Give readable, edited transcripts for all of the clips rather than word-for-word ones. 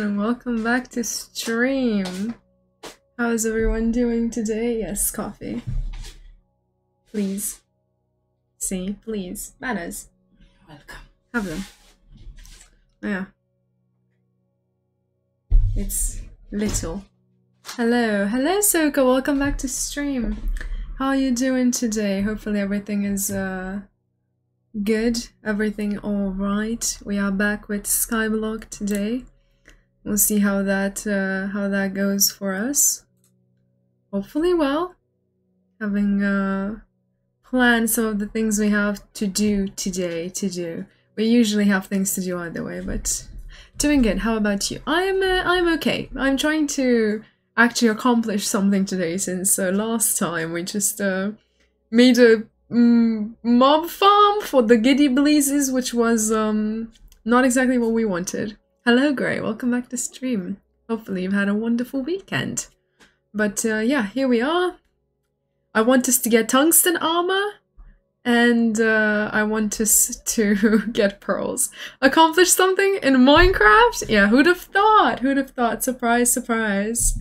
everyone, and welcome back to stream. How is everyone doing today? Yes, coffee. Please. See, please. Manners. Welcome. Have them. Yeah. It's little. Hello. Hello, Soka. Welcome back to stream. How are you doing today? Hopefully everything is good. Everything all right. We are back with Skyblock today. We'll see how that goes for us. Hopefully well. Having planned some of the things we have to do today to do. We usually have things to do either way, but doing good. How about you? I'm okay. I'm trying to actually accomplish something today since last time we just made a mob farm for the Giddy Blazes, which was not exactly what we wanted. Hello Grey, welcome back to stream. Hopefully you've had a wonderful weekend. But yeah, here we are. I want us to get tungsten armor, and I want us to get pearls. Accomplish something in Minecraft? Yeah, who'd have thought? Who'd have thought? Surprise, surprise.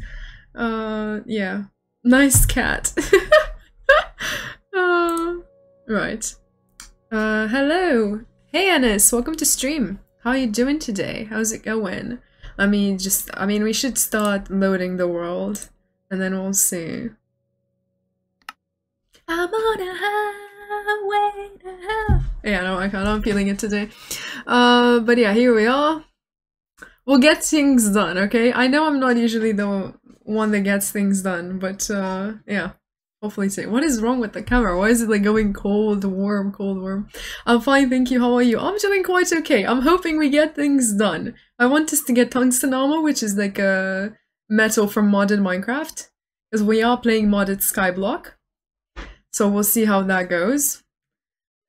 Yeah. Nice cat. Right. Hello. Hey, Anis, welcome to stream. How are you doing today? How's it going? I mean, we should start loading the world, and then we'll see. I'm on a highway to hell. Yeah, no, I can't. I'm feeling it today. But yeah, here we are. We'll get things done, okay? I know I'm not usually the one that gets things done, but yeah. Hopefully today. What is wrong with the camera? Why is it like going cold, warm, cold, warm? I'm fine, thank you. How are you? I'm doing quite okay. I'm hoping we get things done. I want us to get tungsten armor, which is like a metal from modded Minecraft, because we are playing modded Skyblock. So we'll see how that goes.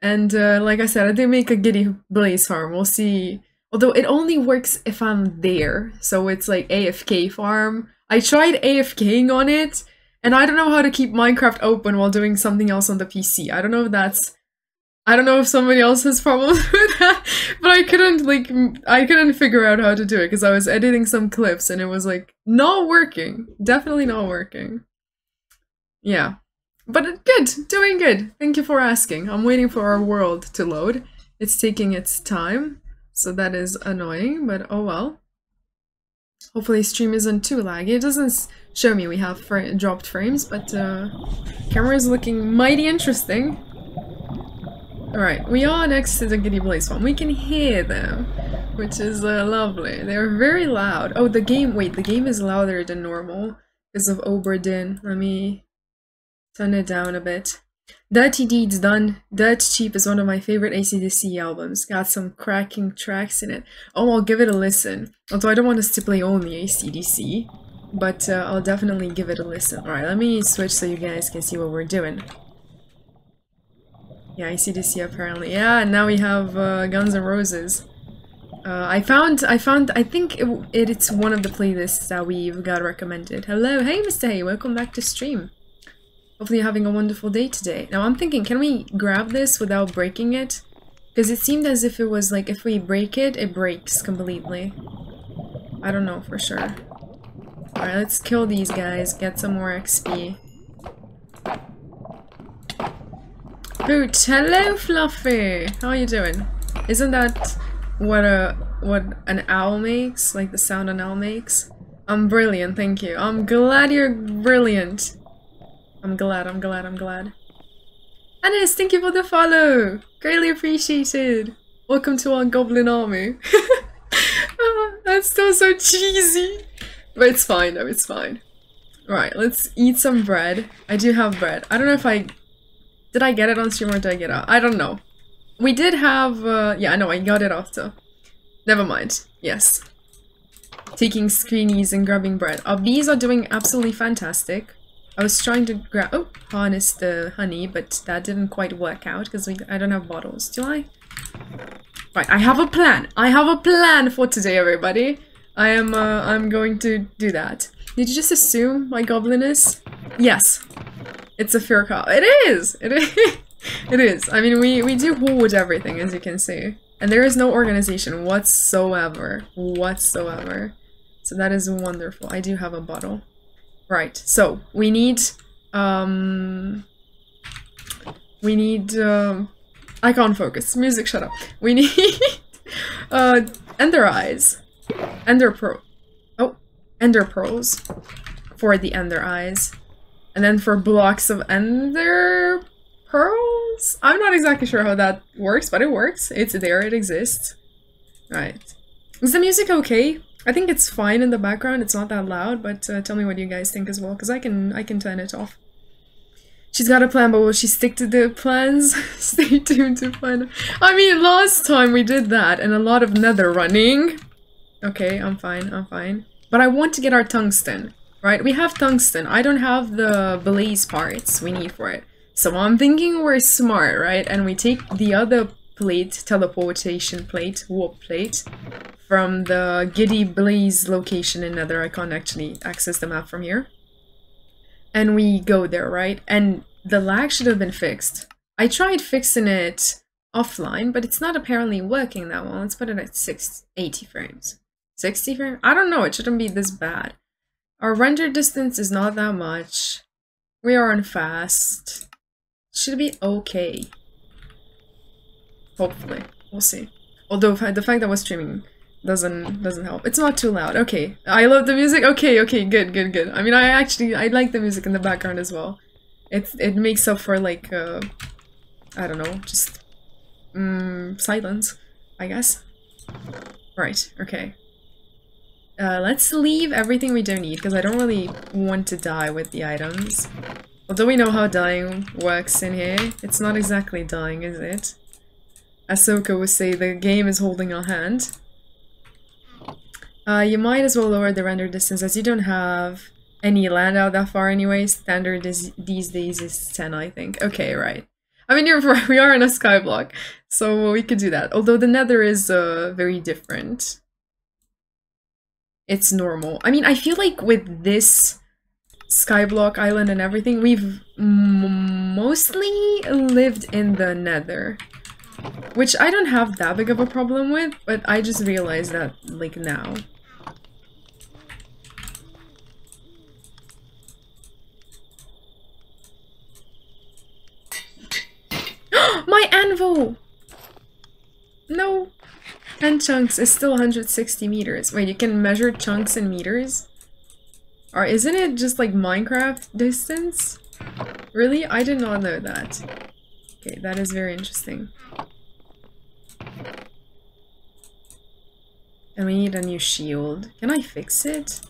And like I said, I did make a Giddy Blaze farm. We'll see. Although it only works if I'm there. So it's like AFK farm. I tried AFKing on it, and I don't know how to keep Minecraft open while doing something else on the PC. I don't know if that's... I don't know if somebody else has problems with that. But I couldn't, like... I couldn't figure out how to do it because I was editing some clips and it was, like, not working. Definitely not working. Yeah. But good, doing good. Thank you for asking. I'm waiting for our world to load. It's taking its time, so that is annoying, but oh well. Hopefully stream isn't too laggy. It doesn't show me we have dropped frames, but camera is looking mighty interesting. Alright, we are next to the Giddy Blaze farm. We can hear them, which is lovely. They're very loud. Oh, the game, wait, the game is louder than normal because of Obra Dinn. Let me... turn it down a bit. Dirty Deeds Done, Dirt Cheap is one of my favorite AC/DC albums. Got some cracking tracks in it. Oh, I'll give it a listen. Although I don't want us to play only AC/DC, but I'll definitely give it a listen. Alright, let me switch so you guys can see what we're doing. Yeah, AC/DC apparently. Yeah, and now we have Guns N' Roses. I think it's one of the playlists that we've got recommended. Hello, hey Mr. Hay, welcome back to stream. Hopefully you're having a wonderful day today. Now I'm thinking, can we grab this without breaking it? Because it seemed as if it was like, if we break it, it breaks completely. I don't know for sure. Alright, let's kill these guys, get some more XP. Boot, hello Fluffy! How are you doing? Isn't that what an owl makes? Like the sound an owl makes? I'm brilliant, thank you. I'm glad you're brilliant. I'm glad. Anis, thank you for the follow! Greatly appreciated! Welcome to our goblin army. Oh, that's still so cheesy! But it's fine, though, it's fine. Alright, let's eat some bread. I do have bread. I don't know if I... did I get it on stream or did I get out? I don't know. We did have... yeah, no, I got it after. Never mind. Yes. Taking screenies and grabbing bread. Our bees are doing absolutely fantastic. I was trying to harness the honey, but that didn't quite work out because I don't have bottles, do I? Right, I have a plan! I have a plan for today, everybody! I'm going to do that. Did you just assume my gobliness? Yes! It's a fear call. It is! It is! It is! I mean, we do hoard everything, as you can see. And there is no organization whatsoever. So that is wonderful. I do have a bottle. Right, so we need I can't focus. Music, shut up. We need Ender Eyes. Ender Pearls for the Ender Eyes. And then for blocks of Ender Pearls? I'm not exactly sure how that works, but it works. It's there, it exists. Right. Is the music okay? I think it's fine in the background, it's not that loud, but tell me what you guys think as well, because I can turn it off. She's got a plan, but will she stick to the plans? Stay tuned to find out. I mean, last time we did that, and a lot of nether running. Okay, I'm fine. But I want to get our tungsten, right? We have tungsten. I don't have the blaze parts we need for it. So I'm thinking we're smart, right? And we take the other plate, teleportation plate, warp plate, from the Giddy Blaze location in Nether. I can't actually access the map from here. And we go there, right? And the lag should have been fixed. I tried fixing it offline, but it's not apparently working that well. Let's put it at 80 frames. 60 frames? I don't know, it shouldn't be this bad. Our render distance is not that much. We are on fast. Should be okay. Hopefully. We'll see. Although the fact that we're streaming doesn't help. It's not too loud. Okay. I love the music. Okay, good. I mean, I like the music in the background as well. It makes up for, like, I don't know, just silence, I guess. Right, okay. Let's leave everything we don't need, because I don't really want to die with the items. Although we know how dying works in here. It's not exactly dying, is it? Ahsoka would say the game is holding our hand. You might as well lower the render distance, as you don't have any land out that far anyway. Standard is, these days is 10, I think. Okay, right. I mean, we are in a skyblock, so we could do that. Although the nether is very different. It's normal. I mean, I feel like with this skyblock island and everything, we've mostly lived in the nether. Which I don't have that big of a problem with, but I just realized that, like, now. My anvil! No! 10 chunks is still 160 meters. Wait, you can measure chunks in meters? Or isn't it just like Minecraft distance? Really? I did not know that. Okay, that is very interesting. And we need a new shield. Can I fix it?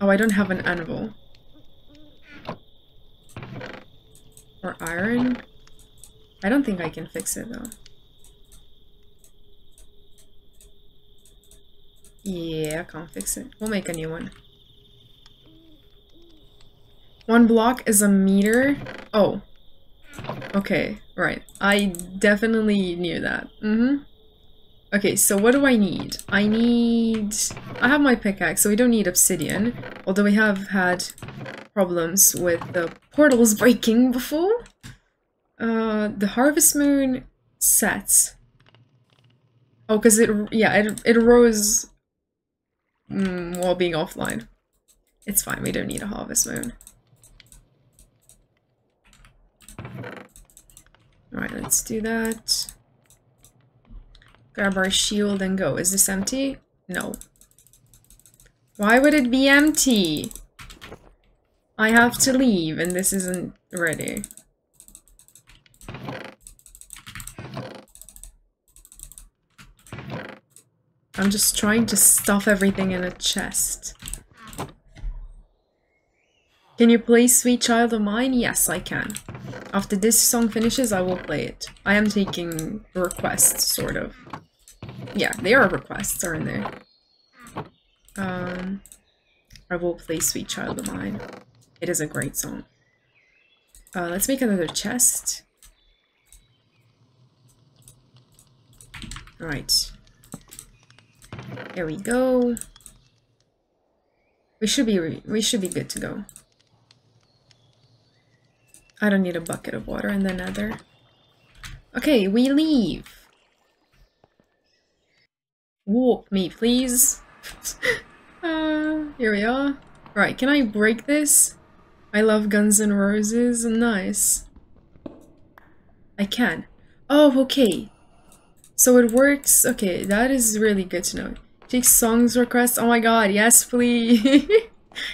Oh, I don't have an anvil. Or iron? I don't think I can fix it though. Yeah, I can't fix it. We'll make a new one. One block is a meter. Oh. Okay, right. I definitely knew that. Okay, so what do I need? I have my pickaxe, so we don't need obsidian. Although we have had problems with the portals breaking before. The harvest moon sets. Oh, because it rose... while being offline. It's fine, we don't need a harvest moon. Alright, let's do that. Grab our shield and go. Is this empty? No. Why would it be empty? I have to leave and this isn't ready. I'm just trying to stuff everything in a chest. Can you play Sweet Child of Mine? Yes, I can. After this song finishes, I will play it. I am taking requests, sort of. Yeah, they are requests, aren't they? I will play Sweet Child of Mine. It is a great song. Let's make another chest. Alright. There we go. We should be good to go. I don't need a bucket of water and then another. Okay, we leave. Warp me, please. Here we are. Right, can I break this? I love Guns N' Roses. Nice. I can. Oh, okay. So it works. Okay, that is really good to know. Take songs requests. Oh my god, yes, please.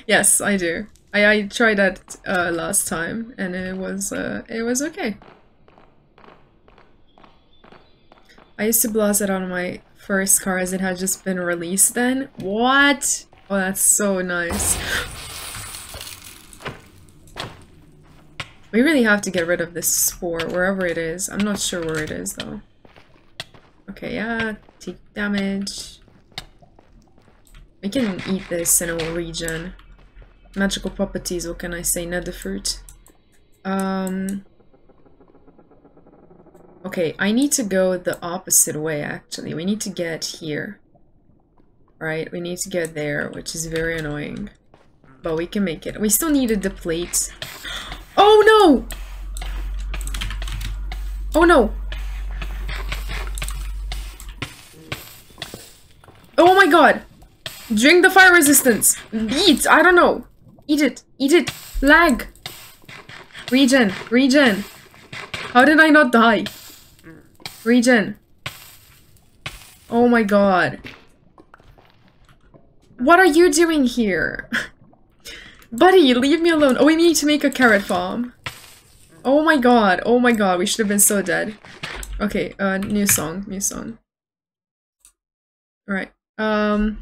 Yes, I do. I tried that last time, and it was okay. I used to blast it on my first car as it had just been released then. What? Oh, that's so nice. We really have to get rid of this spore, wherever it is. I'm not sure where it is, though. Okay, yeah, take damage. We can eat this and it will regen. Magical properties, what can I say? Nether fruit. Okay, I need to go the opposite way, actually. We need to get here. Right, we need to get there, which is very annoying. But we can make it. We still needed the plate. Oh no! Oh no! Oh my god! Drink the fire resistance! Eat! I don't know! Eat it! Eat it! Lag! Regen! Regen! How did I not die? Regen! Oh my god! What are you doing here? Buddy, leave me alone. Oh, we need to make a carrot farm. Oh my god. Oh my god. We should have been so dead. Okay, new song. New song. Alright. I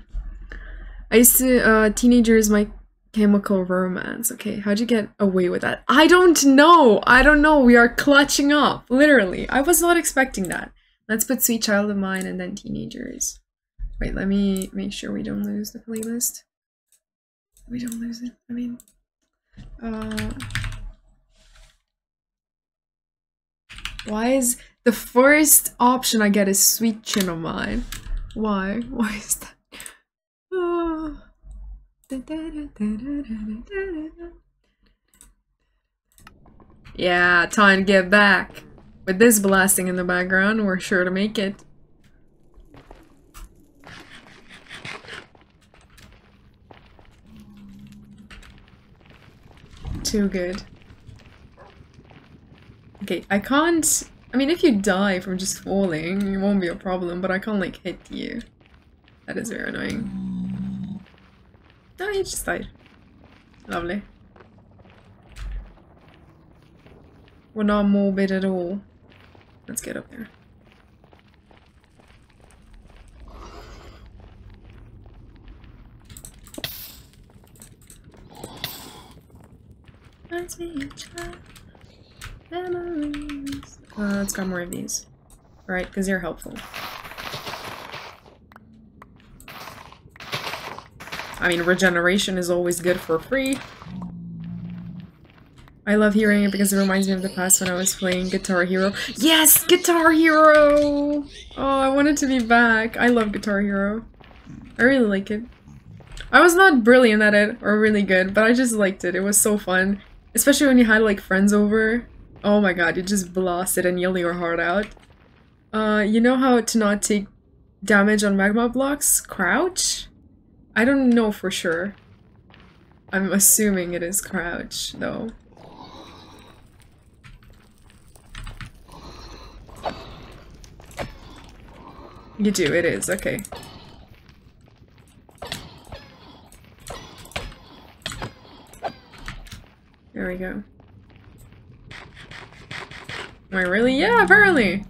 used to, Teenagers, My Chemical Romance. Okay, how'd you get away with that? I don't know. I don't know. We are clutching up. Literally. I was not expecting that. Let's put Sweet Child of Mine and then Teenagers. Wait, let me make sure we don't lose the playlist. We don't lose it. I mean, why is the first option I get is Sweet Chin of Mine? Why? Why is that? Oh. Yeah, time to get back. With this blasting in the background, we're sure to make it. Too good. Okay, I can't... I mean, if you die from just falling, it won't be a problem, but I can't, like, hit you. That is very annoying. No, you just died. Lovely. We're not morbid at all. Let's get up there. Memories. Let's grab more of these. Right, because they're helpful. I mean, regeneration is always good for free. I love hearing it because it reminds me of the past when I was playing Guitar Hero. Yes! Guitar Hero! Oh, I wanted to be back. I love Guitar Hero. I really like it. I was not brilliant at it, or really good, but I just liked it. It was so fun. Especially when you had, like, friends over. Oh my god, you just blasted and yelled your heart out. You know how to not take damage on magma blocks? Crouch? I don't know for sure. I'm assuming it is crouch, though. You do, it is, okay. There we go. Wait, really? Yeah, apparently!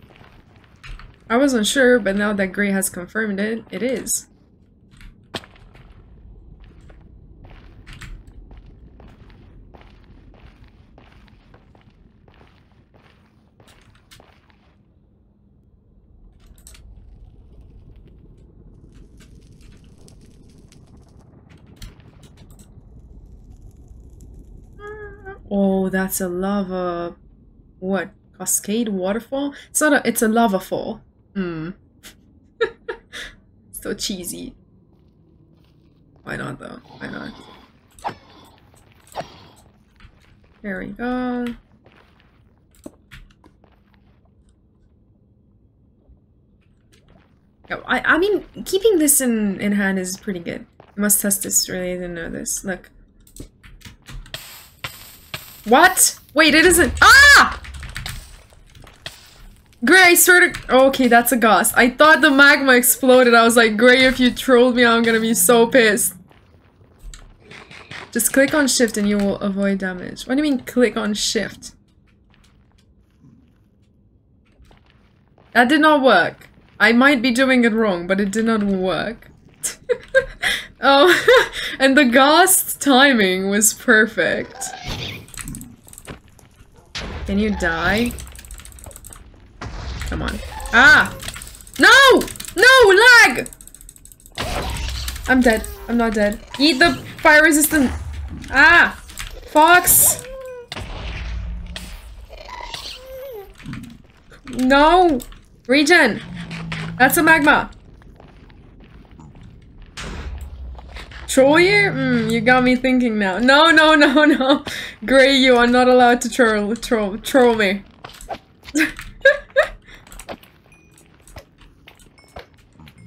I wasn't sure, but now that Gray has confirmed it, it is. Oh, that's a lava... What? Cascade? Waterfall? It's not a... It's a lava fall. Hmm. So cheesy. Why not, though? Why not? There we go. I mean, keeping this in hand is pretty good. Must test this, really didn't know this. Look. What? Wait, it isn't. Ah! Gray, I swear to- okay, that's a ghost. I thought the magma exploded. I was like, Gray, if you trolled me, I'm gonna be so pissed. Just click on shift and you will avoid damage. What do you mean, click on shift? That did not work. I might be doing it wrong, but it did not work. Oh, and the ghost timing was perfect. Can you die? Come on. Ah! No! No! Lag! I'm dead. I'm not dead. Eat the fire resistant. Ah! Fox! No! Regen! That's a magma! Troll you? You got me thinking now. No, no, no, no! Gray, you are not allowed to troll me.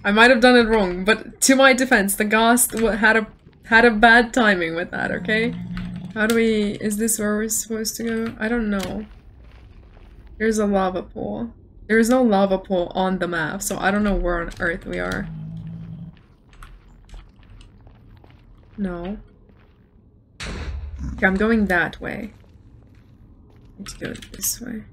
I might have done it wrong, but to my defense, the ghost had a bad timing with that, okay? How do we... is this where we're supposed to go? I don't know. There's a lava pool. There is no lava pool on the map, so I don't know where on earth we are. No. Okay, I'm going that way. Let's go this way.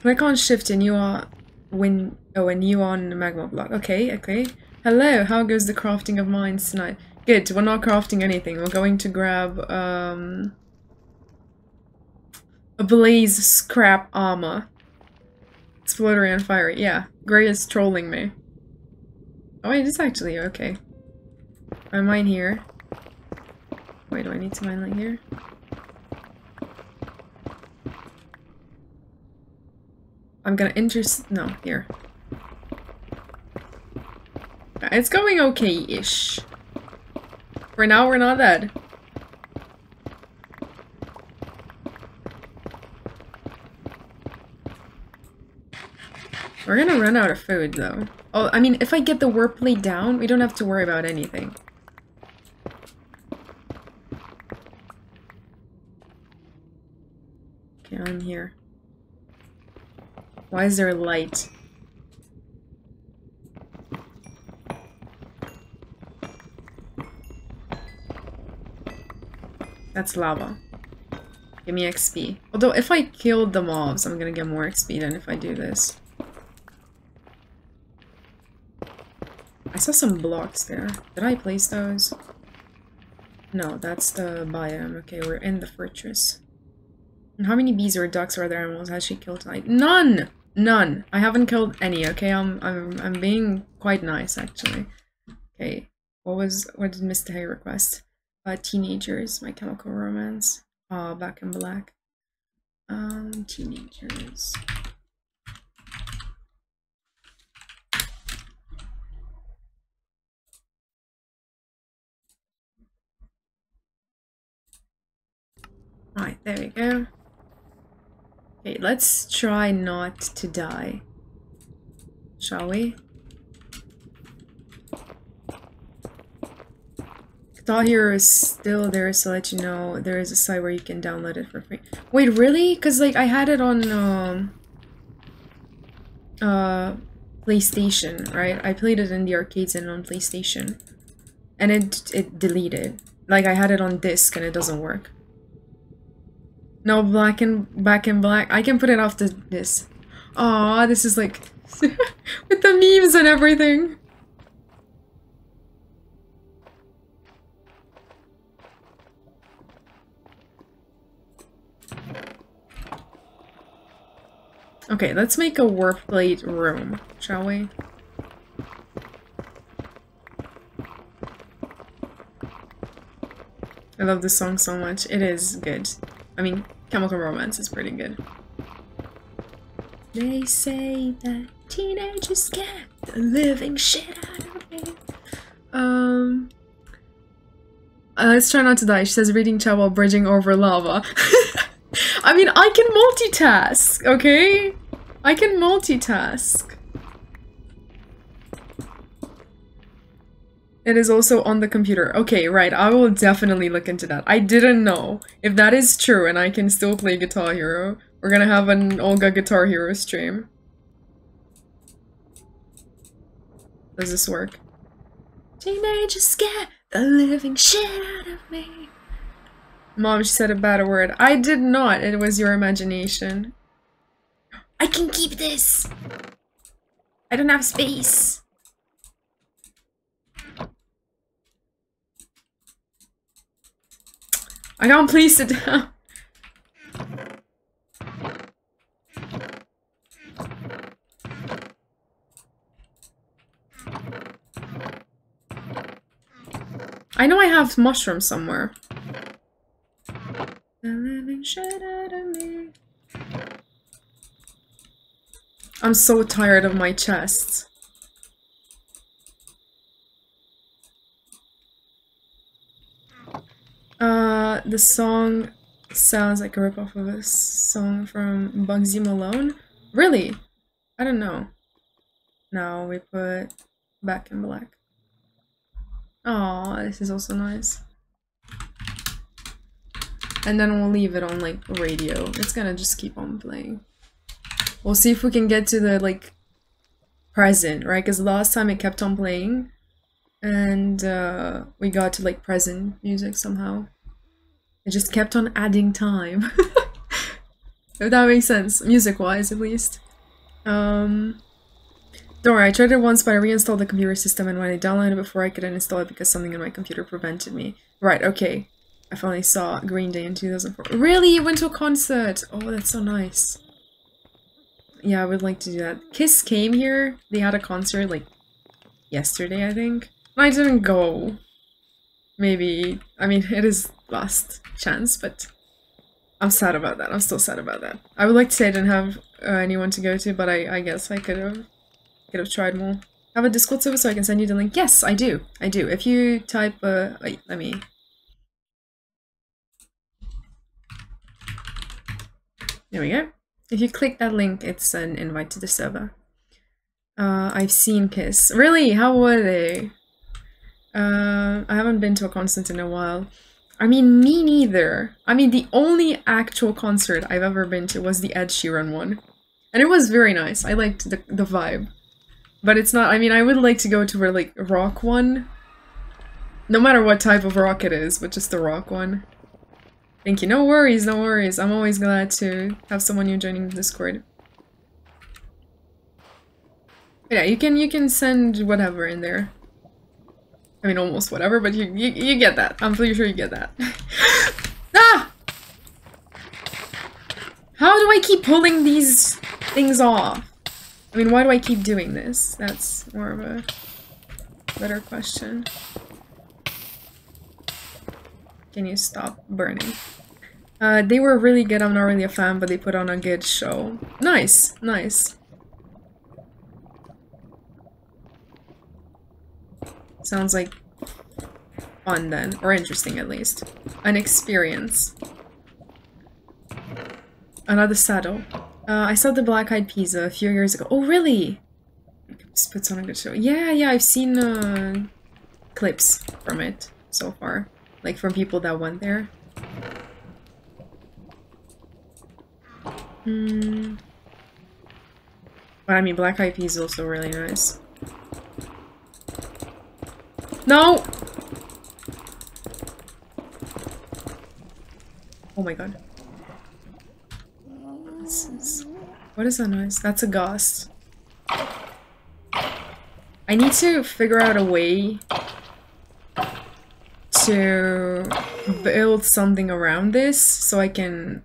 Click on shift and you are... when... oh, and you on magma block. Okay, okay. Hello, how goes the crafting of mines tonight? Good, we're not crafting anything. We're going to grab, a blaze scrap armor. Exploding and fiery. Yeah, Gray is trolling me. Oh, wait, it's actually okay. I mine here. Wait, do I need to mine like here? I'm gonna no, here. It's going okay-ish. For now, we're not dead. We're gonna run out of food, though. Oh, I mean, if I get the warp plate down, we don't have to worry about anything. Okay, I'm here. Why is there light? That's lava. Give me XP. Although if I killed the mobs, I'm gonna get more XP than if I do this. I saw some blocks there. Did I place those? No, that's the biome. Okay, we're in the fortress. And how many bees or ducks or other animals has she killed tonight? None! None. I haven't killed any, okay? I'm being quite nice, actually. Okay. What did Mr. Hay request? Teenagers, My Chemical Romance. Back in Black. Teenagers. Alright, there we go. Okay, let's try not to die. Shall we? Guitar Hero is still there, so let you know there is a site where you can download it for free. Wait, really? Because, like, I had it on, PlayStation, right? I played it in the arcades and on PlayStation. And it deleted. Like, I had it on disc and it doesn't work. No, Back in Black. I can put it after this. Aww, this is like... with the memes and everything. Okay, let's make a warp plate room, shall we? I love this song so much. It is good. I mean, Chemical Romance is pretty good. They say that teenagers get the living shit out of me. Let's try not to die. She says reading chat while bridging over lava. I mean, I can multitask, okay? I can multitask. It is also on the computer. Okay, right, I will definitely look into that. I didn't know. If that is true and I can still play Guitar Hero, we're gonna have an Olga Guitar Hero stream. Does this work? Teenagers scare the living shit out of me. Mom, she said a bad word. I did not. It was your imagination. I can keep this. I don't have space. I can't please sit down. I know I have mushrooms somewhere. The living shit out of me. I'm so tired of my chest. The song sounds like a ripoff of a song from Bugsy Malone. Really? I don't know. Now we put Back in Black. Aww, this is also nice. And then we'll leave it on, like, radio. It's gonna just keep on playing. We'll see if we can get to the, like, present, right? Because last time it kept on playing. And, we got to, like, present music somehow. It just kept on adding time. If that makes sense. Music-wise, at least. Don't worry, I tried it once, but I reinstalled the computer system, and when I downloaded it before, I could uninstall it because something on my computer prevented me. Right, okay. I finally saw Green Day in 2004. Really? You went to a concert? Oh, that's so nice. Yeah, I would like to do that. KISS came here. They had a concert, like, yesterday, I think. And I didn't go. Maybe. I mean, it is last chance, but I'm sad about that. I'm still sad about that. I would like to say I didn't have anyone to go to, but I guess I could have tried more. Have a Discord server so I can send you the link. Yes, I do. I do. If you type... wait, let me... There we go. If you click that link, it's an invite to the server. I've seen KISS. Really? How were they? I haven't been to a concert in a while. I mean, me neither. I mean, the only actual concert I've ever been to was the Ed Sheeran one. And it was very nice. I liked the vibe. But it's not- I mean, I would like to go to a, like, rock one. No matter what type of rock it is, but just the rock one. Thank you. No worries, no worries. I'm always glad to have someone new joining the Discord. But yeah, you can send whatever in there. I mean, almost whatever, but you get that. I'm pretty sure you get that. Ah! How do I keep pulling these things off? I mean, why do I keep doing this? That's more of a better question. Can you stop burning? They were really good. I'm not really a fan, but they put on a good show. Nice, nice. Sounds like fun then, or interesting at least. An experience. Another saddle. I saw the Black Eyed Peas a few years ago. Oh, really? Just puts on a good show. Yeah, yeah, I've seen clips from it so far. Like, from people that went there. Hmm. But I mean, Black Eyed Peas is also really nice. No! Oh my god. What is that noise? That's a ghost. I need to figure out a way to build something around this so I can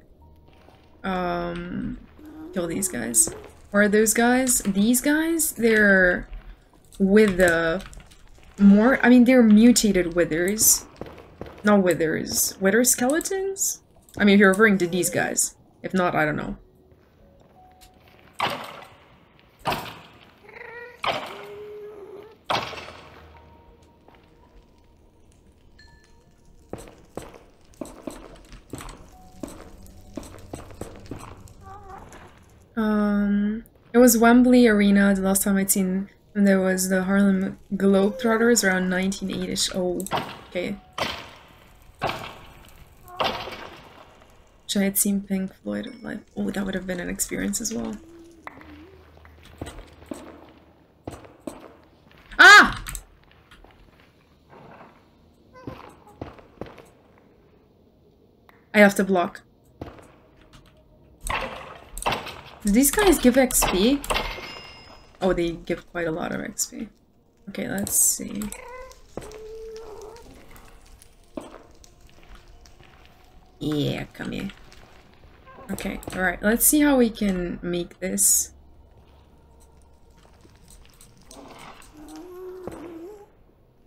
kill these guys. Or are those guys? These guys? They're with the more, I mean, they're mutated withers. Not withers. Wither skeletons? I mean, if you're referring to these guys. If not, I don't know. It was Wembley Arena the last time I'd seen And there was the Harlem Globetrotters around 1980-ish. Oh, okay. Which I had seen Pink Floyd live. Oh, that would have been an experience as well. Ah! I have to block. Do these guys give XP? Oh, they give quite a lot of XP. Okay, let's see. Yeah, come here. Okay, alright, let's see how we can make this.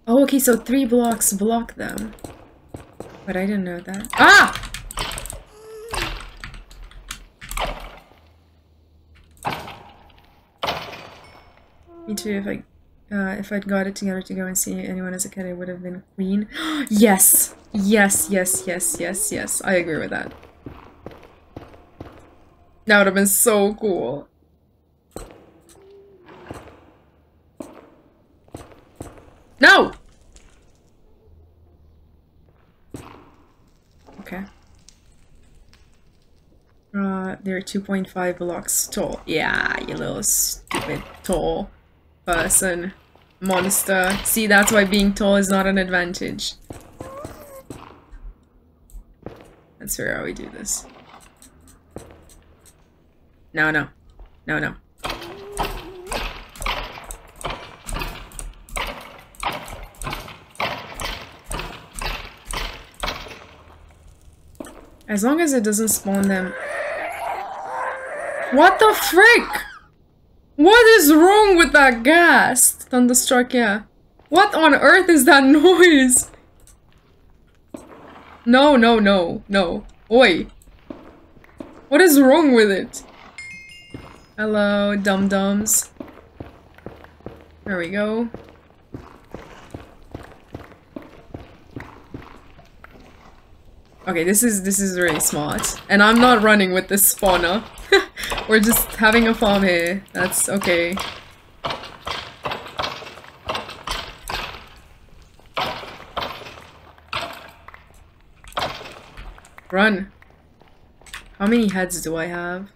Oh, okay, so 3 blocks block them. But I didn't know that. Ah! Me too. If I'd got it together to go and see anyone as a kid, it would have been Queen. Yes, yes, yes, yes, yes, yes. I agree with that. That would have been so cool. No. Okay. They're 2.5 blocks tall. Yeah, you little stupid tall person. Monster. See, that's why being tall is not an advantage. Let's figure out how we do this. No, no. No, no. As long as it doesn't spawn them. What the frick? What is wrong with that ghast? Thunderstruck, yeah. What on earth is that noise? No, no, no, no. Oi. What is wrong with it? Hello, dum-dums. There we go. Okay, this is really smart. And I'm not running with this spawner. We're just having a farm here. That's okay. Run. How many heads do I have?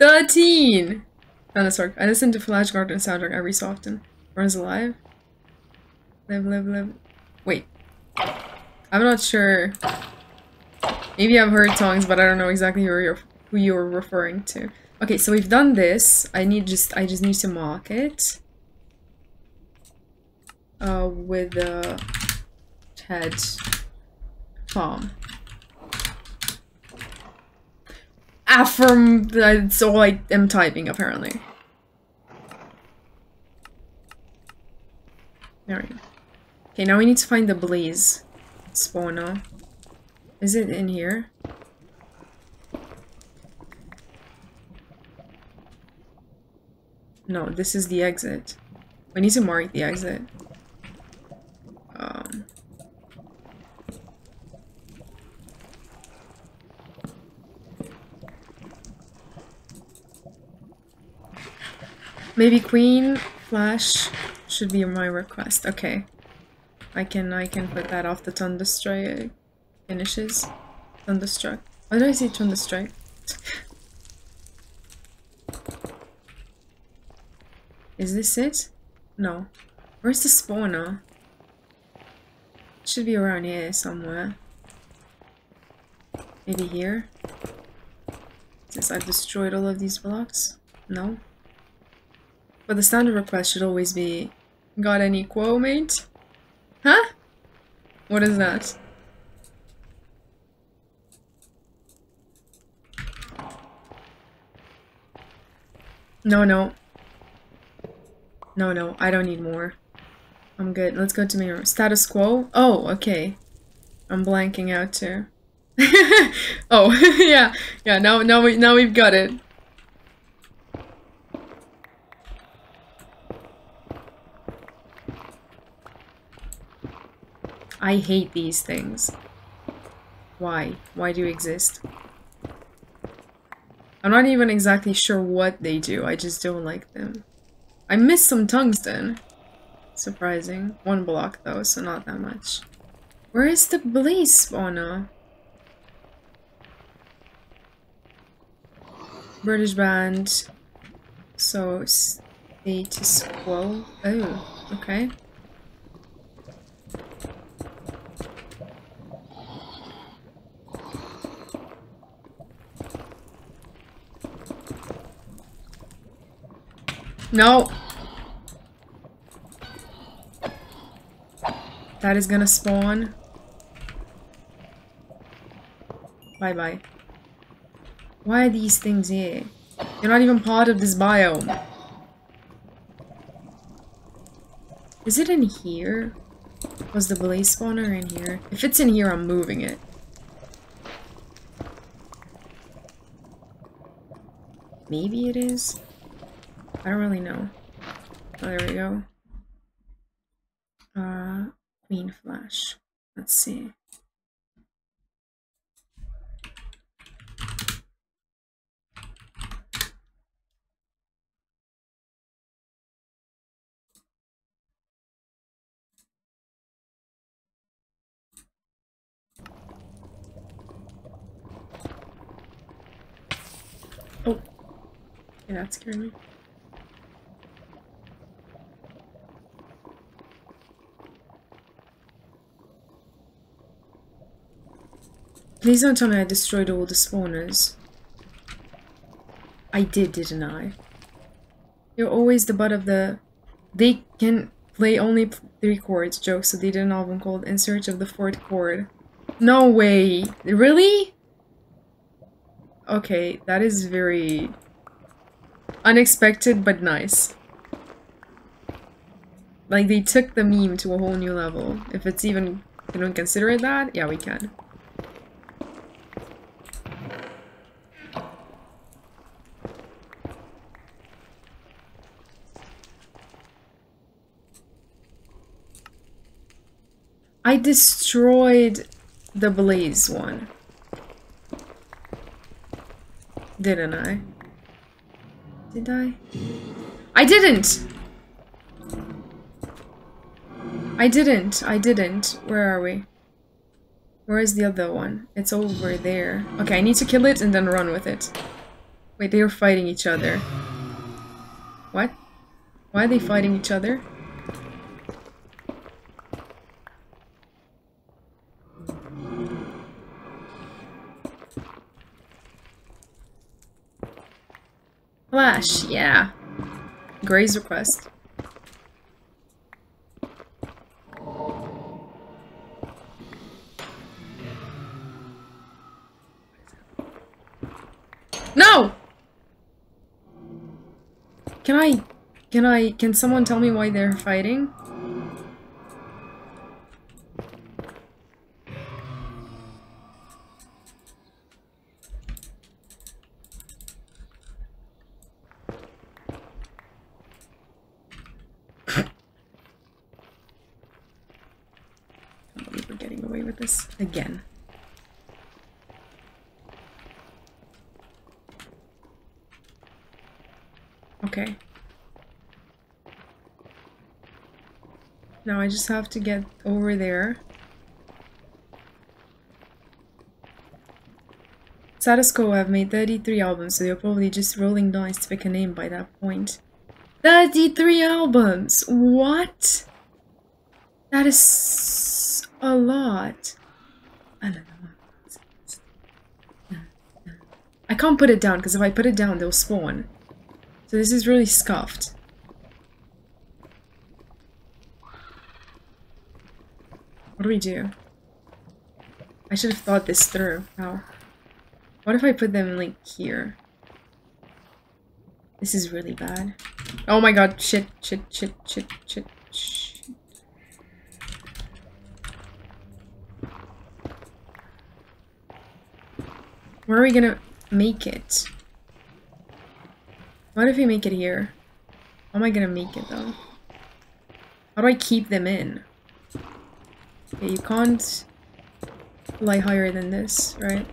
13! Dinosaur. I listen to Flash Gordon soundtrack every so often. Runs alive. Live, live, live. Wait. I'm not sure. Maybe I've heard songs, but I don't know exactly who you're referring to. Okay, so we've done this. I just need to mark it with a head farm. Affirm. That's all I am typing apparently. There we go. Okay, now we need to find the blaze spawner. Is it in here? No, this is the exit. We need to mark the exit. Maybe Queen Flash should be my request. Okay, I can put that off the Thunderstrike. Finishes. Thunderstruck. Why did I say Thunderstrike? Is this it? No. Where's the spawner? It should be around here somewhere. Maybe here? Since I've destroyed all of these blocks? No. But the standard request should always be, got any quo, mate? Huh? What is that? No, no. No, no, I don't need more. I'm good. Let's go to my room. Status Quo? Oh, okay. I'm blanking out too. Oh, yeah. Yeah, now we've got it. I hate these things. Why? Why do you exist? I'm not even exactly sure what they do. I just don't like them. I missed some tungsten. Surprising. One block though, so not that much. Where is the blaze spawner? British band. So Status Quo. Oh, okay. No! That is gonna spawn. Bye bye. Why are these things here? You're not even part of this biome. Is it in here? Was the blaze spawner in here? If it's in here, I'm moving it. Maybe it is? I don't really know. Oh, there we go. Queen flash. Let's see. Oh. Yeah, that scared me. Please don't tell me I destroyed all the spawners. I did, didn't I? You're always the butt of the... They can play only 3 chords joke, so they did an album called In Search of the Fourth Chord. No way! Really? Okay, that is very... unexpected, but nice. Like, they took the meme to a whole new level. If it's even... we don't consider it that? Yeah, we can. I destroyed the blaze one, didn't I? Did I? I didn't! I didn't. Where are we? Where is the other one? It's over there. Okay, I need to kill it and then run with it. Wait, they are fighting each other. What? Why are they fighting each other? Flash, yeah. Gray's request. No! Can someone tell me why they're fighting? Again. Okay. Now I just have to get over there. Status Quo have made 33 albums, so they're probably just rolling dice to pick a name by that point. 33 albums! What? That is a lot. Another one. I can't put it down because if I put it down, they'll spawn. So this is really scuffed. What do we do? I should have thought this through. Ow. What if I put them like here? This is really bad. Oh my god, shit. Where are we gonna make it? What if we make it here? How am I gonna make it though? How do I keep them in? Okay, you can't fly higher than this, right?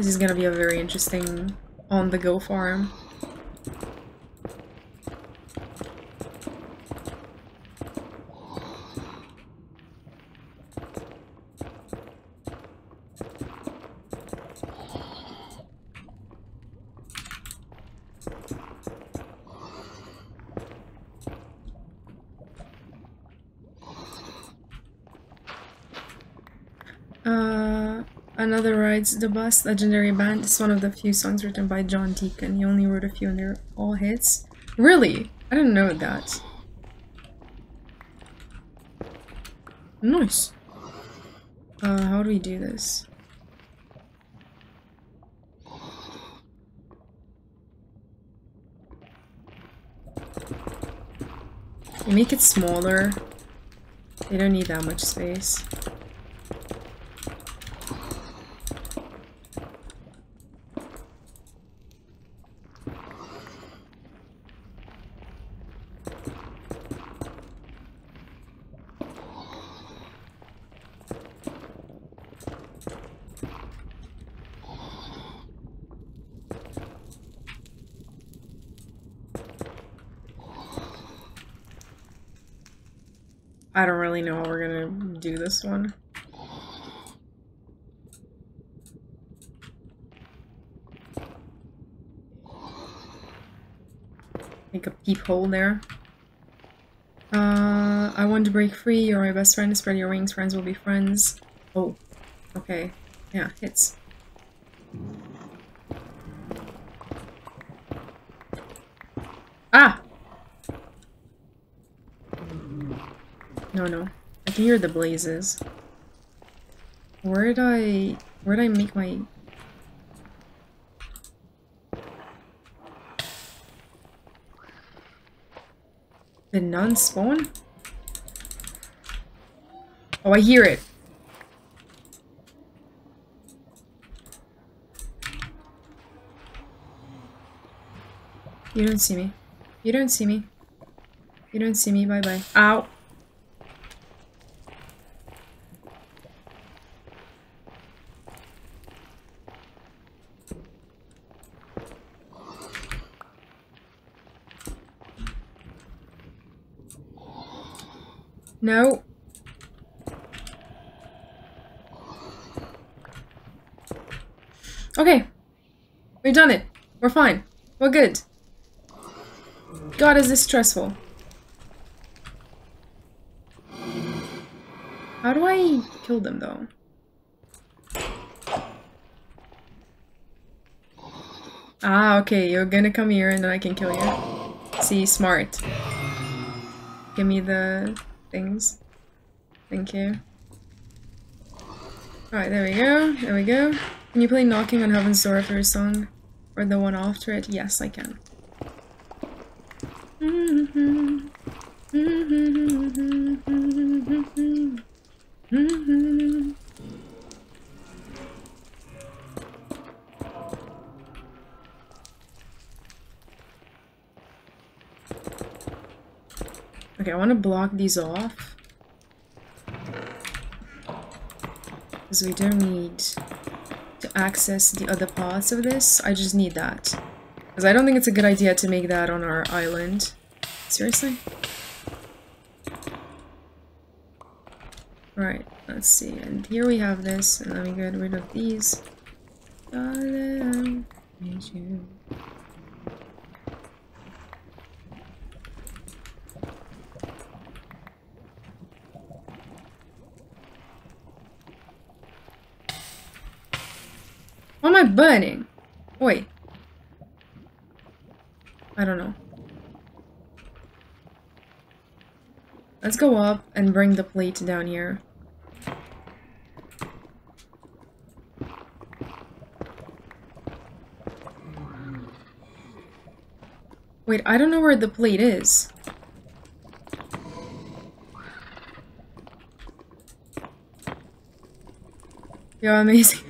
This is gonna be a very interesting on-the-go farm. Another Rides the Bus, legendary band. It's one of the few songs written by John Deacon. He only wrote a few and they're all hits. Really? I didn't know that. Nice. How do we do this? We make it smaller. They don't need that much space. I don't really know how we're gonna do this one. Make a peephole there. I want to break free. You're my best friend. Spread your wings. Friends will be friends. Oh, okay. Yeah, hits. Ah! No, no. I can hear the blazes. Where did I make my... Did none spawn? Oh, I hear it! You don't see me. You don't see me. You don't see me. Bye-bye. Ow! No. Okay. We've done it. We're fine. We're good. God, is this stressful. How do I kill them, though? Ah, okay. You're gonna come here and then I can kill you. See, smart. Give me the... things. Thank you. Alright, there we go. There we go. Can you play Knocking on Heaven's Door for a song? Or the one after it? Yes, I can. Okay, I want to block these off, because we don't need to access the other parts of this. I just need that, because I don't think it's a good idea to make that on our island. Seriously? Right, let's see. And here we have this, and let me get rid of these. Darling, I need you. Why am I burning? Wait. I don't know. Let's go up and bring the plate down here. Wait, I don't know where the plate is. You're amazing.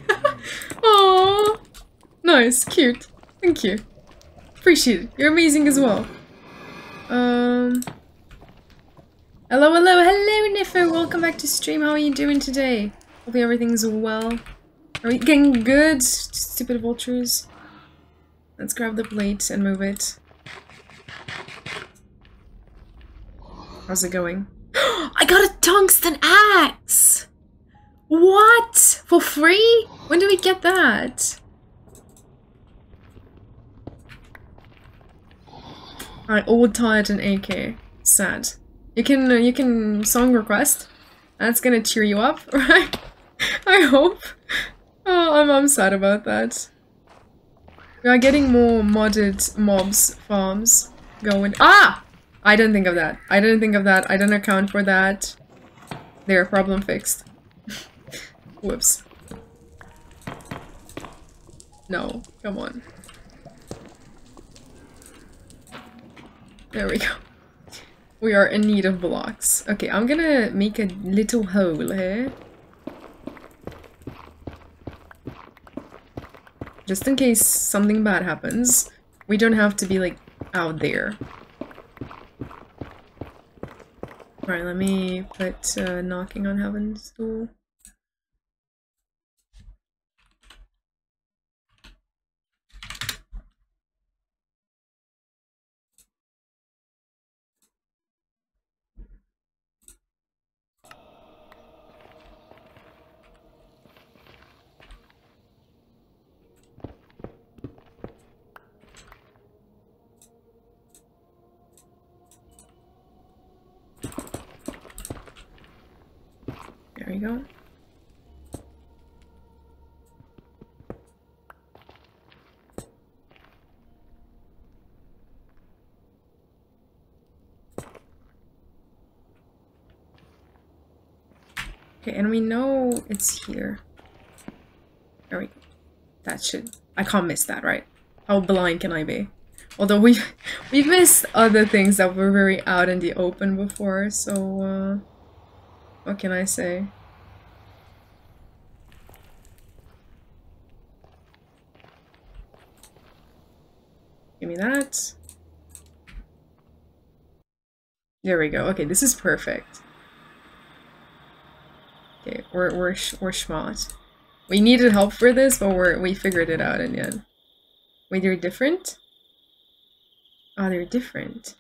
Nice, cute. Thank you. Appreciate it. You're amazing as well. Hello, hello, hello, Nifo. Welcome back to stream. How are you doing today? Hope everything's well. Are we getting good? Stupid vultures. Let's grab the plate and move it. How's it going? I got a tungsten axe! What? For free? When do we get that? I overtired an AK. Sad. You can song request. That's gonna cheer you up, right? I hope. Oh, I'm sad about that. We are getting more modded mobs farms going. Ah! I didn't think of that. I didn't think of that. I didn't account for that. There, problem fixed. Whoops. No, come on. There we go. We are in need of blocks. Okay, I'm gonna make a little hole here. Just in case something bad happens, we don't have to be, like, out there. Alright, let me put Knocking on Heaven's Door. There we go. Okay, and we know it's here. There we go. That should... I can't miss that, right? How blind can I be? Although we've missed other things that were very out in the open before, so... what can I say? Give me that. There we go. Okay, this is perfect. Okay, we're smart. We needed help for this, but we figured it out in the end. Wait, they're different? Oh, they're different.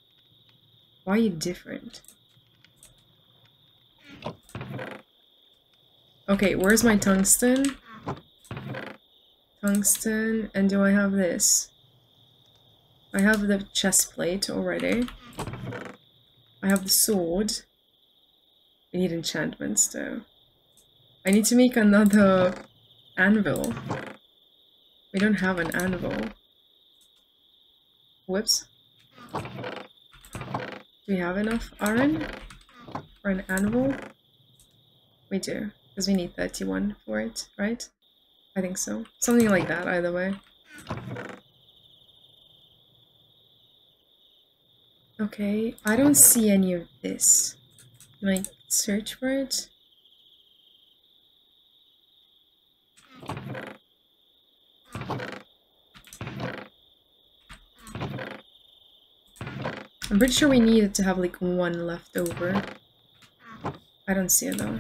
Why are you different? Okay, where's my tungsten? Tungsten, and do I have this? I have the chest plate already. I have the sword. I need enchantments though. I need to make another anvil. We don't have an anvil. Whoops. Do we have enough iron for an anvil? We do, because we need 31 for it, right? I think so. Something like that, either way. Okay, I don't see any of this. Can I search for it? I'm pretty sure we needed to have like one left over. I don't see it though.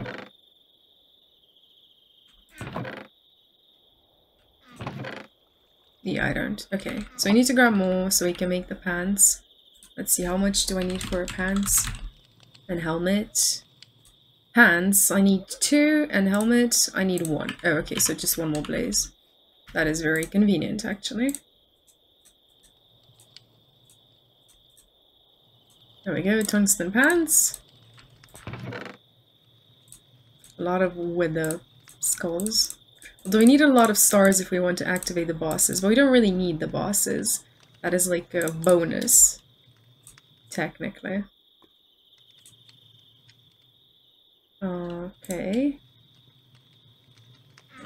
Yeah, I don't. Okay, so I need to grab more so we can make the pants. Let's see, how much do I need for pants and helmet? Pants, I need 2, and helmet, I need 1. Oh, okay, so just 1 more blaze. That is very convenient, actually. There we go, tungsten pants. A lot of wither skulls. Although we need a lot of stars if we want to activate the bosses, but we don't really need the bosses. That is like a bonus. Technically. Okay.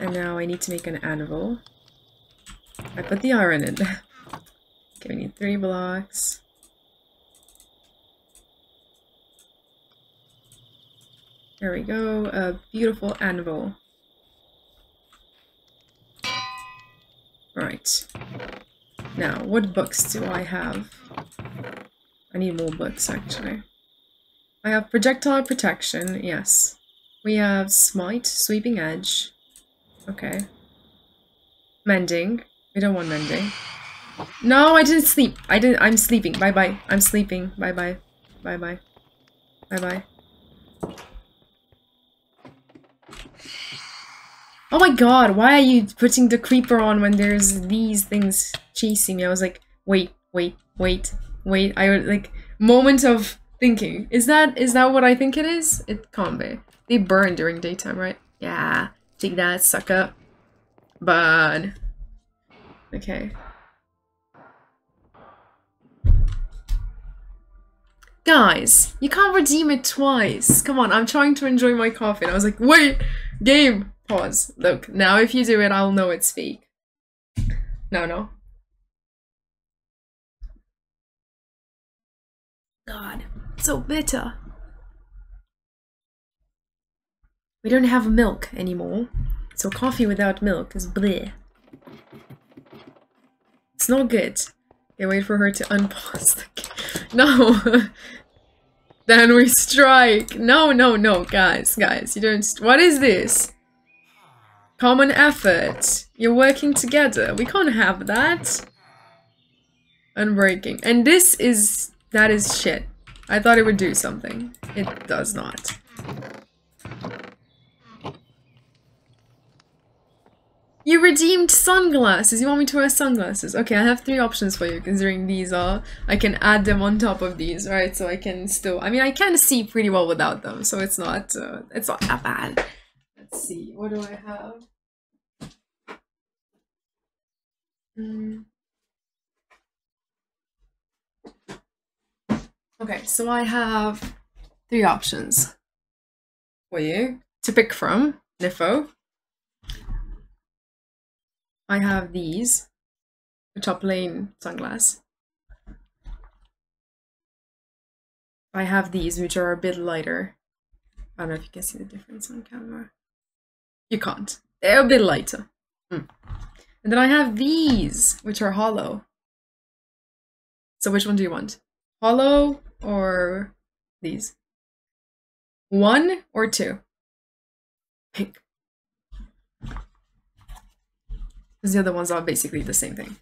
And now I need to make an anvil. I put the iron in there. Okay, we need 3 blocks. There we go. A beautiful anvil. Alright. Now, what books do I have? I need more books, actually. I have projectile protection, yes. We have smite, sweeping edge. Okay, Mending. I don't want mending. No, I didn't sleep. I didn't. I'm sleeping. Bye bye. I'm sleeping. Bye bye. Bye bye. Bye bye. Oh my god, why are you putting the creeper on when there's these things chasing me? I was like, wait. I was like, moment of thinking. Is that what I think it is? It can't be. They burn during daytime, right? Yeah. Take that, sucker. Burn. Okay. Guys, you can't redeem it twice. Come on, I'm trying to enjoy my coffee. And I was like, wait, game. Pause. Look, now if you do it, I'll know it's fake. No. God, so bitter. We don't have milk anymore, so coffee without milk is bleh. It's not good. Okay, wait for her to unpause the game. No! Then we strike! No, guys, you don't... What is this? Common effort. You're working together. We can't have that. Unbreaking. And this is... That is shit. I thought it would do something. It does not. You redeemed sunglasses! You want me to wear sunglasses? Okay, I have three options for you, considering these are... I can add them on top of these, right? So I can still... I mean, I can see pretty well without them, so it's not that bad. Let's see, what do I have? Okay, so I have three options for you to pick from, Niffo. I have these, the top lane sunglass. I have these, which are a bit lighter. I don't know if you can see the difference on camera. You can't. They're a bit lighter. And then I have these, which are hollow. So which one do you want? Hollow or these? One or two? Pick. Because the other ones are basically the same thing.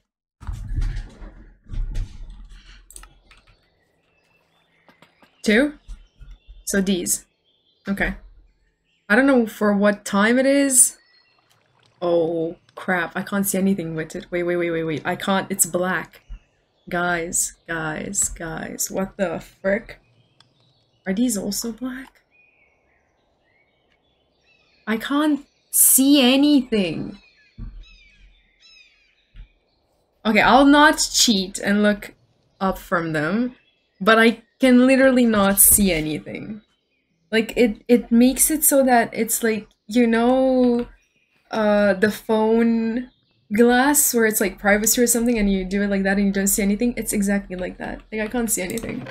Two? So these. Okay. I don't know for what time it is. Oh crap, I can't see anything with it. Wait. I can't, it's black. Guys. What the frick? Are these also black? I can't see anything. Okay, I'll not cheat and look up from them, but I can literally not see anything. Like, it makes it so that it's like, you know, the phone glass where it's like privacy or something and you do it like that and you don't see anything? It's exactly like that. Like, I can't see anything.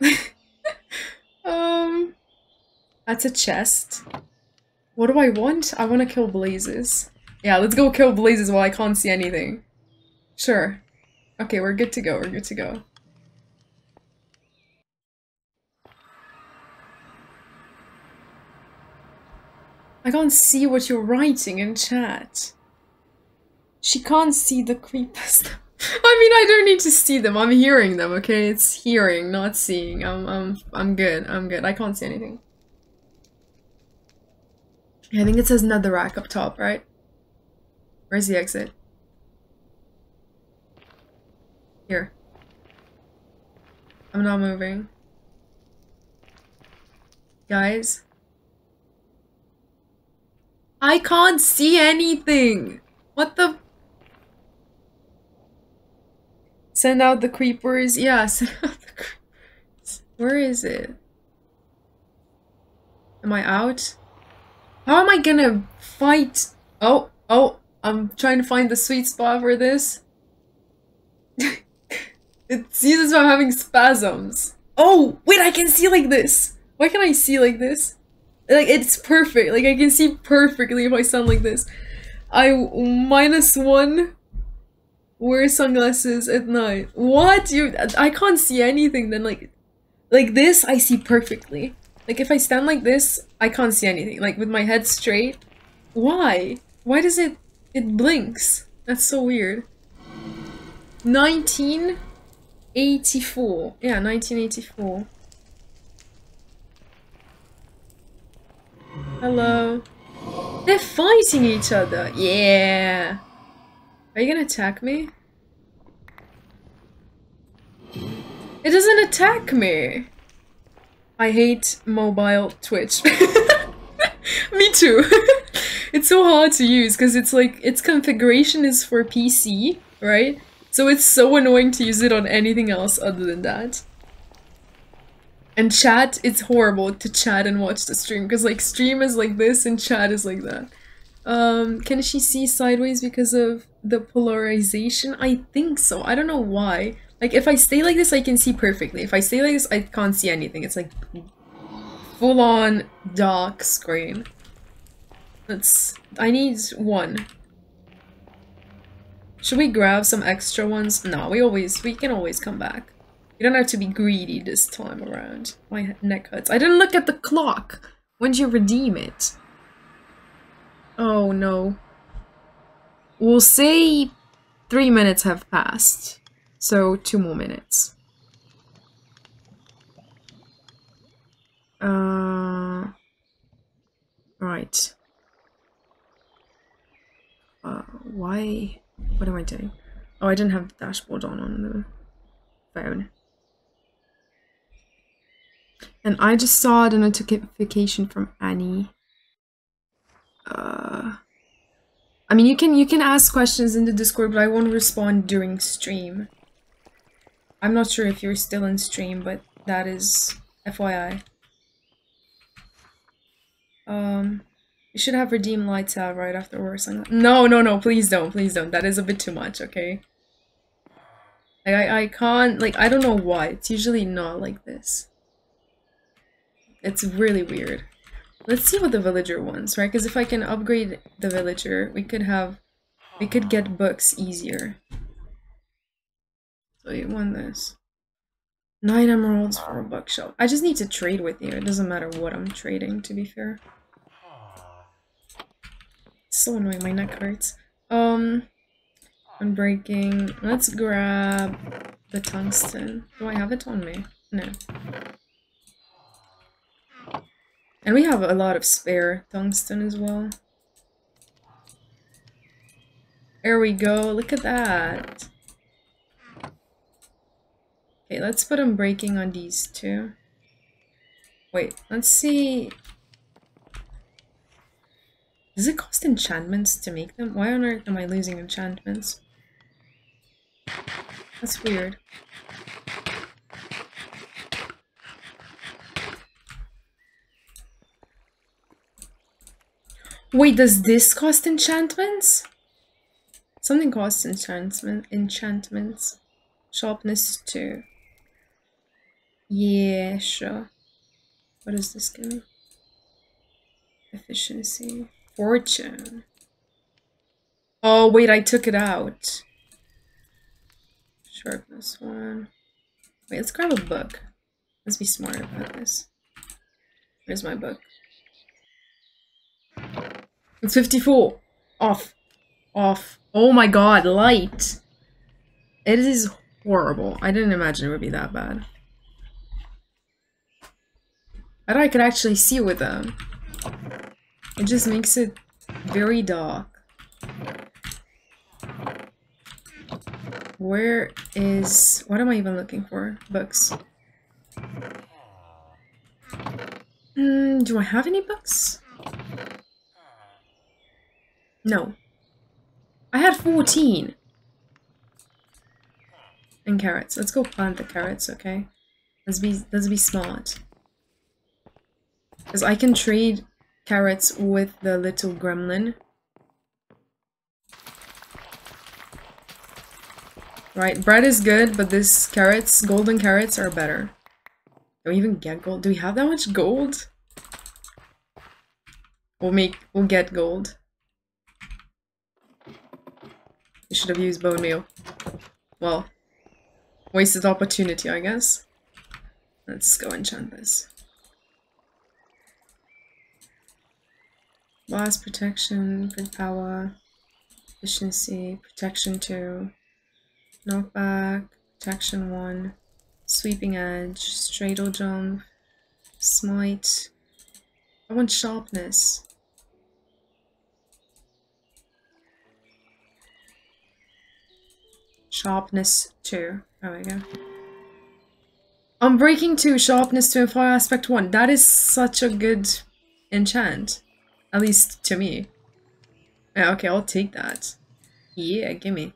That's a chest. What do I want? I want to kill blazes. Yeah, let's go kill blazes while I can't see anything. Sure. Okay, we're good to go, I can't see what you're writing in chat. She can't see the creepers. I mean, I don't need to see them, I'm hearing them, okay? It's hearing, not seeing. I'm good, I can't see anything. I think it says netherrack up top, right? Where's the exit? Here. I'm not moving. Guys. I can't see anything! What the? Send out the creepers. Yeah, send out the creepers. Where is it? Am I out? How am I gonna fight? Oh, I'm trying to find the sweet spot for this. It seems I'm having spasms. Oh, wait, I can see like this. Why can I see like this? Like, it's perfect. Like, I can see perfectly if I sound like this. -1, wear sunglasses at night. What? I can't see anything then. Like this, I see perfectly. Like, if I stand like this, I can't see anything. Like, with my head straight. Why? Why does it It blinks. That's so weird. 1984. Yeah, 1984. Hello. They're fighting each other. Yeah. Are you gonna attack me? It doesn't attack me. I hate mobile Twitch. Me too. It's so hard to use because it's like its configuration is for PC, right? So it's so annoying to use it on anything else other than that. And chat, it's horrible to chat and watch the stream because like stream is like this and chat is like that. Can she see sideways because of the polarization? I think so. I don't know why. Like if I stay like this, I can see perfectly. If I stay like this, I can't see anything. It's like full on dark screen. Let's... I need one. Should we grab some extra ones? No, we can always come back. You don't have to be greedy this time around. My neck hurts. I didn't look at the clock. When'd you redeem it? Oh no. We'll say 3 minutes have passed. So 2 more minutes. Right. Why? What am I doing? Oh, I didn't have the dashboard on the phone. And I just saw the notification from Annie. I mean, you can ask questions in the Discord, but I won't respond during stream. I'm not sure if you're still in stream, but that is FYI. You should have redeemed lights out right after work. No, no, no, please don't, please don't. That is a bit too much, okay? Like, I can't, like, I don't know why. It's usually not like this. It's really weird. Let's see what the villager wants, right? Because if I can upgrade the villager, we could get books easier. So you won this. 9 emeralds for a bookshelf. I just need to trade with you. It doesn't matter what I'm trading, to be fair. So annoying, my neck hurts. Unbreaking. Let's grab the tungsten. Do I have it on me? No. And we have a lot of spare tungsten as well. There we go, look at that. Okay, let's put unbreaking on these two. Wait, let's see. Does it cost enchantments to make them? Why on earth am I losing enchantments? That's weird. Wait, does this cost enchantments? Something costs enchantments. Sharpness 2. Yeah, sure. What is this give me? Efficiency. Fortune. Oh, wait, I took it out. Sharpness 1. Wait, let's grab a book. Let's be smart about this. Where's my book? It's 54. Off. Off. Oh my god, light. It is horrible. I didn't imagine it would be that bad. I thought I could actually see with them. It just makes it very dark. Where is... What am I even looking for? Books. Do I have any books? No. I had 14. And carrots. Let's go plant the carrots, okay? Let's be smart. Because I can trade carrots with the little gremlin. Right, bread is good, but this carrots, golden carrots are better. Do we even get gold? Do we have that much gold? We'll get gold. You should have used bone meal. Well, wasted opportunity, I guess. Let's go enchant this. Blast protection, grid power. Efficiency, Protection 2, Knockback, Protection 1, Sweeping Edge, Straddle Jump, Smite. I want Sharpness. Sharpness 2. There we go. Unbreaking 2, Sharpness 2, and Fire Aspect 1. That is such a good enchant. At least to me. Yeah, okay, I'll take that. Yeah, gimme.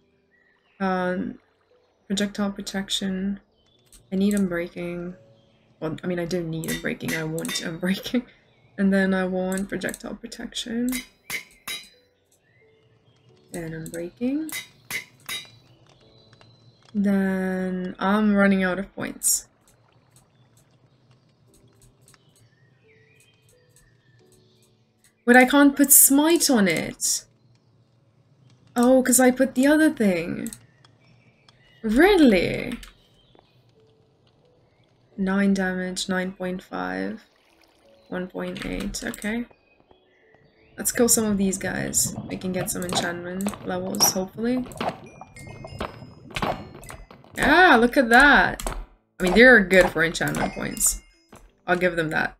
Projectile Protection. I need Unbreaking. Well, I mean, I don't need Unbreaking. I want Unbreaking. And then I want Projectile Protection. And Unbreaking. Then I'm running out of points. But I can't put Smite on it. Oh, because I put the other thing. Really? 9 damage, 9.5, 1.8, okay. Let's kill some of these guys. We can get some enchantment levels, hopefully. Ah, look at that! I mean, they're good for enchantment points. I'll give them that.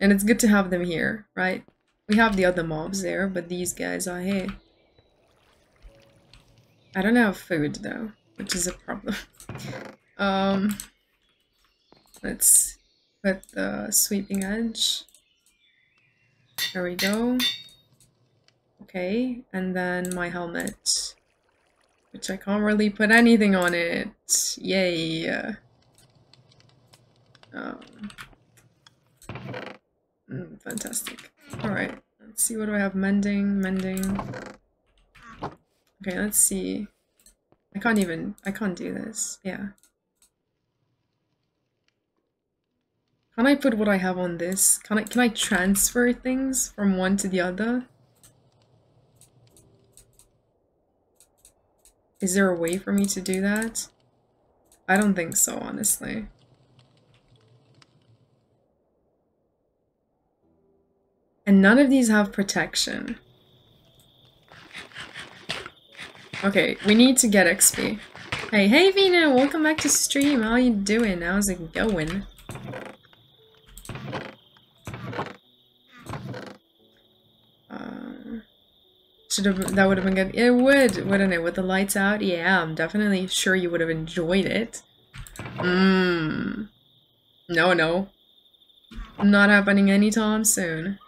And it's good to have them here, right? We have the other mobs there, but these guys are here. I don't have food, though, which is a problem. Let's put the Sweeping Edge. There we go. Okay, and then my helmet. Which I can't really put anything on it. Yay. Fantastic. Alright, let's see, what do I have? Mending. Okay, let's see. I can't do this. Yeah. Can I put what I have on this? Can I transfer things from one to the other? Is there a way for me to do that? I don't think so, honestly. And none of these have protection. Okay, we need to get XP. Hey Vina, welcome back to stream. How you doing? How's it going? That would have been good. It would, wouldn't it? With the lights out? Yeah, I'm definitely sure you would have enjoyed it. No. Not happening anytime soon.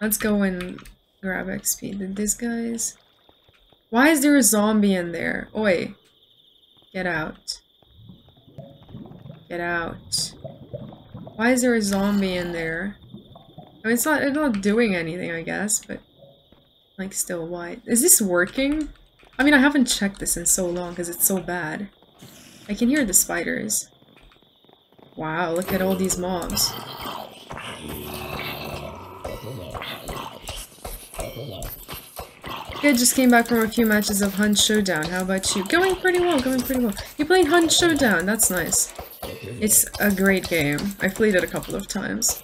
Let's go and grab XP. Did these guys... Why is there a zombie in there? Oi. Get out. Get out. Why is there a zombie in there? I mean, it's not doing anything, I guess, but... Like, still, why? Is this working? I mean, I haven't checked this in so long because it's so bad. I can hear the spiders. Wow, look at all these mobs. Okay, just came back from a few matches of Hunt Showdown. How about you? Going pretty well. You played Hunt Showdown, that's nice. It's a great game. I've played it a couple of times.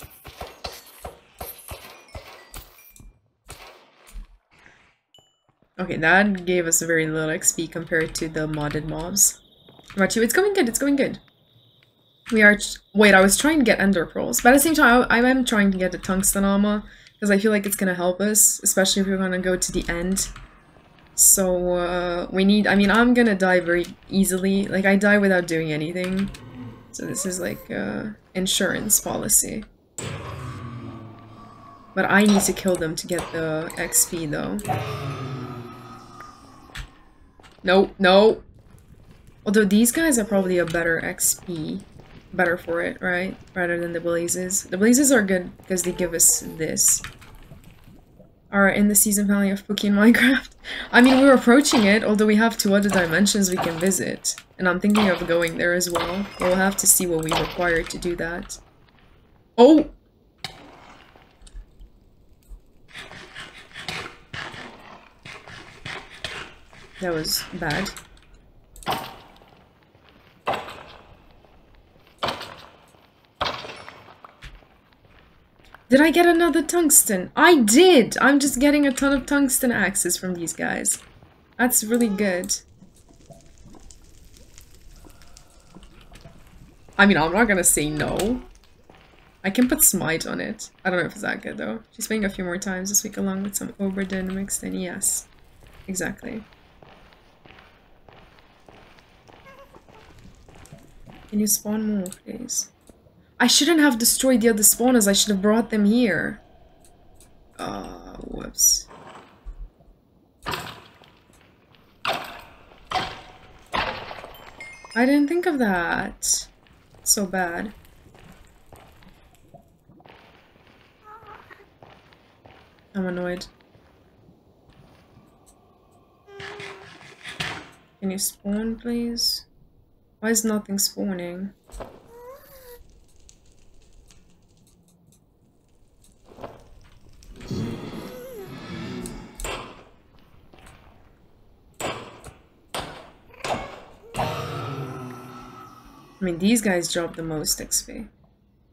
Okay, that gave us very little XP compared to the modded mobs. Right, it's going good, We are... Wait, I was trying to get Ender Pearls, but at the same time, I am trying to get the Tungsten Armor, because I feel like it's gonna help us, especially if we're gonna go to the end. So, we need... I mean, I'm gonna die very easily. Like, I die without doing anything. So this is like, insurance policy. But I need to kill them to get the XP, though. No. Although these guys are probably a better XP. Better for it, right? Rather than the blazes. The blazes are good because they give us this. Alright, in the season finale of Pookie in Minecraft. I mean, we're approaching it, although we have two other dimensions we can visit. And I'm thinking of going there as well. We'll have to see what we require to do that. Oh! That was bad. Did I get another tungsten? I did! I'm just getting a ton of tungsten axes from these guys. That's really good. I mean, I'm not gonna say no. I can put smite on it. I don't know if it's that good though. Just playing a few more times this week along with some Obra Dinn mixed in. Yes, exactly. Can you spawn more, please? I shouldn't have destroyed the other spawners. I should have brought them here. Whoops. I didn't think of that. So bad. I'm annoyed. Can you spawn, please? Why is nothing spawning? I mean, these guys drop the most XP,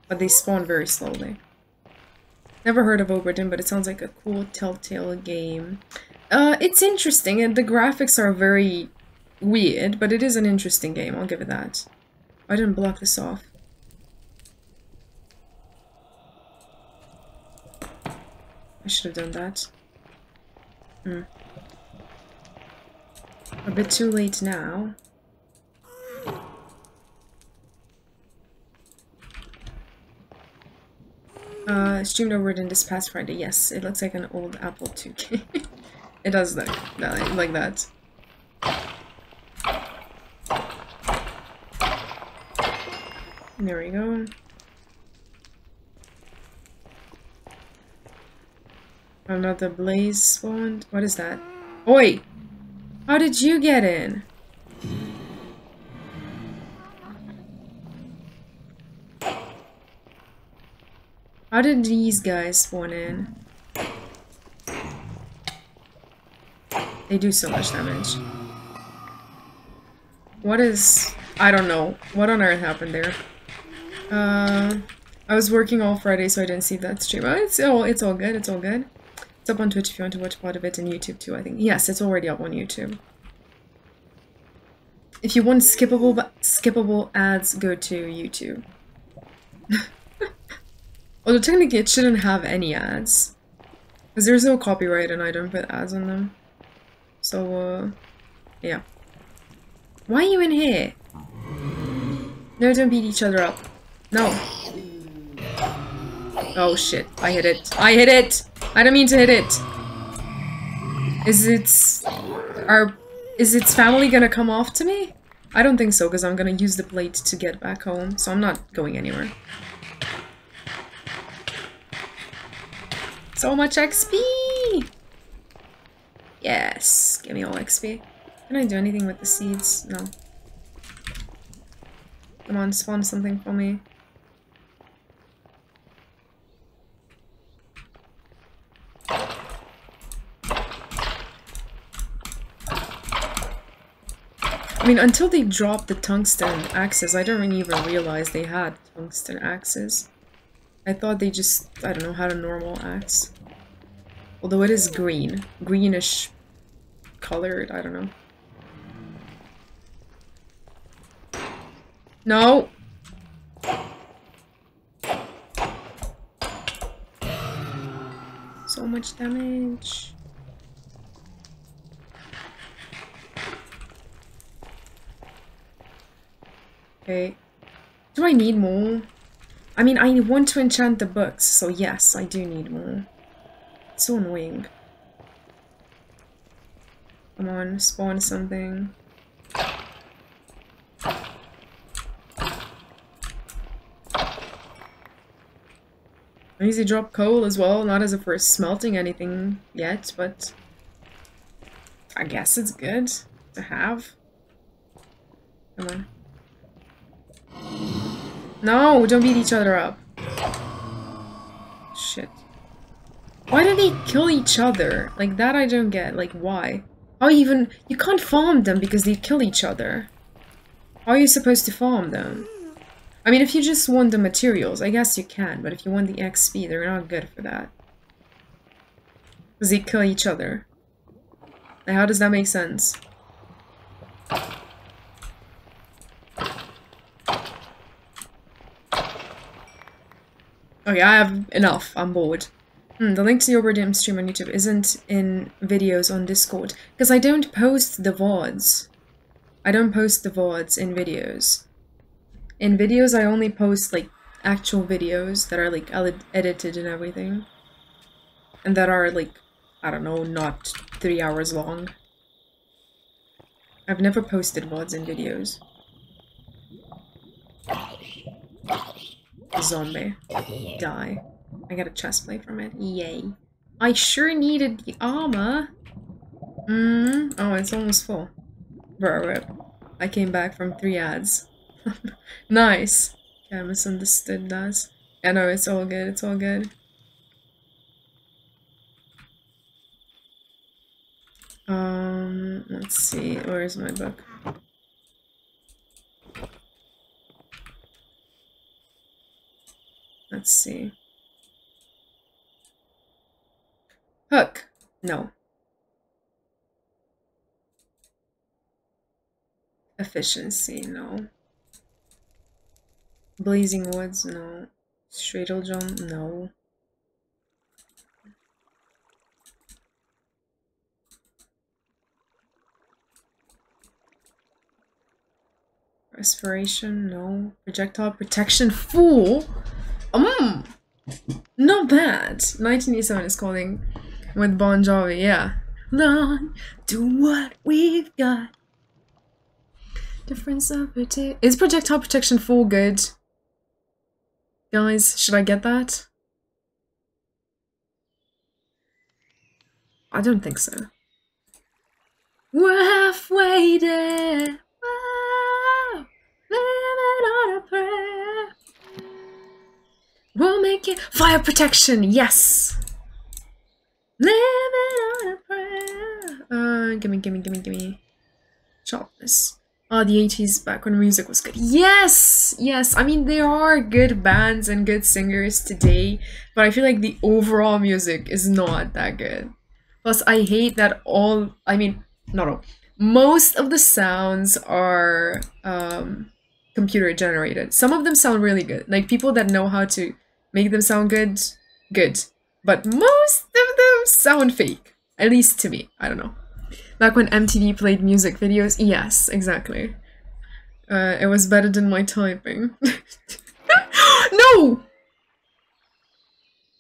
but they spawn very slowly. Never heard of Obra Dinn, but it sounds like a cool Telltale game. It's interesting, and the graphics are very weird, but it is an interesting game, I'll give it that. I didn't block this off. I should have done that. A bit too late now. Streamed over it in this past Friday. Yes, it looks like an old Apple II game. It does look like that. There we go. Another blaze spawned. What is that? Oi! How did you get in? How did these guys spawn in? They do so much damage. What is... I don't know. What on earth happened there? I was working all Friday, so I didn't see that stream. Oh, it's all good, it's all good. It's up on Twitch if you want to watch part of it, and YouTube too, I think. Yes, it's already up on YouTube. If you want skippable ads, go to YouTube. Although technically it shouldn't have any ads, because there's no copyright and I don't put ads on them. So, yeah. Why are you in here? No, don't beat each other up. No. Oh shit, I hit it. I hit it! I don't mean to hit it! Is its family gonna come off to me? I don't think so, because I'm gonna use the plate to get back home, so I'm not going anywhere. So much XP! Yes, give me all XP. Can I do anything with the seeds? No. Come on, spawn something for me. I mean, until they dropped the tungsten axes, I didn't even realize they had tungsten axes. I thought they just, I don't know, had a normal axe. Although it is green. Greenish colored, I don't know. No! So much damage. Okay. Do I need more? I mean, I want to enchant the books, so yes, I do need more. It's so annoying. Come on, spawn something. I usually drop coal as well, not as if we're smelting anything yet, but I guess it's good to have. Come on. No, don't beat each other up. Shit. Why do they kill each other? Like, that I don't get. Like, why? How even... You can't farm them because they kill each other. How are you supposed to farm them? I mean, if you just want the materials, I guess you can, but if you want the XP, they're not good for that. Because they kill each other. Now, how does that make sense? Okay, I have enough. I'm bored. The link to the Obra Dinn stream on YouTube isn't in videos on Discord. Because I don't post the VODs. I don't post the VODs in videos. In videos, I only post, like, actual videos that are, like, edited and everything. And that are, like, I don't know, not 3 hours long. I've never posted VODs in videos. Zombie. Die. I got a chestplate from it. Yay. I sure needed the armor. Oh, it's almost full. Bro, I came back from 3 ads. Nice. Okay, I misunderstood that. Yeah, no, it's all good, it's all good. Let's see, where's my book? Let's see. Hook. No. Efficiency. No. Blazing Woods, no. Straddle Jump, no. Respiration, no. Projectile Protection, fool! Not bad. 1987 is calling with Bon Jovi, yeah. Long, do what we've got. Difference of protection. Is Projectile Protection 4 good? Guys, should I get that? I don't think so. We're halfway there. Wow. Living on a prayer. We'll make it. Fire protection, yes. Living on a prayer. Gimme. Sharpness. Oh, the 80s background music was good. Yes! Yes! I mean, there are good bands and good singers today, but I feel like the overall music is not that good. Plus, I hate that all... I mean, not all. Most of the sounds are computer generated. Some of them sound really good. Like, people that know how to make them sound good, good. But most of them sound fake. At least to me. I don't know. Back when MTV played music videos, yes, exactly. It was better than my typing. No!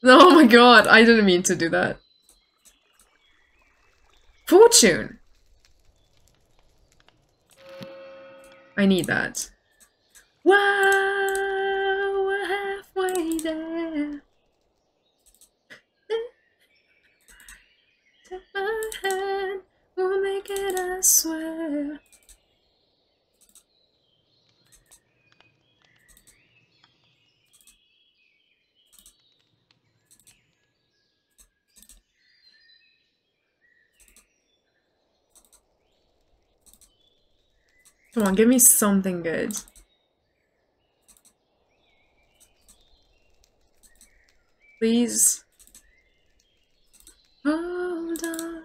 Oh my god, I didn't mean to do that. Fortune! I need that. Wow, we're halfway there. Take my hand. We'll make it, I swear. Come on, give me something good. Please. Hold on.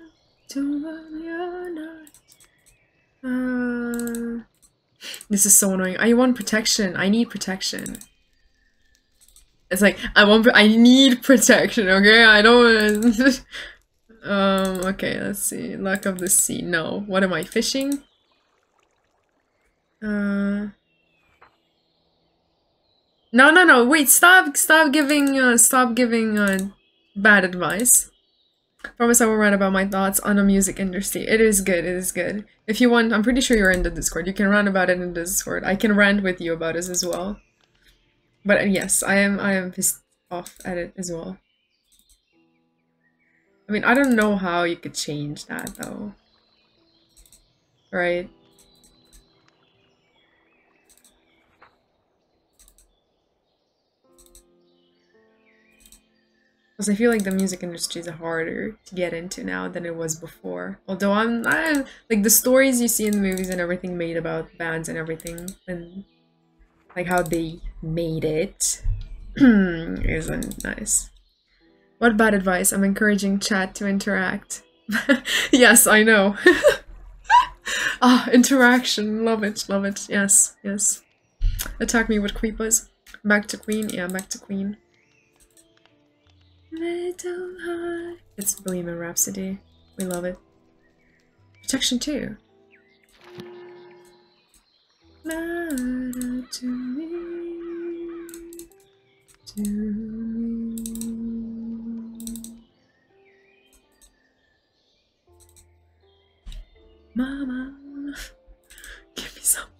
This is so annoying. I want protection. I need protection. It's like I need protection. Okay, I don't. Okay, let's see. Luck of the sea. No. What am I fishing? No. Wait. Stop giving bad advice. Promise I will write about my thoughts on the music industry. It is good, it is good. If you want, I'm pretty sure you're in the Discord. You can rant about it in the Discord. I can rant with you about it as well. But yes, I am pissed off at it as well. I mean, I don't know how you could change that though. Right? Because I feel like the music industry is harder to get into now than it was before. Although I'm like the stories you see in the movies and everything made about bands and everything and Like how they made it isn't nice. What bad advice? I'm encouraging chat to interact. Yes, I know. Ah, interaction. Love it, love it. Yes, yes. Attack me with creepers. Back to Queen. Yeah, back to Queen. Little heart. It's Bohemian Rhapsody. We love it. Protection 2. Matter to me. To me. Mama. Give me something.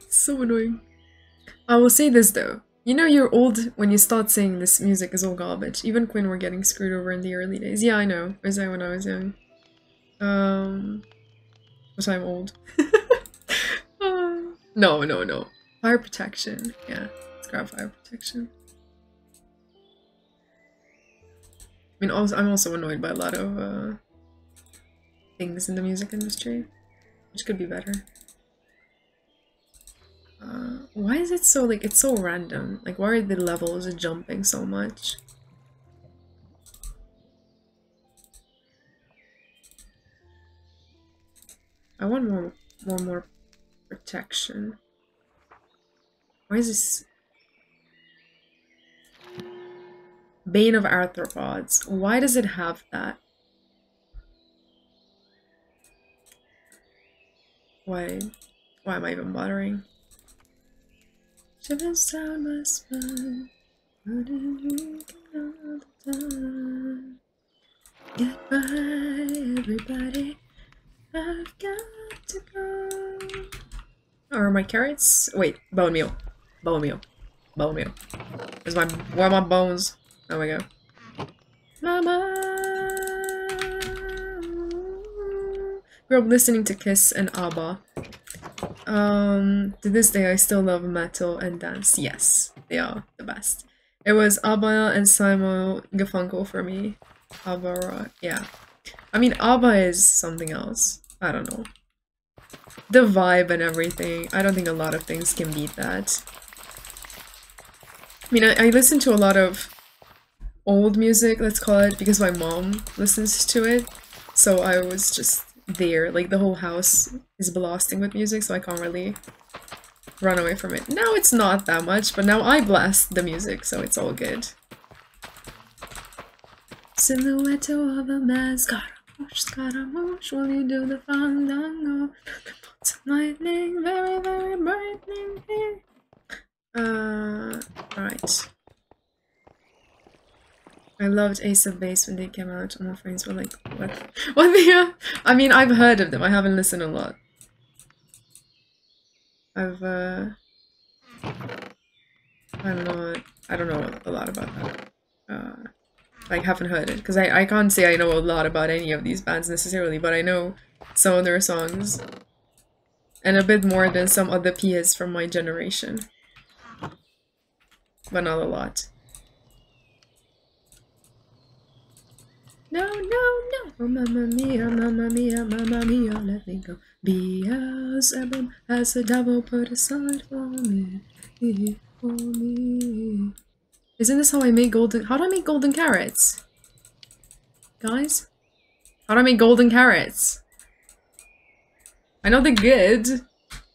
It's so annoying. I will say this though. You know you're old when you start saying this music is all garbage. Even Queen were getting screwed over in the early days. Yeah, I know. I was there when I was young. But I'm old. No, no, no. Fire protection. Yeah, let's grab fire protection. I mean, also, I'm also annoyed by a lot of things in the music industry, which could be better. Why is it so, like, it's so random? Like, why are the levels jumping so much? I want more protection. Why is this? Bane of Arthropods. Why does it have that? Why am I even bothering? Shivers down my spine, running leaking all the time. Goodbye, everybody. I've got to go. Are my carrots? Wait, bone meal. Bone meal. Bone meal. Where's my, where are my bones? There we go. Mama. Grew up listening to KISS and ABBA. To this day I still love metal and dance. Yes, they are the best. It was ABBA and Simon Garfunkel for me. ABBA, yeah. I mean, ABBA is something else. I don't know. The vibe and everything. I don't think a lot of things can beat that. I mean, I listen to a lot of old music, let's call it, because my mom listens to it. So I was just there, like the whole house is blasting with music, so I can't really run away from it. Now it's not that much, but now I blast the music, so it's all good. Silhouette of a man, Scaramouche, Scaramouche, will you do the fandango? Some lightning, very, very brightening here. Alright. I loved Ace of Base when they came out, and my friends were like, what the hell? I mean, I've heard of them, I haven't listened a lot. I don't know a lot about that. Like, haven't heard it, because I can't say I know a lot about any of these bands necessarily, but I know some of their songs. And a bit more than some other peers from my generation. But not a lot. No, no, no! Oh, mamma mia, mamma mia, mamma mia, let me go. Beelzebub has a double put aside for me, for me. Isn't this how I make golden— how do I make golden carrots? Guys? How do I make golden carrots? I know they're good.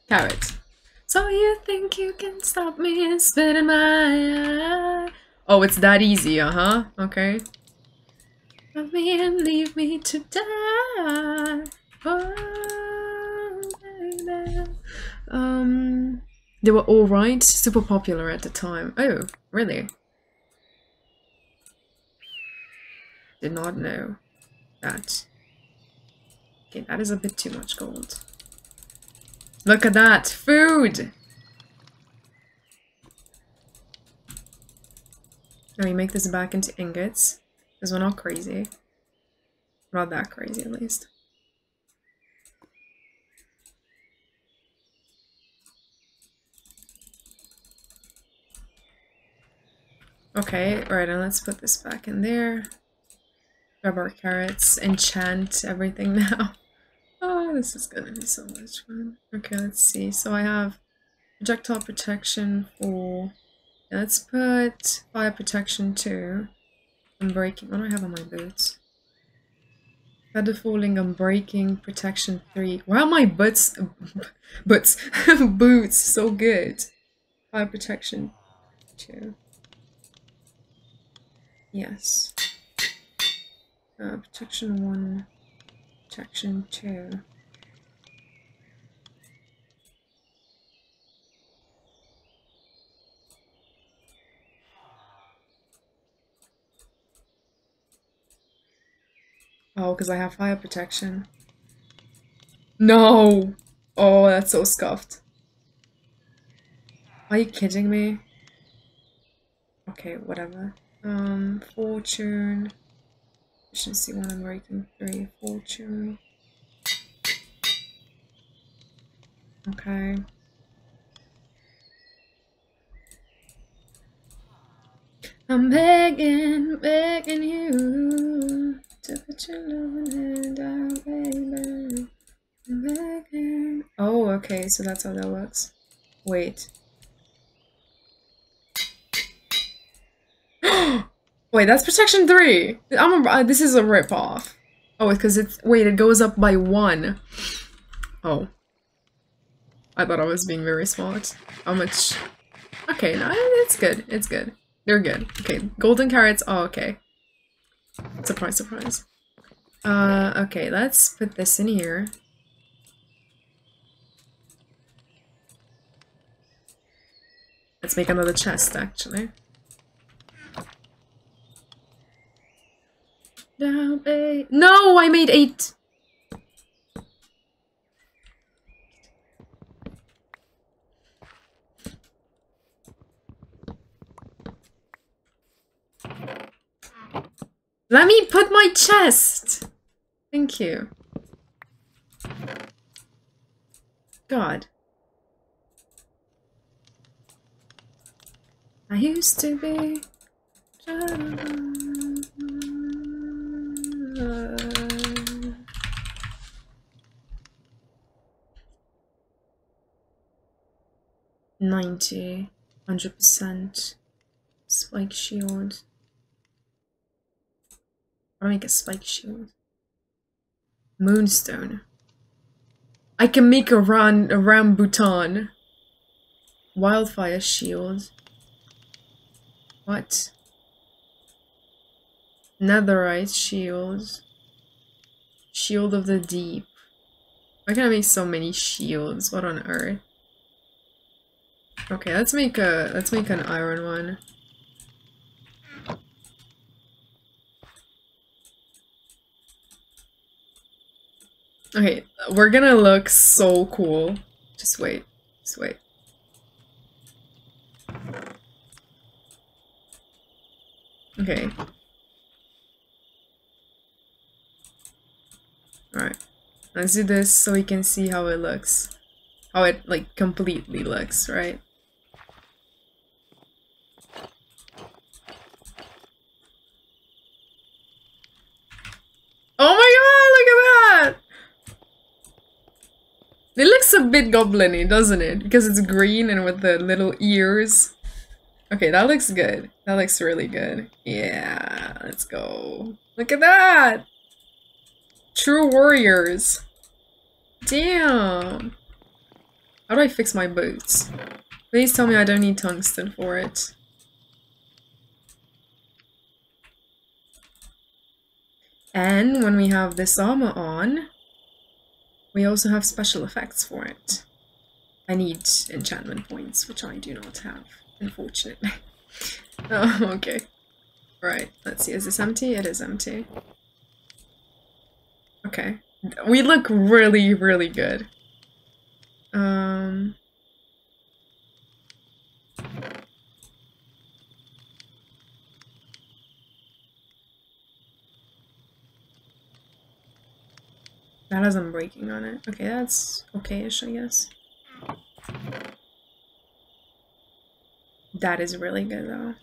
Carrot. So you think you can stop me and spit in my eye? Oh, it's that easy, uh-huh. Okay. Love me and leave me to die. Oh, baby. They were alright, super popular at the time. Oh, really? Did not know that. Okay, that is a bit too much gold. Look at that! Food! Now we make this back into ingots. Because we're not crazy. Not that crazy, at least. Okay, right, now let's put this back in there. Grab our carrots, enchant everything now. Oh, this is gonna be so much fun. Okay, let's see. So I have Projectile protection 4. Let's put fire protection 2. Unbreaking. What do I have on my boots? Feather falling, unbreaking, protection 3. Why are my boots so good? Fire protection 2. Yes. Protection 1. Protection 2. Oh, because I have fire protection. No! Oh, that's so scuffed. Are you kidding me? Okay, whatever. Fortune. Efficiency 1, unbreaking 3. Fortune. Okay. I'm begging, begging you. To put your loving hand out, baby. Begging. Oh, okay, so that's how that works. Wait. Wait, that's protection 3! This is a rip-off. Oh, because it's- wait, it goes up by 1. Oh. I thought I was being very smart. How much- okay, no, it's good, it's good. They're good. Okay, golden carrots, oh, okay. Surprise, surprise. Okay, let's put this in here. Let's make another chest, actually. No, I made 8! Let me put my chest! Thank you. God. I used to be... ...90, 100%, spike shield. I'll make a spike shield. Moonstone. I can make a rambutan. Wildfire shield. What? Netherite shield. Shield of the deep. Why can I make so many shields? What on earth? Okay, let's make an iron one. Okay, we're gonna look so cool. Just wait. Just wait. Okay. Alright. Let's do this so we can see how it looks. How it, like, completely looks, right? Oh my god, look at that! It looks a bit goblin-y, doesn't it? Because it's green and with the little ears. Okay, that looks good. That looks really good. Yeah, let's go. Look at that! True warriors. Damn. How do I fix my boots? Please tell me I don't need tungsten for it. And when we have this armor on... we also have special effects for it. I need enchantment points, which I do not have, unfortunately. Oh, okay. Right, let's see, is this empty? It is empty. Okay. We look really, really good. That has unbreaking on it. Okay, that's okay-ish, I guess. That is really good, though.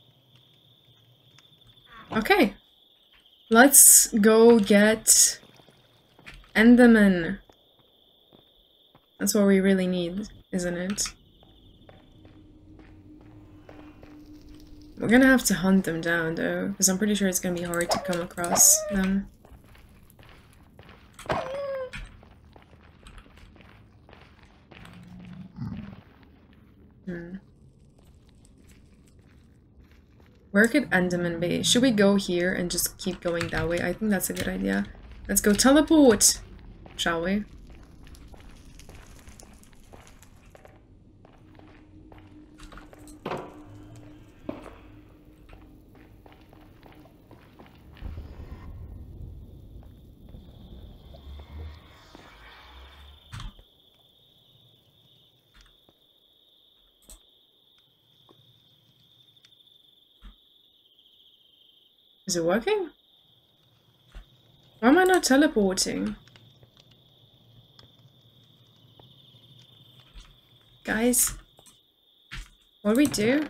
Okay. Let's go get Enderman. That's what we really need, isn't it? We're gonna have to hunt them down, though, because I'm pretty sure it's gonna be hard to come across them. Where could Andaman be? Should we go here and just keep going that way? I think that's a good idea. Let's go teleport! Shall we? Is it working? Why am I not teleporting? Guys, what do we do?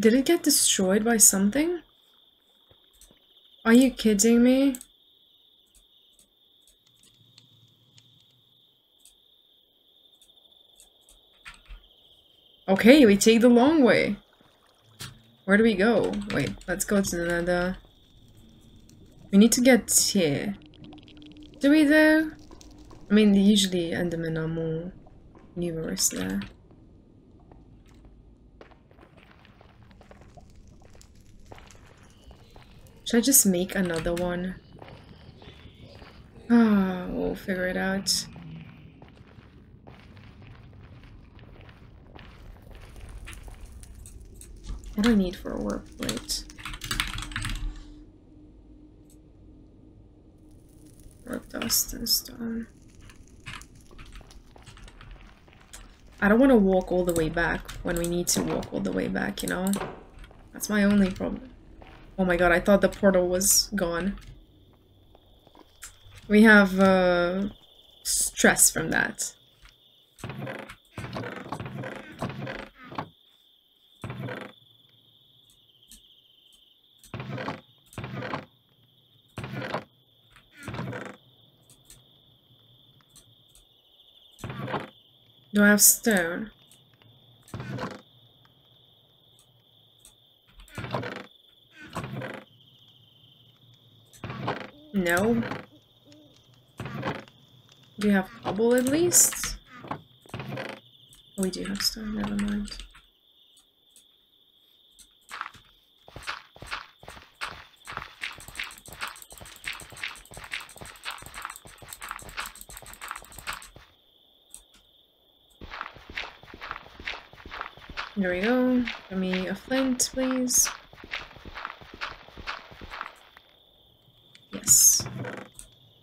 Did it get destroyed by something? Are you kidding me? Okay, we take the long way. Where do we go? Wait, let's go to another... We need to get here. Do we though? I mean, usually Endermen are more numerous there. Should I just make another one? Ah, we'll figure it out. What do I need for a warp plate? Warp dust and stone. I don't want to walk all the way back when we need to walk all the way back, you know? That's my only problem. Oh my god, I thought the portal was gone. We have stress from that. Do I have stone? No. Do we have cobble at least? Oh, we do have stone, never mind. There we go. Give me a flint, please.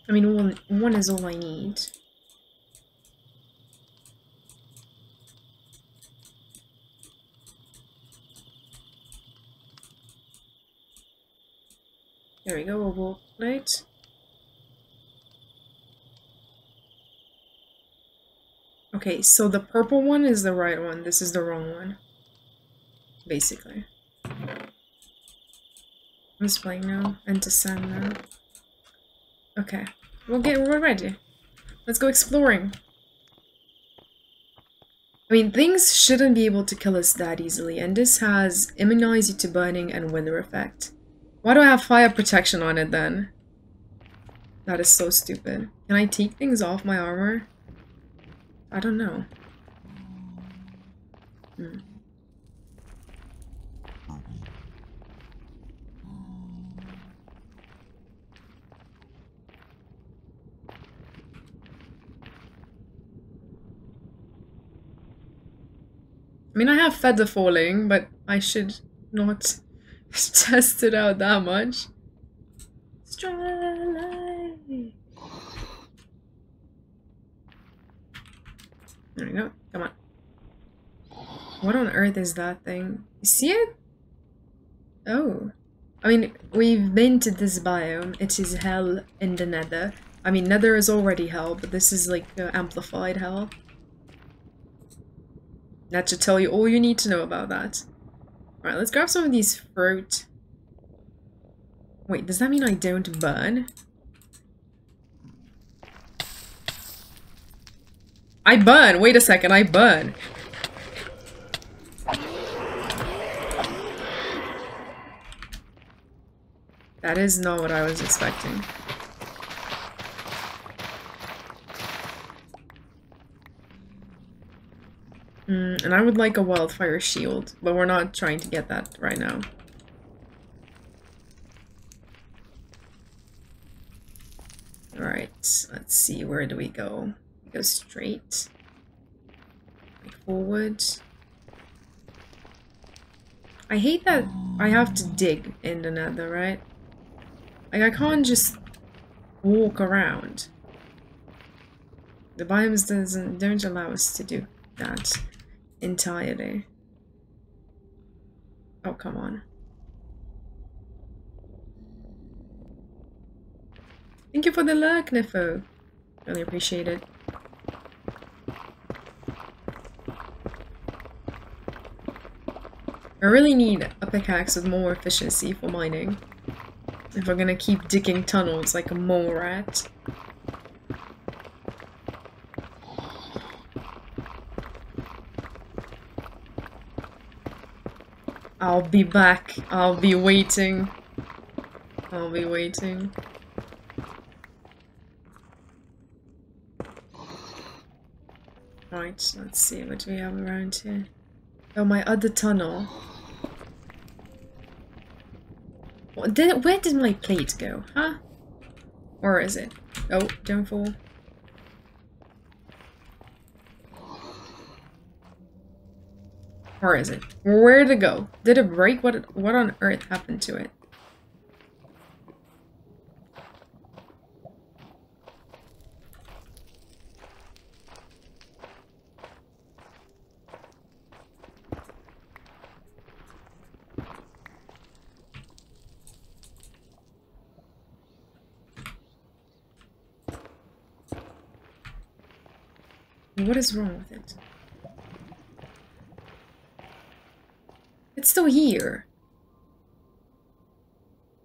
I mean, one is all I need. There we go, a wall plate. Okay, so the purple one is the right one. This is the wrong one. Basically. I'm just playing now. And to sand now. Okay. We're ready. Let's go exploring. I mean, things shouldn't be able to kill us that easily, and this has immunize you to burning and weather effect. Why do I have fire protection on it then? That is so stupid. Can I take things off my armor? I don't know. I mean, I have feather falling, but I should not test it out that much. Strike. There we go. Come on. What on earth is that thing? You see it? Oh. I mean, we've been to this biome. It is hell in the nether. I I mean, Nether is already hell, but this is like amplified hell. That should tell you all you need to know about that. Alright, let's grab some of these fruit. Wait, does that mean I don't burn? I burn! Wait a second, I burn! That is not what I was expecting. And I would like a wildfire shield, but we're not trying to get that right now. Alright, let's see, where do we go? We go straight. Forward. I hate that I have to dig in the Nether, right? Like, I can't just walk around. The biomes don't allow us to do that. Entirely. Oh, come on. Thank you for the lurk, Niffo. Really appreciate it. I really need a pickaxe with more efficiency for mining. If we're gonna keep digging tunnels like a mole rat. I'll be back. I'll be waiting. I'll be waiting. Right, let's see. What do we have around here? Oh, my other tunnel. Where did my plate go? Huh? Or is it? Oh, don't fall. Or is it? Where'd it go? Did it break? What on earth happened to it? What is wrong with it? It's still here.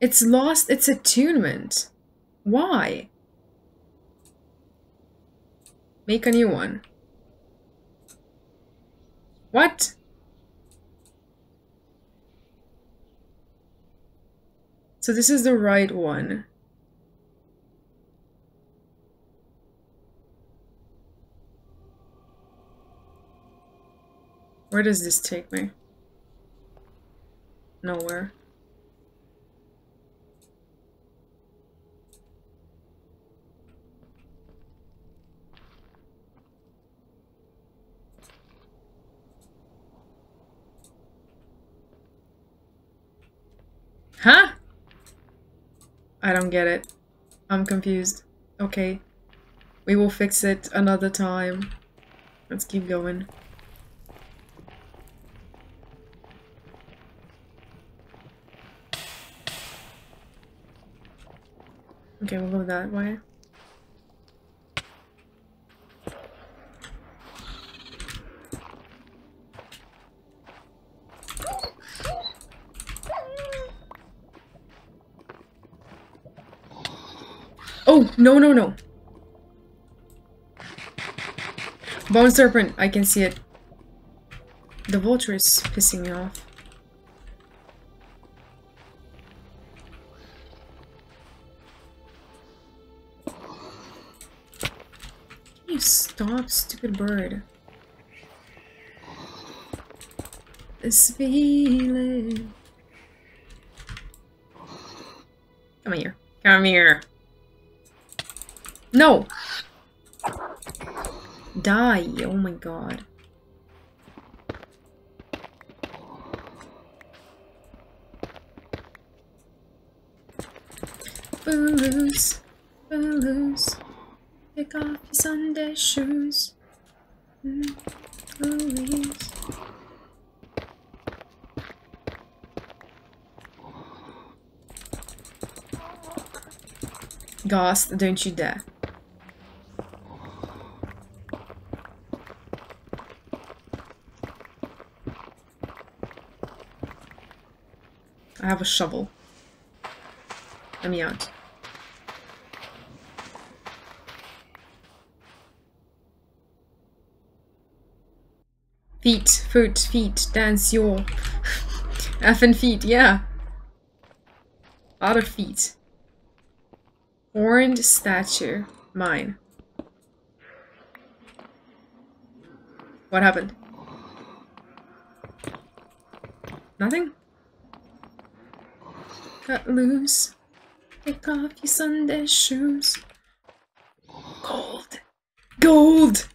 It's lost its attunement. Why? Make a new one. What? So this is the right one. Where does this take me? Nowhere. Huh? I don't get it. I'm confused. Okay. We will fix it another time. Let's keep going. Okay, we'll go that way. Oh, no, no, no. Bone serpent, I can see it. The vulture is pissing me off. Stop, stupid bird. This feeling. Come here. Come here. No! Die. Oh my god. Booze. Booze. Pick off your Sunday shoes. Always. Ghost, don't you dare. I have a shovel. Let me out. Feet, foot, feet, dance your effing feet, yeah. Out of feet. Horned statue, mine. What happened? Nothing? Cut loose. Take off your Sunday shoes. Gold. Gold!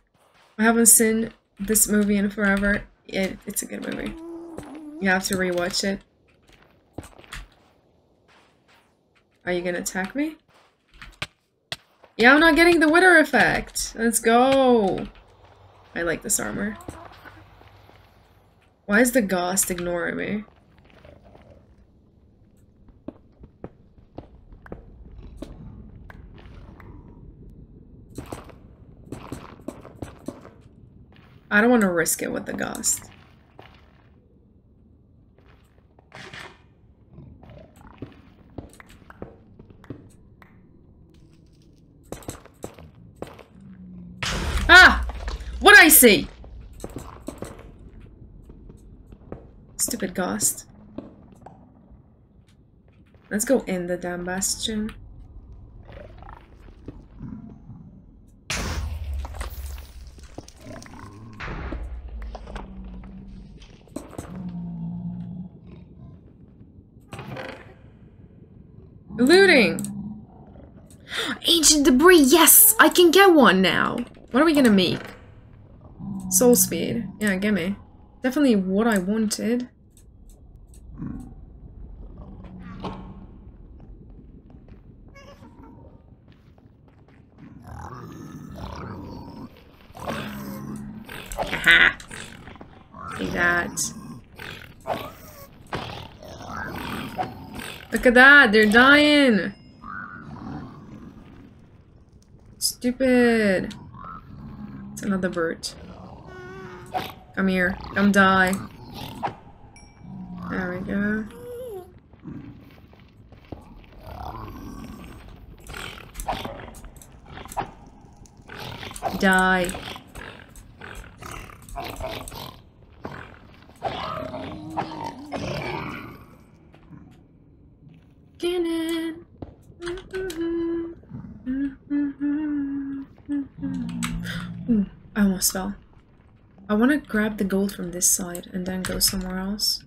I haven't seen this movie in forever. It's a good movie. You have to rewatch it. Are you gonna attack me? Yeah, I'm not getting the wither effect. Let's go. I like this armor. Why is the ghost ignoring me? I don't want to risk it with the ghost. Ah! What'd I see? Stupid ghost. Let's go in the damn bastion. Looting! Ancient debris, yes! I can get one now! What are we gonna make? Soul speed. Yeah, gimme. Definitely what I wanted. Haha! See that. Look at that, they're dying! Stupid! It's another bird. Come here, come die. There we go. Die. I almost fell. I want to grab the gold from this side and then go somewhere else.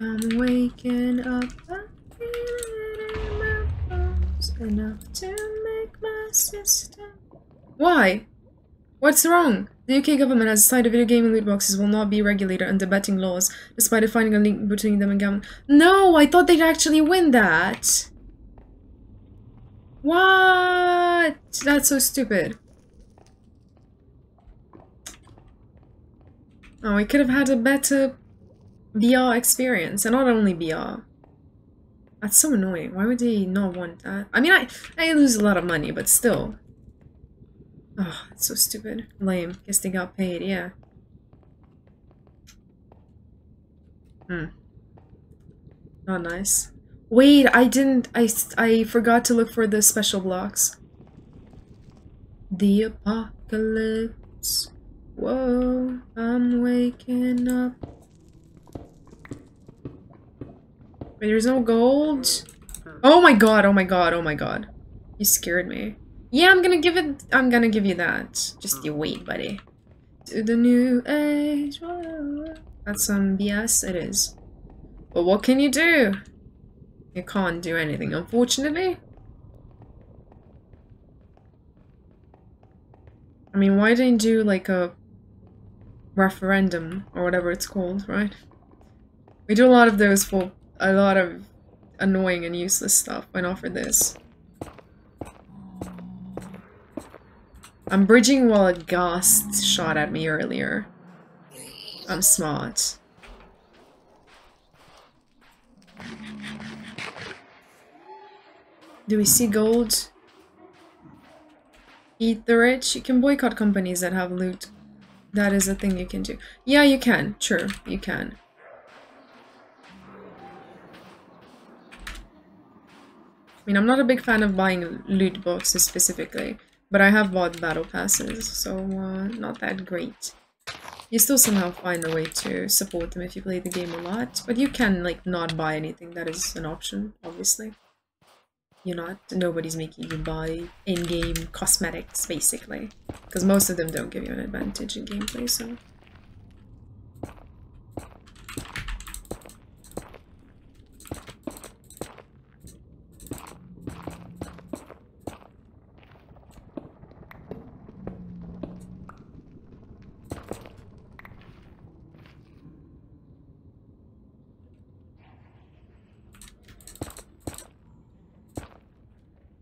I'm waking up. Enough to make my system. Why? What's wrong? The UK government has decided video gaming loot boxes will not be regulated under betting laws, despite it finding a link between them and gambling. No, I thought they'd actually win that. What? That's so stupid. Oh, we could have had a better VR experience, and not only VR. That's so annoying. Why would they not want that? I mean, I lose a lot of money, but still. Oh, it's so stupid. Lame. Guess they got paid, yeah. Hmm. Not nice. Wait, I forgot to look for the special blocks. The apocalypse. Whoa, I'm waking up. Wait, there's no gold? Oh my god, oh my god, oh my god. You scared me. Yeah, I'm gonna give you that. Just you wait, buddy. To the new age. Whoa. That's some BS, it is. But what can you do? You can't do anything, unfortunately. I mean, why didn't you do like a referendum or whatever it's called, right? We do a lot of those for a lot of annoying and useless stuff, but not for this. I'm bridging while a ghost shot at me earlier. I'm smart. Do we see gold? Eat the rich? You can boycott companies that have loot. That is a thing you can do. Yeah, you can. Sure, you can. I mean, I'm not a big fan of buying loot boxes specifically, but I have bought battle passes, so not that great. You still somehow find a way to support them if you play the game a lot, but you can, like, not buy anything. That is an option, obviously. Nobody's making you buy in-game cosmetics, basically, because most of them don't give you an advantage in gameplay, so...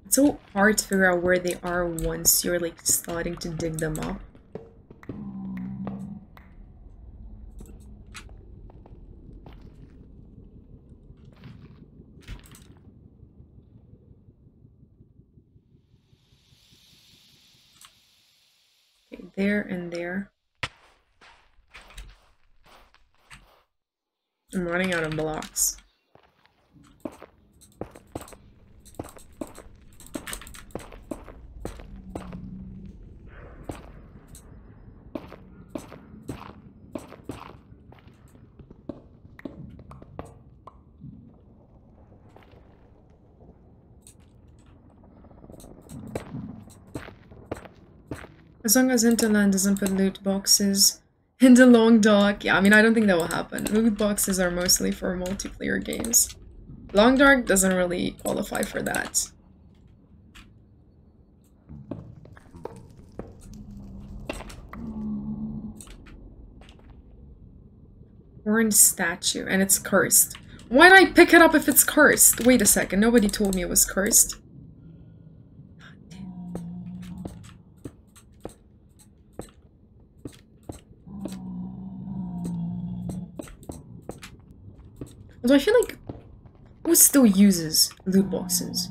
It's so hard to figure out where they are once you're like starting to dig them up. Okay, there and there. I'm running out of blocks. As long as Interland doesn't put loot boxes in the Long Dark. Yeah, I mean, I don't think that will happen. Loot boxes are mostly for multiplayer games. Long Dark doesn't really qualify for that. Orange statue, and it's cursed. Why did I pick it up if it's cursed? Wait a second, nobody told me it was cursed. Although I feel like, who still uses loot boxes?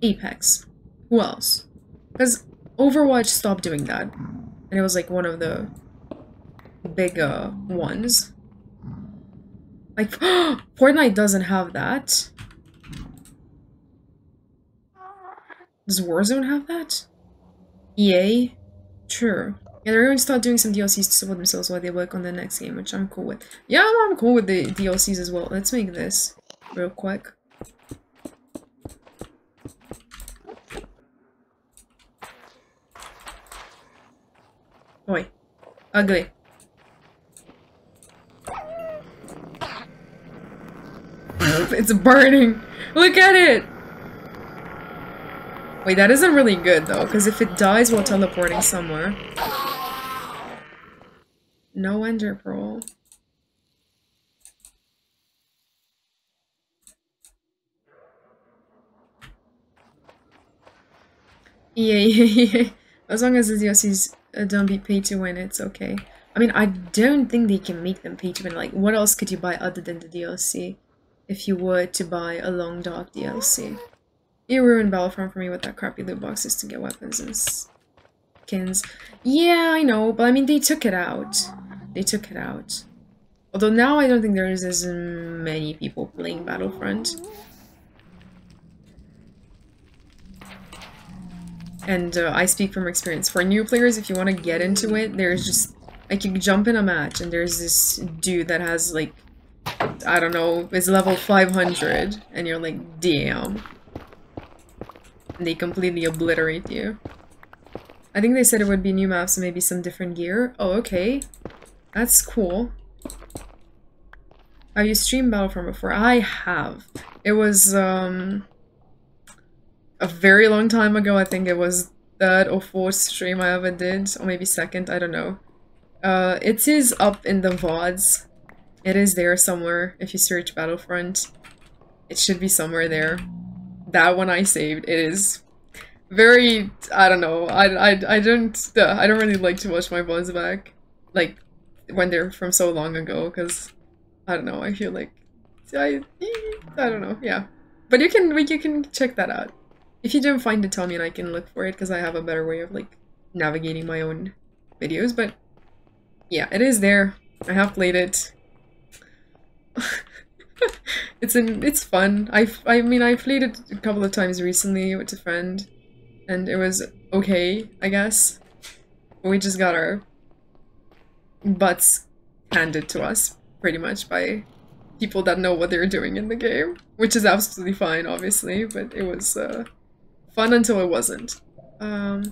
Apex. Who else? Because Overwatch stopped doing that. And it was like one of the bigger ones. Like, Fortnite doesn't have that. Does Warzone have that? EA? Sure. Yeah, they're going to start doing some DLCs to support themselves while they work on the next game, which I'm cool with. Yeah, I'm cool with the DLCs as well. Let's make this real quick. Oi. Ugly. It's burning! Look at it! Wait, that isn't really good though, because if it dies while teleporting somewhere... No ender pearl. Yeah. As long as the DLCs don't be pay to win, it's okay. I mean, I don't think they can make them pay to win. Like, what else could you buy other than the DLC if you were to buy a Long Dark DLC? You ruined Battlefront for me with that crappy loot boxes to get weapons and skins. Yeah, I know, but I mean, they took it out. They took it out. Although now I don't think there is as many people playing Battlefront. And I speak from experience. For new players, if you want to get into it, there's just... Like, you jump in a match and there's this dude that has, like... I don't know, it's level 500. And you're like, damn. They completely obliterate you. I think they said it would be new maps and maybe some different gear. Oh, okay. That's cool. Have you streamed Battlefront before? I have. It was, a very long time ago. I think it was third or fourth stream I ever did. Or maybe second, I don't know. It is up in the VODs. It is there somewhere. If you search Battlefront, it should be somewhere there. That one I saved. It is very, I don't know, I don't really like to watch my VODs back, like, when they're from so long ago, because, I don't know, I feel like, I don't know, yeah. But you can check that out. If you don't find it, tell me and I can look for it, because I have a better way of like navigating my own videos. But yeah, it is there. I have played it. It's fun. I mean I played it a couple of times recently with a friend, and it was okay, I guess. We just got our butts handed to us pretty much by people that know what they're doing in the game, which is absolutely fine, obviously, but it was fun until it wasn't. I've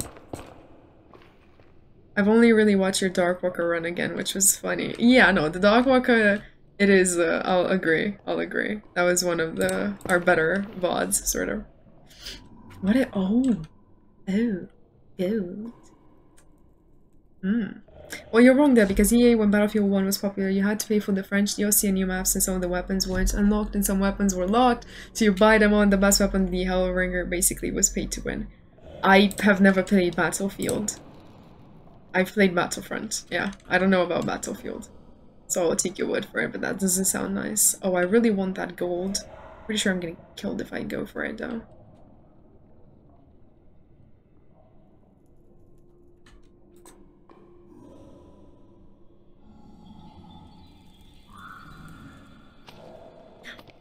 only really watched your Darkwalker run again, which was funny. Yeah, no, the Darkwalker, it is, I'll agree. That was one of our better VODs, sort of. What it, oh, good. Well, you're wrong there, because EA, when Battlefield 1 was popular, you had to pay for the French DLC and new maps, and some of the weapons weren't unlocked and some weapons were locked, so you buy them on the best weapon. The Hellringer basically was paid to win. I have never played Battlefield. I've played Battlefront, yeah. I don't know about Battlefield, so I'll take your word for it, but that doesn't sound nice. Oh, I really want that gold. Pretty sure I'm getting killed if I go for it, though.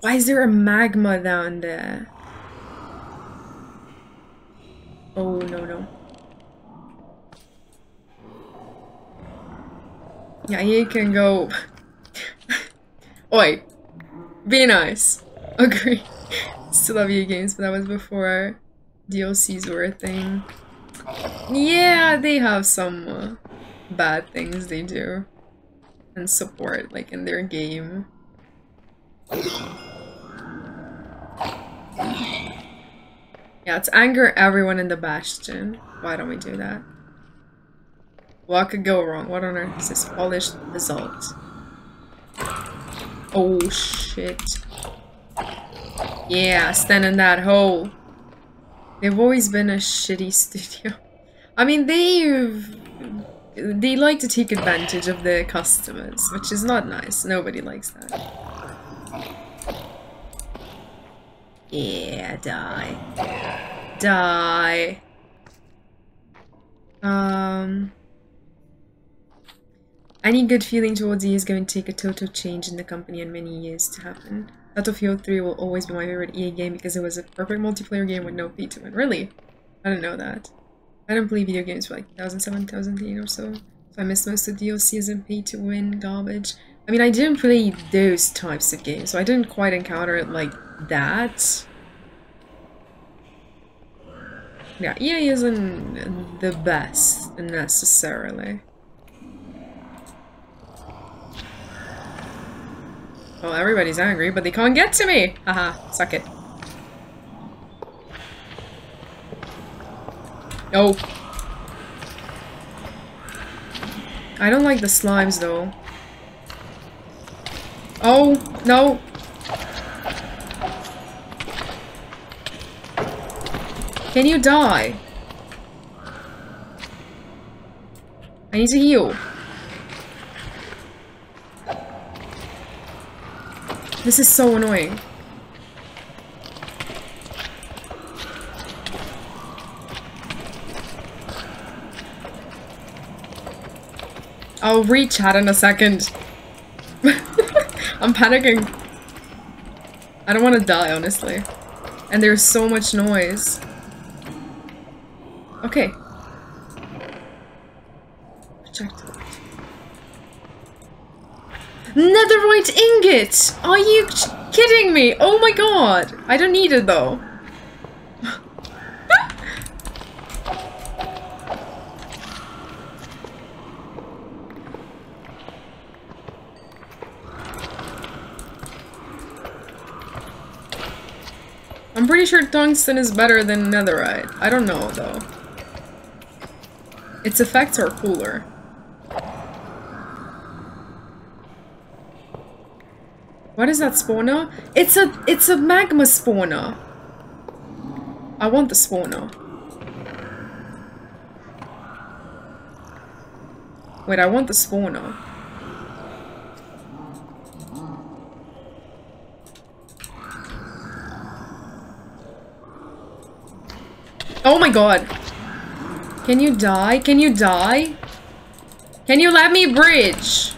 Why is there a magma down there? Oh, no, no. Yeah, he can go... Oi! Be nice! Agree. Still love you games, but that was before DLCs were a thing. Yeah, they have some bad things they do. And support, like, in their game. Yeah, let's anger everyone in the Bastion. Why don't we do that? What could go wrong? What on earth is this polished result? Oh shit. Yeah, stand in that hole. They've always been a shitty studio. I mean, they like to take advantage of their customers, which is not nice. Nobody likes that. Yeah, die. Die. Any good feeling towards EA is going to take a total change in the company in many years to happen. Battlefield 3 will always be my favorite EA game because it was a perfect multiplayer game with no pay to win. Really? I didn't know that. I don't play video games for like 2007, 2008 or so. So I missed most of the DLCs and pay to win garbage. I mean, I didn't play those types of games, so I didn't quite encounter it like that. Yeah, EA isn't the best, necessarily. Well, everybody's angry, but they can't get to me! Haha, suck it. No. I don't like the slimes, though. Oh, no! Can you die? I need to heal. This is so annoying. I'll reach out in a second. I'm panicking. I don't want to die, honestly. And there's so much noise. Okay. Projectile. Netherite ingot! Are you kidding me? Oh my god! I don't need it though. I'm pretty sure tungsten is better than netherite. I don't know though. Its effects are cooler. What is that spawner? It's a magma spawner. I want the spawner. Wait, I want the spawner. Oh my god. Can you die? Can you die? Can you let me bridge?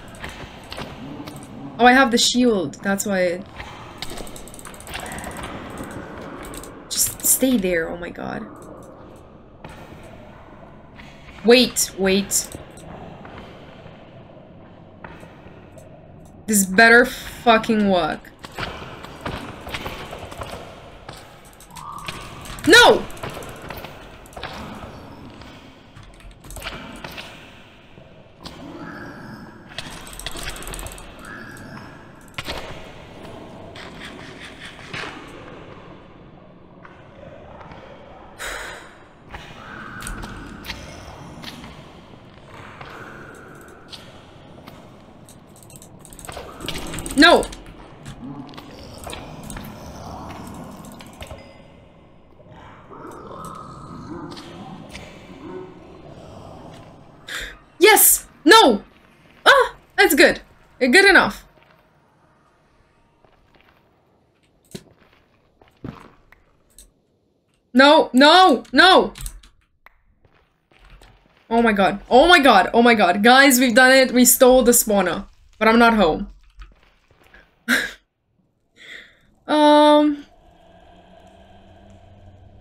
Oh, I have the shield. That's why. Just stay there. Oh my god. Wait, wait. This better fucking work. No! No! Yes! No! Ah! That's good. Good enough. No! No! No! Oh my god. Oh my god. Oh my god. Guys, we've done it. We stole the spawner. But I'm not home.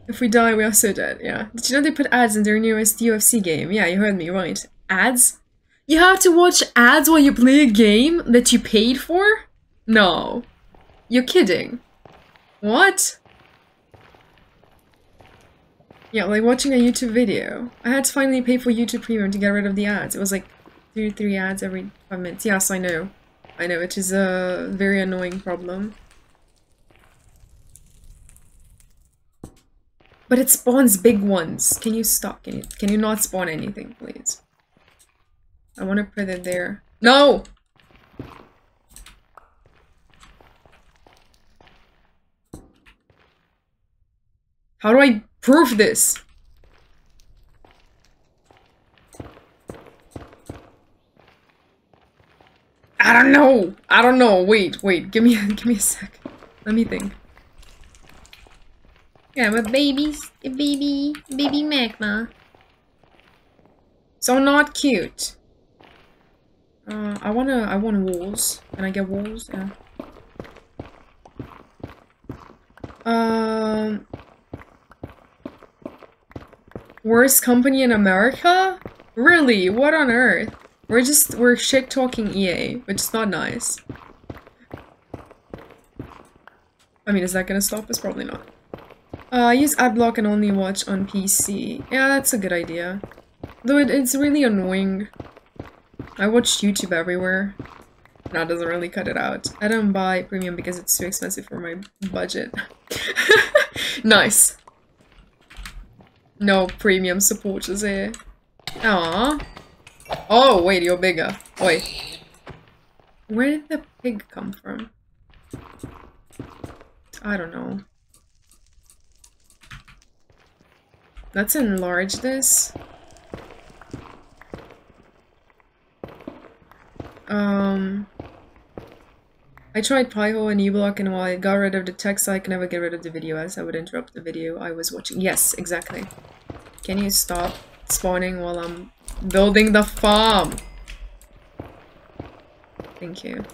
If we die, we are so dead, yeah. Did you know they put ads in their newest UFC game? Yeah, you heard me, right. Ads? You have to watch ads while you play a game that you paid for? No. You're kidding. What? Yeah, like watching a YouTube video. I had to finally pay for YouTube Premium to get rid of the ads. It was like 3 ads every 5 minutes. Yes, I know. I know, which is a very annoying problem. But it spawns big ones. Can you stop? Can you not spawn anything, please? I want to put it there. No! How do I prove this? I don't know. I don't know. Wait, wait. Give me a sec. Let me think. Yeah, I'm a baby magma. So not cute. I want walls. Can I get walls? Yeah. Worst company in America? Really? What on earth? We're shit talking EA, which is not nice. I mean, is that gonna stop us? Probably not. Use AdBlock and only watch on PC. Yeah, that's a good idea. Though it's really annoying. I watch YouTube everywhere. That doesn't really cut it out. I don't buy premium because it's too expensive for my budget. Nice. No premium supporters here. Aww. Oh, wait, you're bigger. Oi. Where did the pig come from? I don't know. Let's enlarge this. I tried Pi-hole and uBlock and while I got rid of the text, I can never get rid of the video as I would interrupt the video I was watching. Yes, exactly. Can you stop spawning while I'm building the farm? Thank you.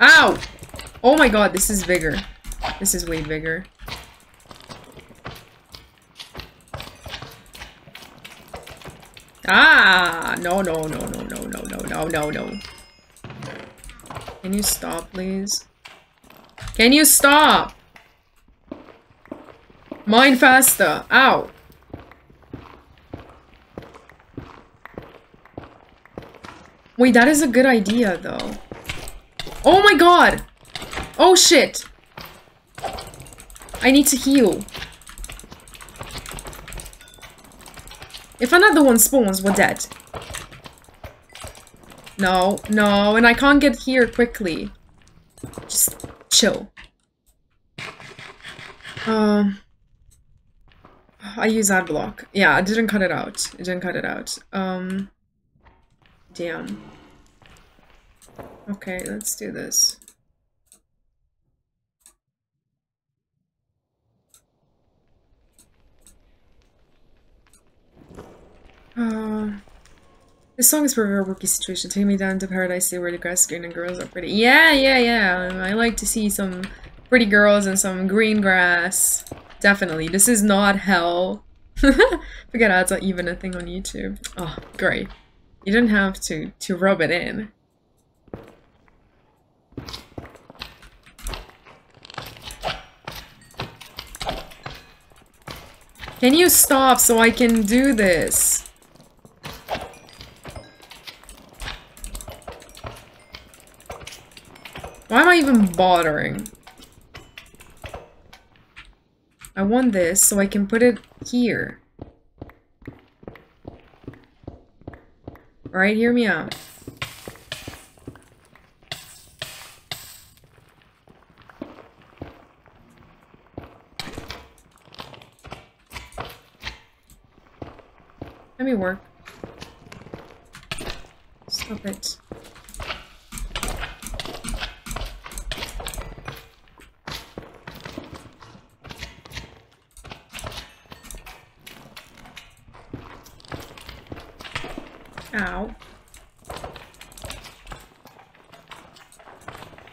Ow! Oh my god, this is bigger. This is way bigger. Ah! No. Can you stop, please? Can you stop? Mine faster! Ow! Wait, that is a good idea, though. Oh my god! Oh shit! I need to heal. If another one spawns, we're dead. No, no, and I can't get here quickly. Just chill. I use AdBlock. Yeah, I didn't cut it out. It didn't cut it out. Damn. Okay, let's do this. This song is for a real rookie situation. Take me down to paradise, where the grass is green and girls are pretty. Yeah, yeah, yeah. I like to see some pretty girls and some green grass. Definitely. This is not hell. Forget ads are even a thing on YouTube. Oh, great. You didn't have to rub it in. Can you stop so I can do this? Why am I even bothering? I want this so I can put it here. Alright, hear me out. Let me work. Stop it. Ow.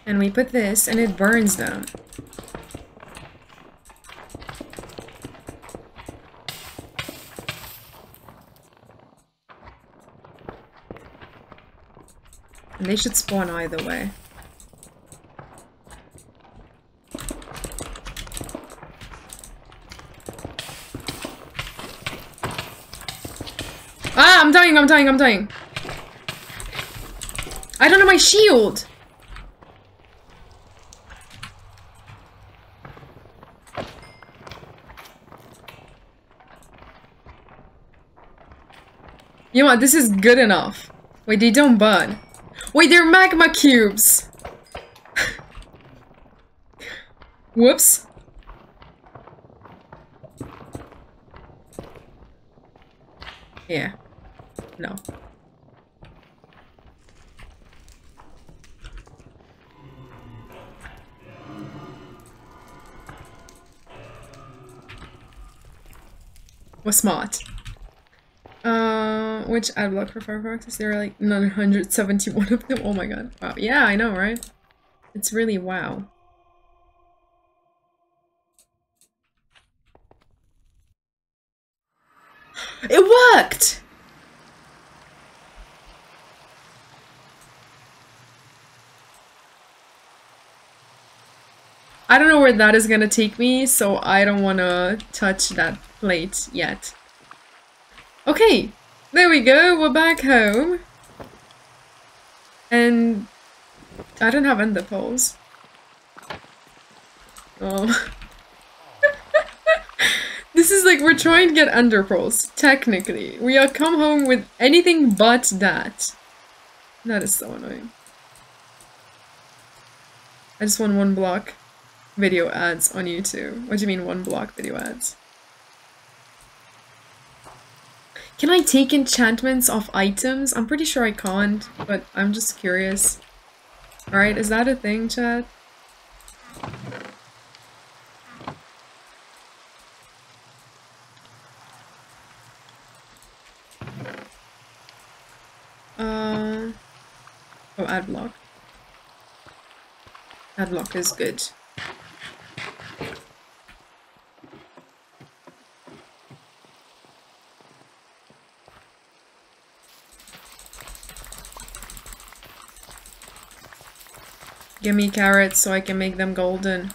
And we put this, and it burns them. And they should spawn either way. Ah, I'm dying, I'm dying, I'm dying. I don't know my shield. You know what, this is good enough. Wait, they don't burn. Wait, they're magma cubes. Whoops. Yeah. No. We're smart. Which ad block for Firefox is there are like 971 of them? Oh my god. Wow. Yeah, I know, right? It's really wow. It worked! I don't know where that is gonna take me, so I don't wanna touch that plate yet. Okay, there we go, we're back home. And I don't have ender pearls. Oh. This is like, we're trying to get ender pearls, technically. We are come home with anything but that. That is so annoying. I just want one block video ads on YouTube. What do you mean one block video ads? Can I take enchantments off items? I'm pretty sure I can't, but I'm just curious. Alright, is that a thing, chat? Oh, ad block. Ad block is good. Give me carrots so I can make them golden.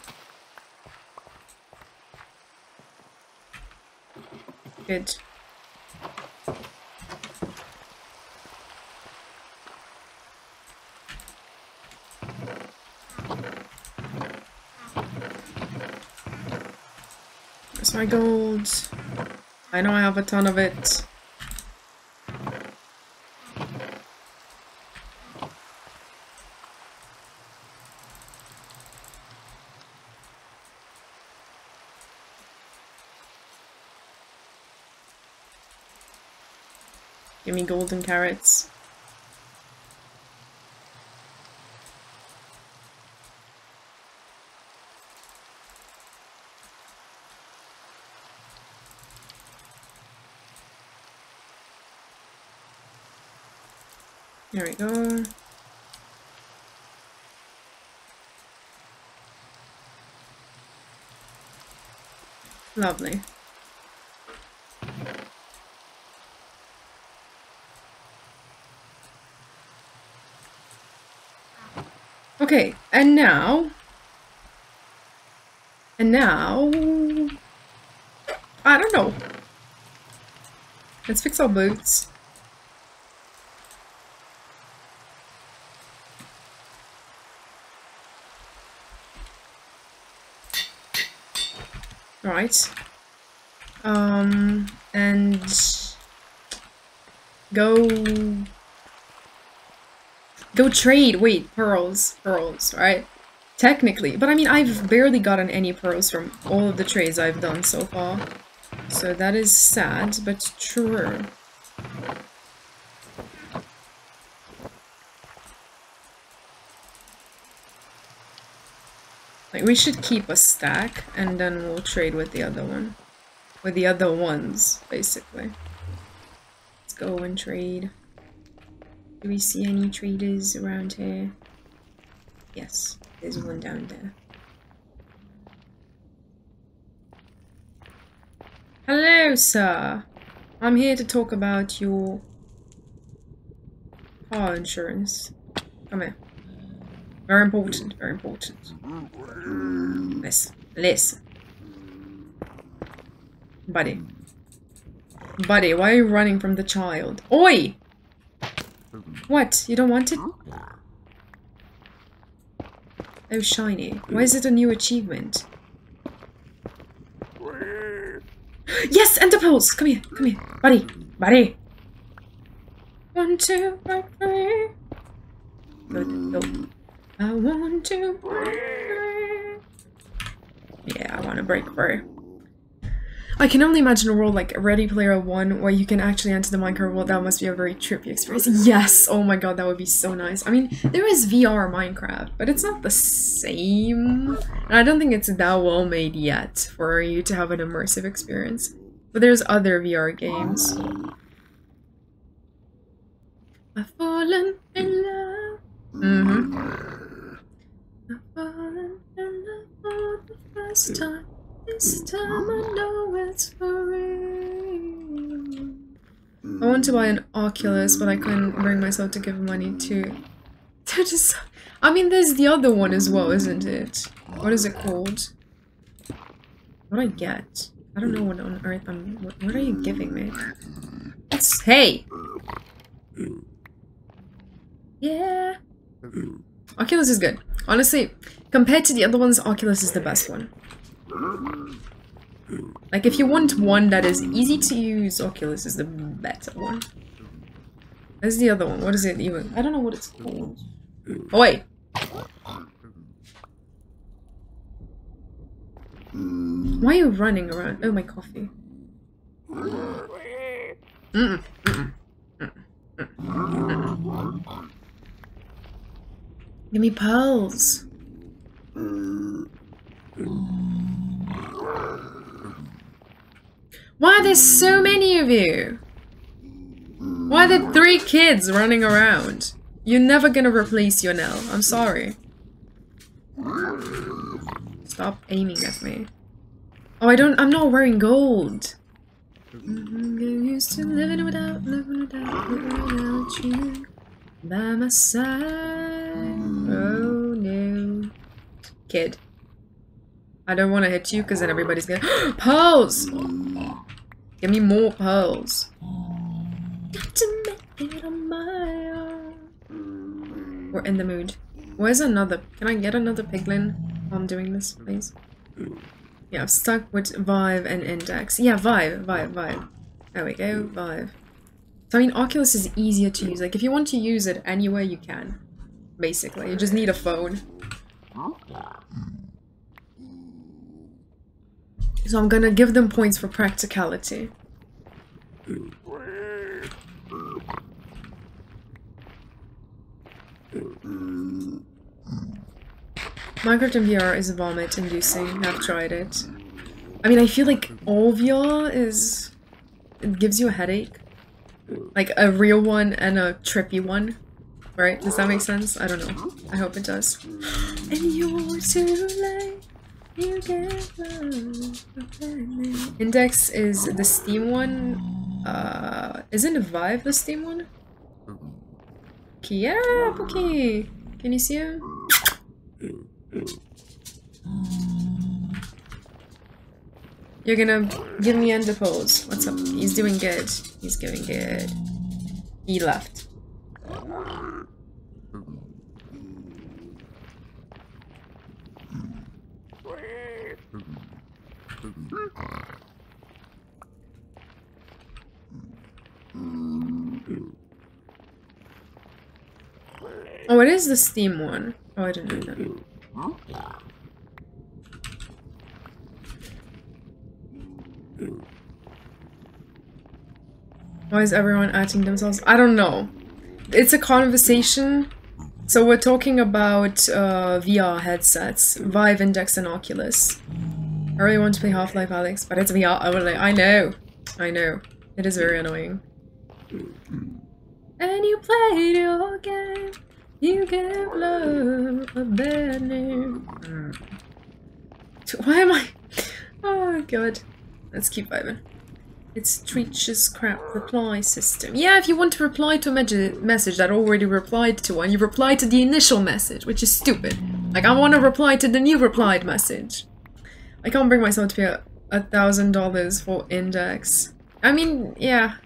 Good. Where's my gold? I know I have a ton of it. Give me golden carrots. There we go. Lovely. Okay, and now, I don't know. Let's fix our boots. Right. And go trade. Wait, pearls, right? Technically, but I mean, I've barely gotten any pearls from all of the trades I've done so far. So that is sad, but true. Like, we should keep a stack, and then we'll trade with the other one. With the other ones, basically. Let's go and trade. Do we see any traders around here? Yes, there's one down there. Hello, sir! I'm here to talk about your car insurance. Come here. Very important, very important. Listen. Buddy. Buddy, why are you running from the child? Oi! What? You don't want it? Oh, shiny. Why is it a new achievement? Yes, ender pearls! Come here, buddy, buddy! 1, 2, 3. Go, go. I want to break. Yeah, I want to break free. I can only imagine a world like Ready Player One where you can actually enter the Minecraft world. That must be a very trippy experience. Yes! Oh my god, that would be so nice. I mean, there is VR Minecraft, but it's not the same. And I don't think it's that well made yet for you to have an immersive experience. But there's other VR games. I've fallen in love. Mm-hmm. For the first time, this time I know it's for real. I want to buy an Oculus, but I couldn't bring myself to give money to just, I mean, there's the other one as well, isn't it? What is it called? What do I get? I don't know what on earth I'm. What are you giving me? It's, hey. Yeah. Oculus is good. Honestly, compared to the other ones, Oculus is the best one. Like, if you want one that is easy to use, Oculus is the better one. There's the other one. What is it even? I don't know what it's called. Oh, wait. Why are you running around? Oh, my coffee. Mm-mm, mm-mm, mm-mm, mm-mm. Give me pearls. Why are there so many of you? Why are there 3 kids running around? You're never gonna replace Yonel. I'm sorry. Stop aiming at me. Oh, I'm not wearing gold. I'm getting used to living without you. By my side. Oh no. Kid. I don't want to hit you because then everybody's gonna. Pearls! Give me more pearls. Got to make it on my own. We're in the mood. Where's another? Can I get another piglin while I'm doing this, please? Yeah, I'm stuck with Vive and Index. Yeah, Vive. There we go, Vive. So, I mean, Oculus is easier to use. Like, if you want to use it anywhere, you can. Basically, you just need a phone. So I'm gonna give them points for practicality. Minecraft in VR is vomit-inducing. I've tried it. I mean, I feel like all VR is... It gives you a headache. Like a real one and a trippy one. Right? Does that make sense? I don't know. I hope it does. And you're too late. You get love. Index is the Steam one. Isn't Vive the Steam one? Kiara, Pookie! Can you see him? You're gonna give me end the pose. What's up? He's doing good. He's doing good. He left. Oh, it is the Steam one. Oh, I didn't know that. Why is everyone acting themselves? I don't know. It's a conversation. So we're talking about VR headsets, Vive, Index, and Oculus. I really want to play Half-Life, Alex, but it's VR. I know. I know. It is very annoying. And you played your game. You gave love a bad name. Why am I? Oh god. Let's keep vibing. It's Treach's crap reply system. Yeah, if you want to reply to a message that already replied to one, you reply to the initial message, which is stupid. Like, I want to reply to the new replied message. I can't bring myself to pay $1,000 for Index. I mean, yeah.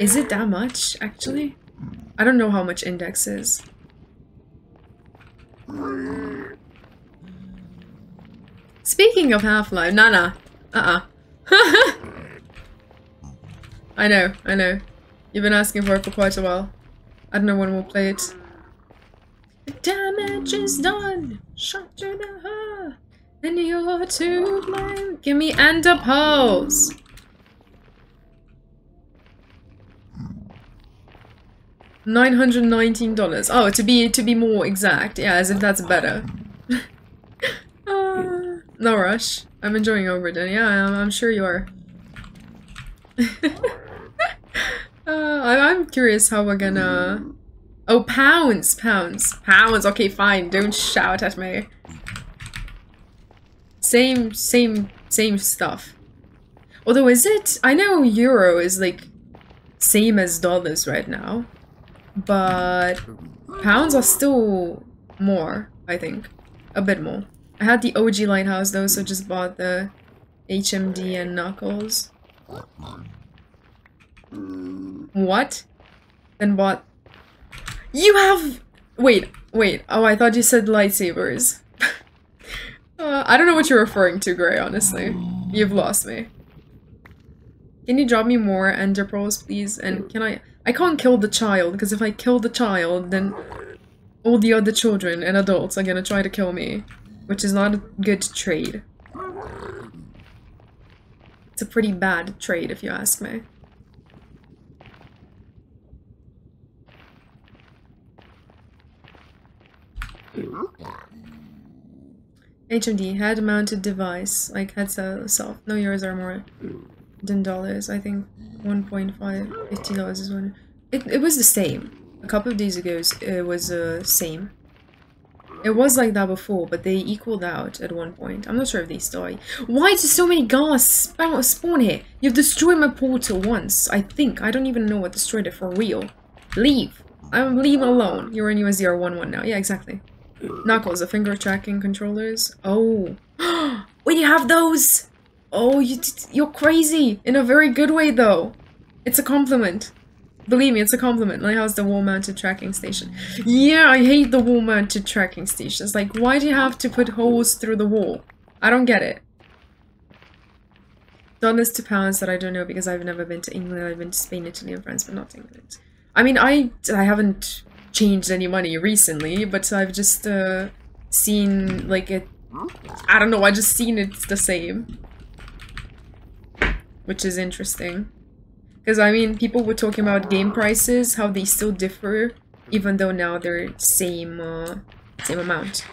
Is it that much, actually? I don't know how much Index is. Speaking of Half-Life, Nana. I know, I know. You've been asking for it for quite a while. I don't know when we'll play it. The damage is done! Shot to the heart! And you're to blame! Give me ender pose! $919. Oh, to be more exact. Yeah, as if that's better. No rush. I'm enjoying Obra Dinn. Yeah, I'm sure you are. I'm curious how we're gonna... Oh, pounds! Pounds! Pounds! Okay, fine. Don't shout at me. Same stuff. Although, is it... I know euro is, like, same as dollars right now. But... pounds are still more, I think. A bit more. I had the OG Lighthouse though, so just bought the HMD and Knuckles. What? Then bought... You have... Wait, wait. Oh, I thought you said lightsabers. I don't know what you're referring to, Gray, honestly. You've lost me. Can you drop me more ender pearls, please? And can I... I can't kill the child, because if I kill the child, then all the other children and adults are gonna try to kill me. Which is not a good trade. It's a pretty bad trade, if you ask me. HMD, head-mounted device, like headset itself. No, euros are more than dollars. I think $1.50 is one. It was the same. A couple of days ago, it was the same. It was like that before, but they equaled out at one point. I'm not sure if they still. Why is there so many gas spawn here? You've destroyed my portal once, I think. I don't even know what destroyed it for real. Leave. Leave alone. You're in US011 now. Yeah, exactly. Knuckles, the finger tracking controllers. Oh. Wait, you have those? Oh, you're crazy. In a very good way, though. It's a compliment. Believe me, it's a compliment. Like, how's the wall-mounted tracking station? Yeah, I hate the wall-mounted tracking stations. Like, why do you have to put holes through the wall? I don't get it. Dollars to pounds that I don't know because I've never been to England. I've been to Spain, Italy, and France, but not England. I mean, I haven't changed any money recently, but I've just seen, like, it... I don't know, I just seen it's the same. Which is interesting. Because, I mean, people were talking about game prices, how they still differ, even though now they're same amount,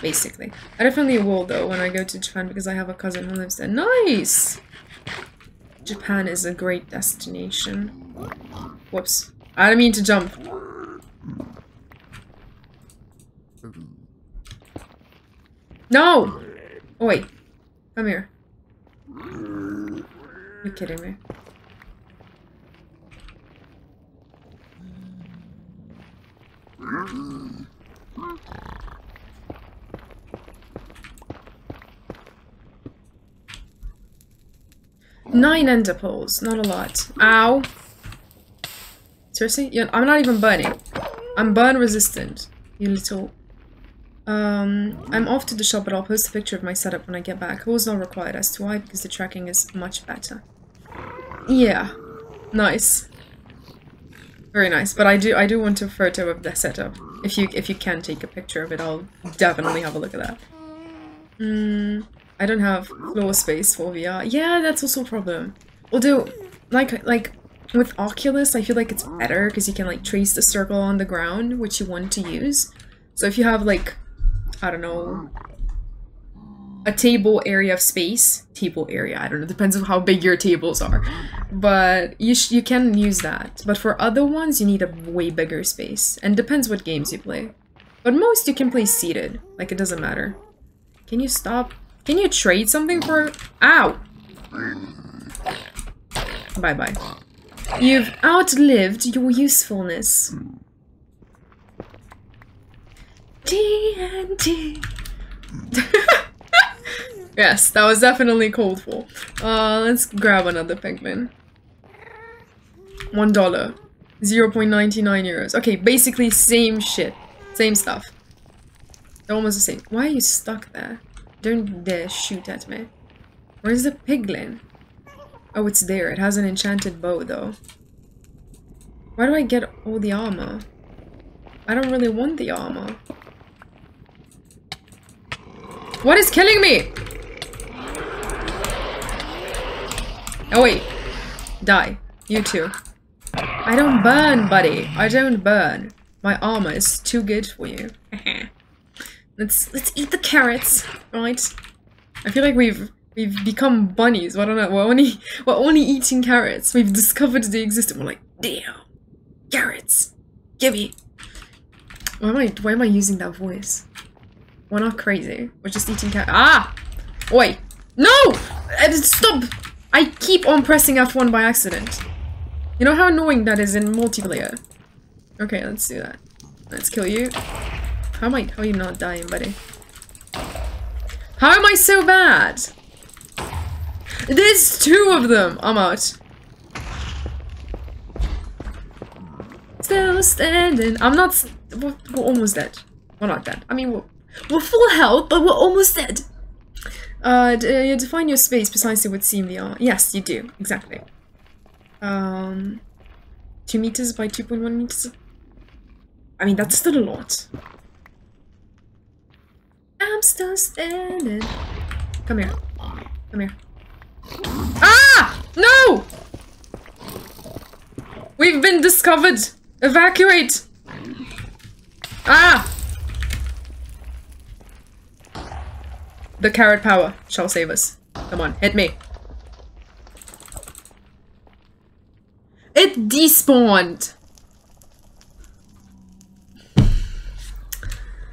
basically. I definitely will, though, when I go to Japan, because I have a cousin who lives there. Nice! Japan is a great destination. Whoops. I didn't mean to jump. No! Oh, wait. Come here. You're kidding me. Nine ender poles, not a lot. Ow! Seriously? You're, I'm not even burning. I'm burn resistant, you little... I'm off to the shop, but I'll post a picture of my setup when I get back. Rules not required as to why, because the tracking is much better. Yeah. Nice. Very nice, but I do want a photo of the setup. If you can take a picture of it, I'll definitely have a look at that. I don't have floor space for VR. Yeah, that's also a problem. Although, like with Oculus, I feel like it's better because you can like trace the circle on the ground which you want to use. So if you have like, I don't know, a table area of space, I don't know, depends on how big your tables are, but you can use that. But for other ones, you need a way bigger space, and depends what games you play. But most you can play seated, like it doesn't matter. Can you stop? Can you trade something for? Ow! Bye bye. You've outlived your usefulness. D&D. Yes, that was definitely cold for. Let's grab another penguin. $1. 0.99 euros. Okay, basically same shit. Same stuff. They're almost the same. Why are you stuck there? Don't dare shoot at me. Where's the piglin? Oh, it's there. It has an enchanted bow, though. Why do I get all the armor? I don't really want the armor. What is killing me? Oh wait, die, you too. I don't burn, buddy. I don't burn. My armor is too good for you. Let's eat the carrots, right? I feel like we've become bunnies. I don't know. We're only eating carrots. We've discovered they exist. We're like, damn, carrots, gimme. Why am I using that voice? We're not crazy. We're just eating cat. Ah! Oi! No! Stop! I keep on pressing F1 by accident. You know how annoying that is in multiplayer. Okay, let's do that. Let's kill you. How are you not dying, buddy? How am I so bad? There's two of them! I'm out. Still standing. I'm not... We're almost dead. We're not dead. I mean, we're full health, but we're almost dead. You define your space precisely with CMVR. Yes, you do. Exactly. 2 meters by 2.1 meters. I mean, that's still a lot. I'm still standing. Come here. Come here. Ah! No! We've been discovered! Evacuate! Ah! The carrot power shall save us. Come on, hit me. It despawned!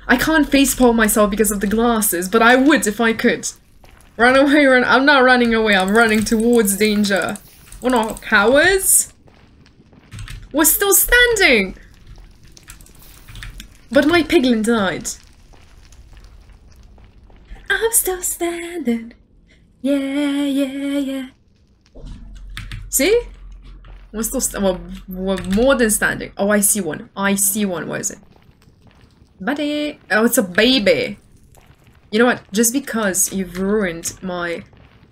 I can't facepalm myself because of the glasses, but I would if I could. Run away, run- I'm not running away, I'm running towards danger. We're not cowards. We're still standing! But my piglin died. I'm still standing. Yeah, yeah, yeah. See? We're still we're more than standing. Oh, I see one. I see one. Where is it? Buddy. Oh, it's a baby. You know what? Just because you've ruined my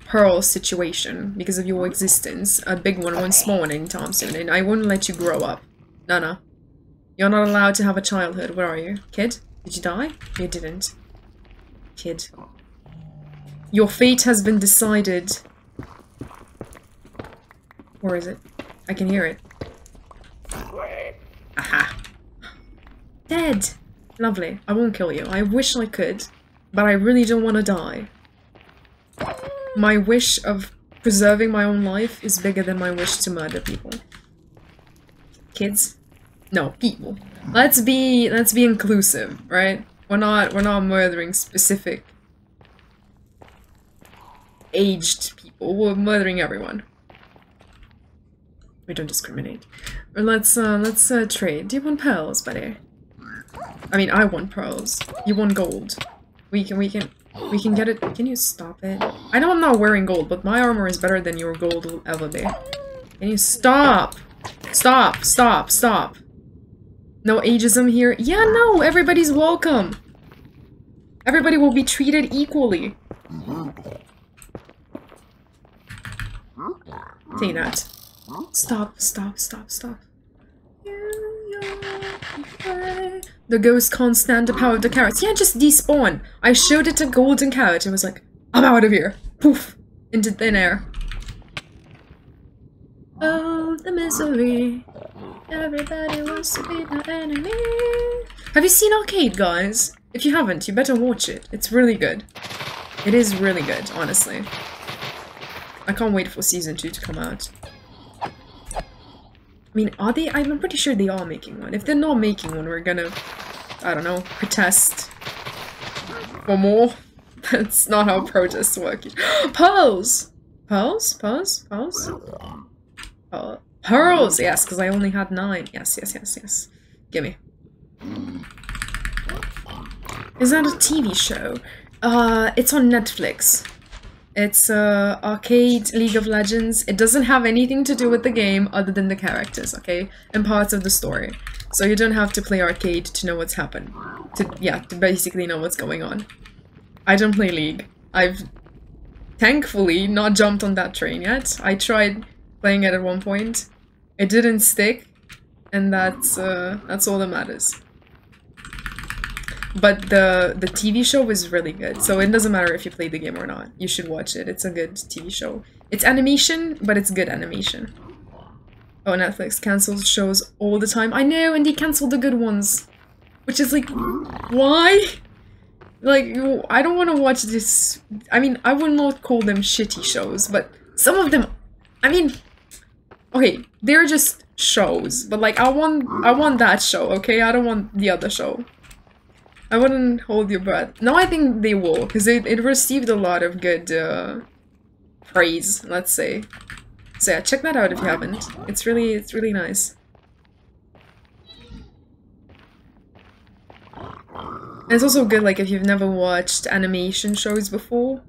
pearl situation because of your existence, a big one won't spawn anytime soon, and I won't let you grow up. No, no. You're not allowed to have a childhood. Where are you? Kid? Did you die? You didn't. Kid. Your fate has been decided. Where is it? I can hear it. Aha. Dead. Lovely. I won't kill you. I wish I could, but I really don't want to die. My wish of preserving my own life is bigger than my wish to murder people. Kids. No, people. Let's be inclusive, right? We're not murdering specific aged people. We're murdering everyone. We don't discriminate. But let's trade. Do you want pearls, buddy? I mean, I want pearls. You want gold. We can get it. Can you stop it? I know I'm not wearing gold, but my armor is better than your gold will ever be. Can you stop? Stop, stop, stop. No ageism here. Yeah, no, everybody's welcome. Everybody will be treated equally. Take that. Stop, stop, stop, stop. The ghost can't stand the power of the carrots. Yeah, just despawn. I showed it a golden carrot and was like, I'm out of here. Poof. Into thin air. Oh, the misery. Everybody wants to be my enemy. Have you seen Arcane, guys? If you haven't, you better watch it. It's really good. It is really good, honestly. I can't wait for season 2 to come out. I mean, are they? I'm pretty sure they are making one. If they're not making one, we're gonna, I don't know, protest for more. That's not how protests work. Pearls! Pearls? Pearls? Pearls? Pearls! Yes, because I only had 9. Yes, yes, yes, yes. Gimme. Is that a TV show? It's on Netflix. It's Arcade League of Legends. It doesn't have anything to do with the game other than the characters, okay? And parts of the story. So you don't have to play Arcade to know what's happened. To basically know what's going on. I don't play League. I've thankfully not jumped on that train yet. I tried playing it at one point. It didn't stick. And that's all that matters. But the TV show was really good, so it doesn't matter if you play the game or not. You should watch it. It's a good TV show. It's animation, but it's good animation. Oh, Netflix cancels shows all the time. I know, and they canceled the good ones. Which is like, why? Like, I don't want to watch this. I mean, I would not call them shitty shows, but some of them, I mean, okay, they're just shows. But like, I want that show, okay? I don't want the other show. I wouldn't hold your breath. No, I think they will, because it received a lot of good praise, let's say. So yeah, check that out if you haven't. It's really nice. And it's also good, like, if you've never watched animation shows before,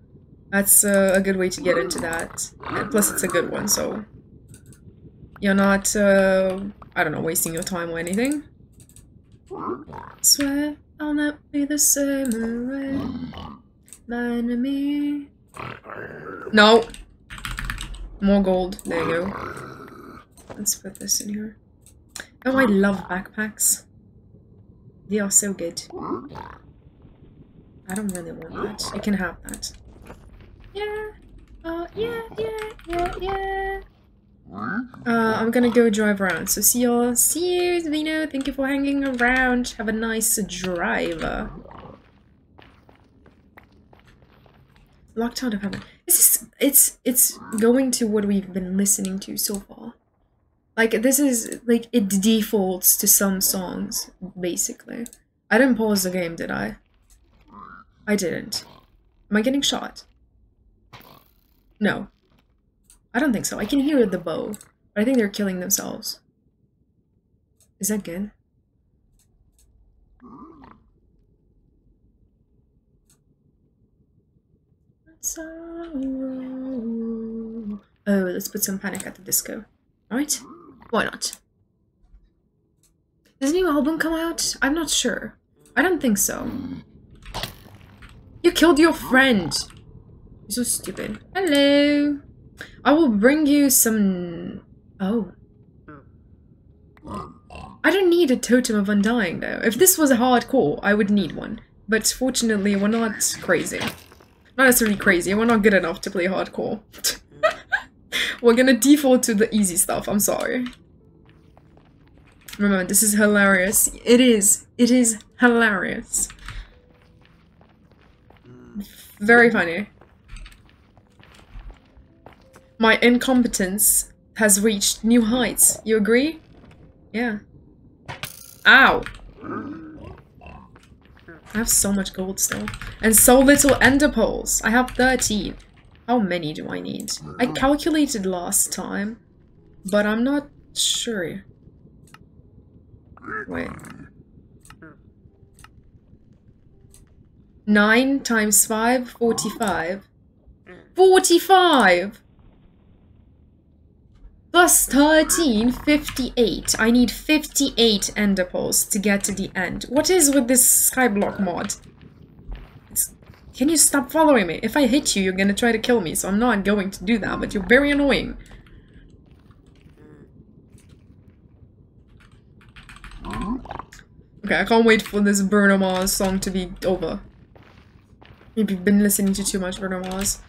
that's a good way to get into that. And plus, it's a good one, so you're not, I don't know, wasting your time or anything. Swear. I'll not be the same way. My enemy. No! More gold. There you go. Let's put this in here. Oh, I love backpacks. They are so good. I don't really want that. I can have that. Yeah! Oh, yeah, yeah, yeah, yeah! I'm gonna go drive around, so see you, Vino, thank you for hanging around, have a nice drive. Locked out of heaven. It's going to what we've been listening to so far. Like, this is, like, it defaults to some songs, basically. I didn't pause the game, did I? I didn't. Am I getting shot? No. I don't think so. I can hear the bow, but I think they're killing themselves. Is that good? Oh, let's put some Panic at the Disco. Alright? Why not? Does a new album come out? I'm not sure. I don't think so. You killed your friend! You're so stupid. Hello! I will bring you some... Oh. I don't need a Totem of Undying, though. If this was a hardcore, I would need one. But fortunately, we're not crazy. Not necessarily crazy, we're not good enough to play hardcore. We're gonna default to the easy stuff, I'm sorry. Remember, this is hilarious. It is hilarious. Very funny. My incompetence has reached new heights. You agree? Yeah. Ow! I have so much gold still. And so little ender pearls. I have 13. How many do I need? I calculated last time, but I'm not sure. Wait. 9 times 5, 45. 45! Plus 13, 58. I need 58 ender pearls to get to the end. What is with this Skyblock mod? It's... Can you stop following me? If I hit you, you're gonna try to kill me, so I'm not going to do that, but you're very annoying. Okay, I can't wait for this Bruno Mars song to be over. Maybe you've been listening to too much Bruno Mars.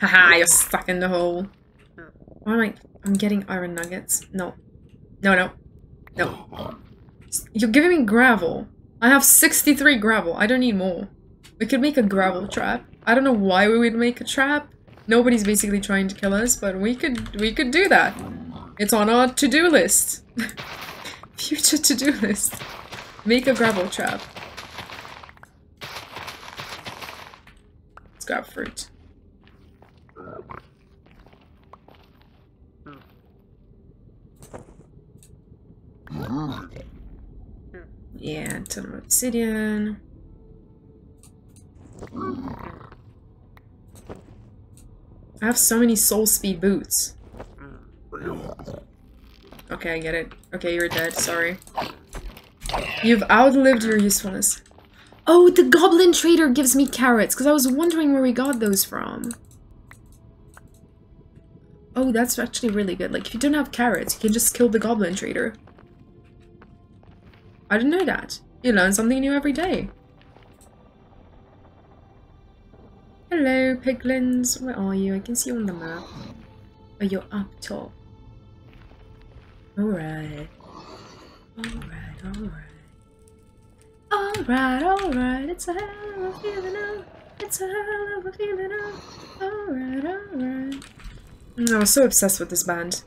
Haha, you're stuck in the hole. Why am I... I'm getting iron nuggets. No. No, no. No. You're giving me gravel. I have 63 gravel. I don't need more. We could make a gravel trap. I don't know why we would make a trap. Nobody's basically trying to kill us, but we could do that. It's on our to-do list. Future to-do list. Make a gravel trap. Let's grab fruit. Yeah, ton of obsidian. I have so many soul speed boots. Okay, I get it. Okay, you're dead, sorry. You've outlived your usefulness. Oh, the goblin trader gives me carrots, because I was wondering where we got those from. Oh, that's actually really good. Like, if you don't have carrots, you can just kill the goblin trader. I didn't know that. You learn something new every day. Hello, piglins. Where are you? I can see you on the map. Oh, you're up top. Alright. Alright, alright. Alright, alright. It's a hell of a feeling up. It's a hell of a feeling up. Alright, alright. I was so obsessed with this band.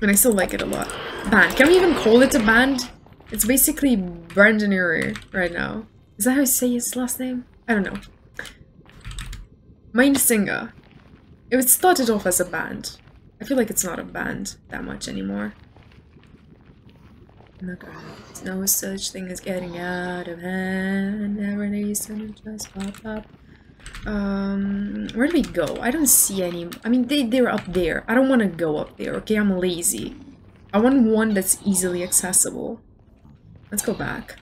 And I still like it a lot. Band. Can we even call it a band? It's basically Brandon Urie right now. Is that how I say his last name? I don't know. Main singer. It started off as a band. I feel like it's not a band that much anymore. Oh my god. There's no such thing as getting out of hand. Never knew someone just pop up. Where do we go? I don't see any. I mean, they're up there. I don't want to go up there, okay? I'm lazy. I want one that's easily accessible. Let's go back.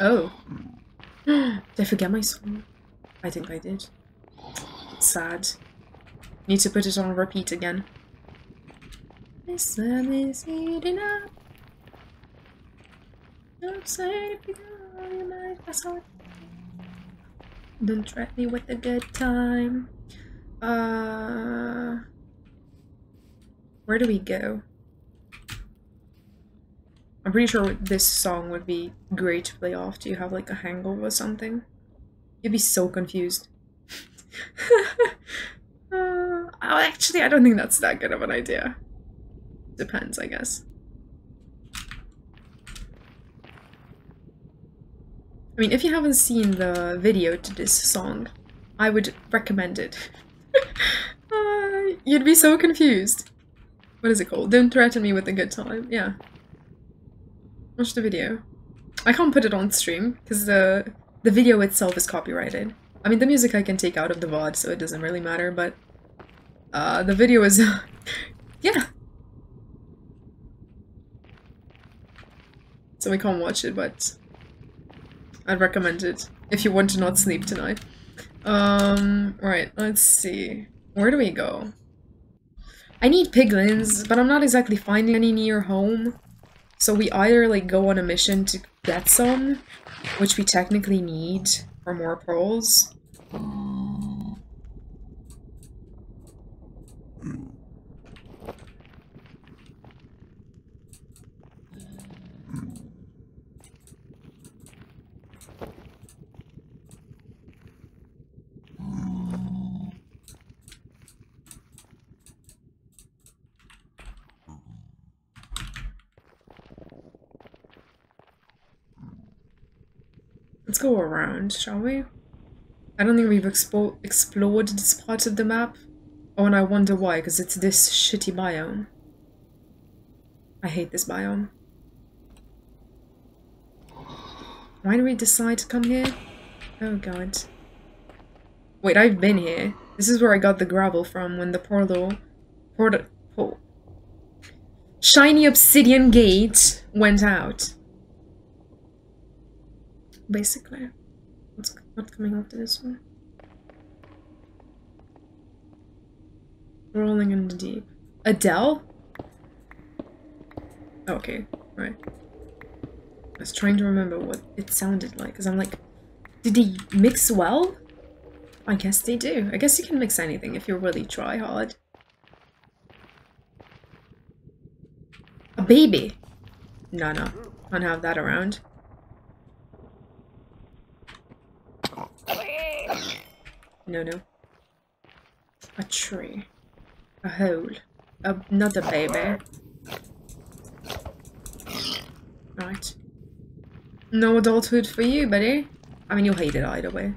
Oh. Did I forget my song? I think I did. Sad. Need to put it on repeat again. This sun is heating up. I'm sorry if you don't know you might pass on. Don't threaten me with a good time. Where do we go? I'm pretty sure this song would be great to play off. Do you have like a hangover or something? You'd be so confused. Actually, I don't think that's that good of an idea. Depends, I guess. I mean, if you haven't seen the video to this song, I would recommend it. You'd be so confused. What is it called? Don't Threaten Me with a Good Time. Yeah. Watch the video. I can't put it on stream, because the video itself is copyrighted. I mean, the music I can take out of the VOD, so it doesn't really matter, but... the video is... yeah! So we can't watch it, but... I'd recommend it, if you want to not sleep tonight. Right, let's see. Where do we go? I need piglins, but I'm not exactly finding any near home. So we either, like, go on a mission to get some, which we technically need for more pearls. Let's go around, shall we? I don't think we've explored this part of the map. Oh, and I wonder why, because it's this shitty biome. I hate this biome. Why do we decide to come here? Oh god. Wait, I've been here. This is where I got the gravel from when the shiny obsidian gate went out. Basically. What's not coming after this one? Rolling in the deep. Adele? Okay, right. I was trying to remember what it sounded like, because I'm like, did they mix well? I guess they do. I guess you can mix anything if you really try hard. A baby! No, no. Can't have that around. No, no. A tree. A hole. Another baby. Right. No adulthood for you, buddy. I mean, you'll hate it either way.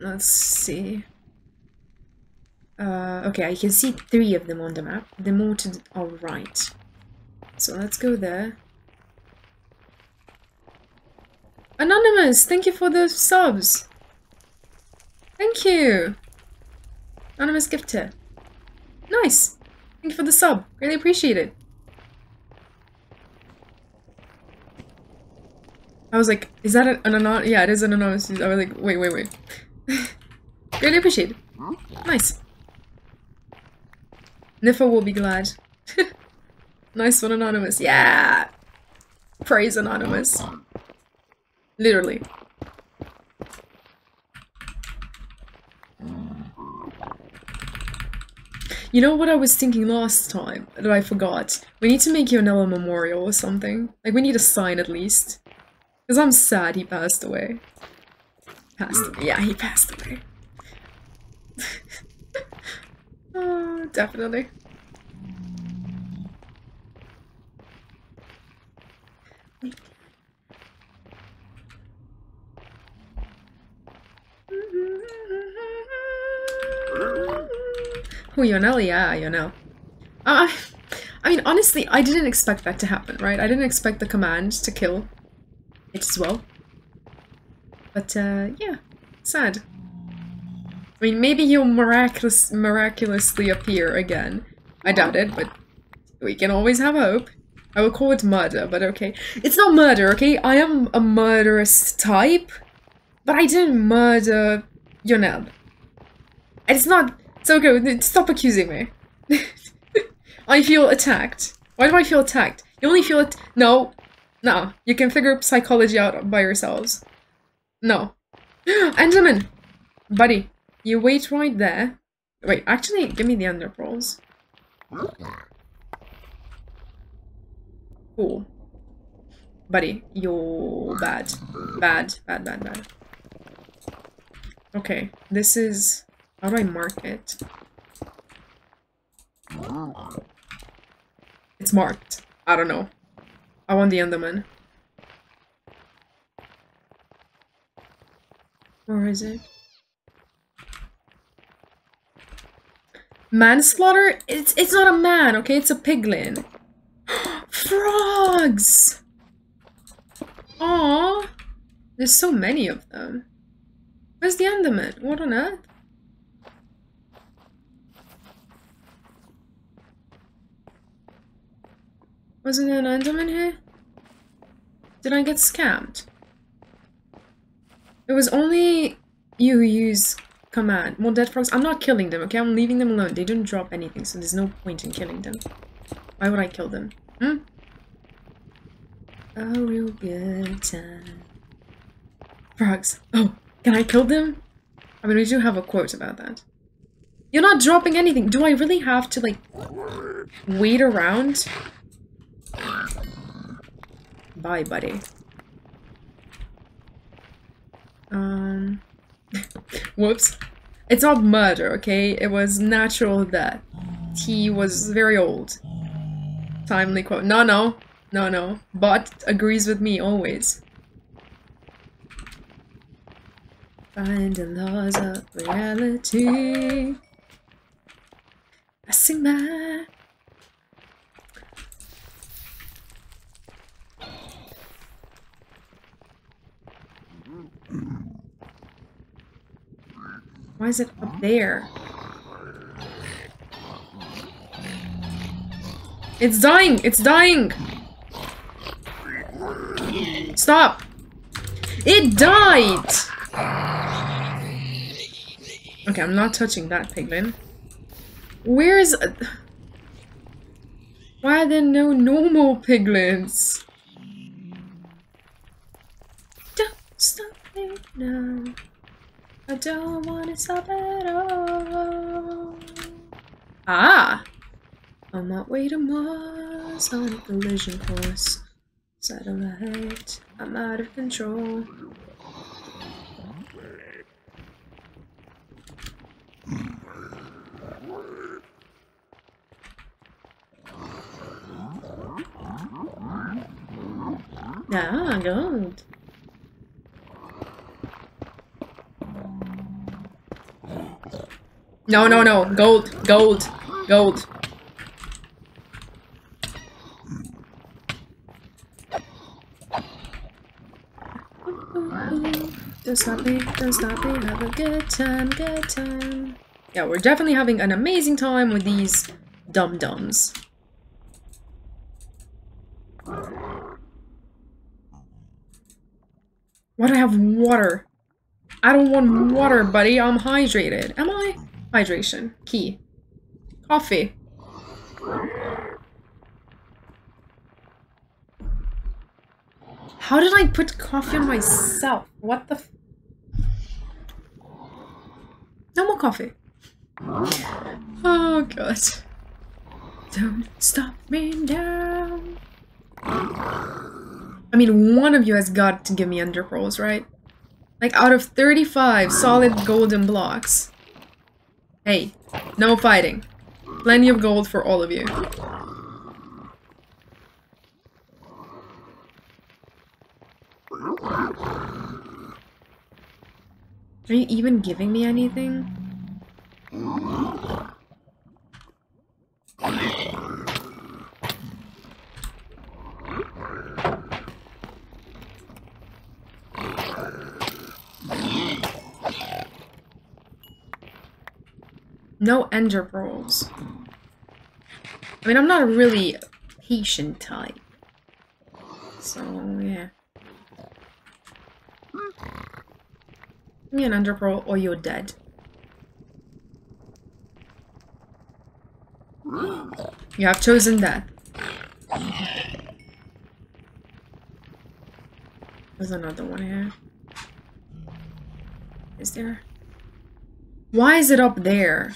Let's see. Okay, I can see three of them on the map. They're more to the right. So let's go there. Anonymous, thank you for the subs. Thank you. Anonymous gifter. Nice. Thank you for the sub. Really appreciate it. I was like, is that an anonymous? Yeah, it is an anonymous. I was like, wait, wait, wait. Really appreciate it. Nice. Nifa will be glad. Nice one, Anonymous. Yeah! Praise Anonymous. Literally. You know what I was thinking last time that I forgot? We need to make Yonella memorial or something. Like, we need a sign at least. Because I'm sad he passed away. Yeah, he passed away. Oh, definitely. Oh, Yonel, yeah, Yonel. I mean, honestly, I didn't expect that to happen, right? I didn't expect the command to kill it as well. But, yeah. Sad. I mean, maybe he'll miraculously appear again. I doubt it, but we can always have hope. I will call it murder, but okay. It's not murder, okay? I am a murderous type, but I didn't murder Yonel. And it's not... It's okay, stop accusing me. I feel attacked. Why do I feel attacked? You only feel it. No. No. You can figure psychology out by yourselves. No. Enderman! Buddy, you wait right there. Wait, actually, give me the ender pearls. Cool. Buddy, you're bad. Bad, bad, bad, bad. Okay, this is... How do I mark it? It's marked. I don't know. I want the Enderman. Where is it? Manslaughter? It's not a man, okay? It's a piglin. Frogs! Aww! There's so many of them. Where's the Enderman? What on earth? Wasn't there an Enderman here? Did I get scammed? It was only you who use command. More dead frogs. I'm not killing them, okay? I'm leaving them alone. They don't drop anything, so there's no point in killing them. Why would I kill them? Hmm? A real good time. Frogs. Oh, can I kill them? I mean, we do have a quote about that. You're not dropping anything. Do I really have to, like, wait around? Bye, buddy. Whoops. It's not murder, okay? It was natural death. He was very old. Timely quote. No, no. No, no. Bot agrees with me always. define the laws of reality. I sing my... Why is it up there? It's dying! It's dying! Stop! It died! Okay, I'm not touching that piglin. Where is... Why are there no normal piglins? Don't stop me now. I don't want to stop at all. Ah! On my way to Mars, on a collision course. Satellite, I'm out of control. Ah, gold. No, no, no. Gold. Gold. Gold. Don't stop me. Don't stop me. Have a good time. Good time. Yeah, we're definitely having an amazing time with these dum-dums. Why do I have water? I don't want water, buddy. I'm hydrated. Am I? Hydration. Key. Coffee. How did I put coffee on myself? What the f... No more coffee. Oh, God. Don't stop me now. I mean, one of you has got to give me under pearls, right? Like, out of 35 solid golden blocks. Hey, no fighting. Plenty of gold for all of you. Are you even giving me anything? No ender pearls. I mean, I'm not really a patient type. So, yeah. Give me an ender pearl or you're dead. You have chosen death. There's another one here. Is there? Why is it up there?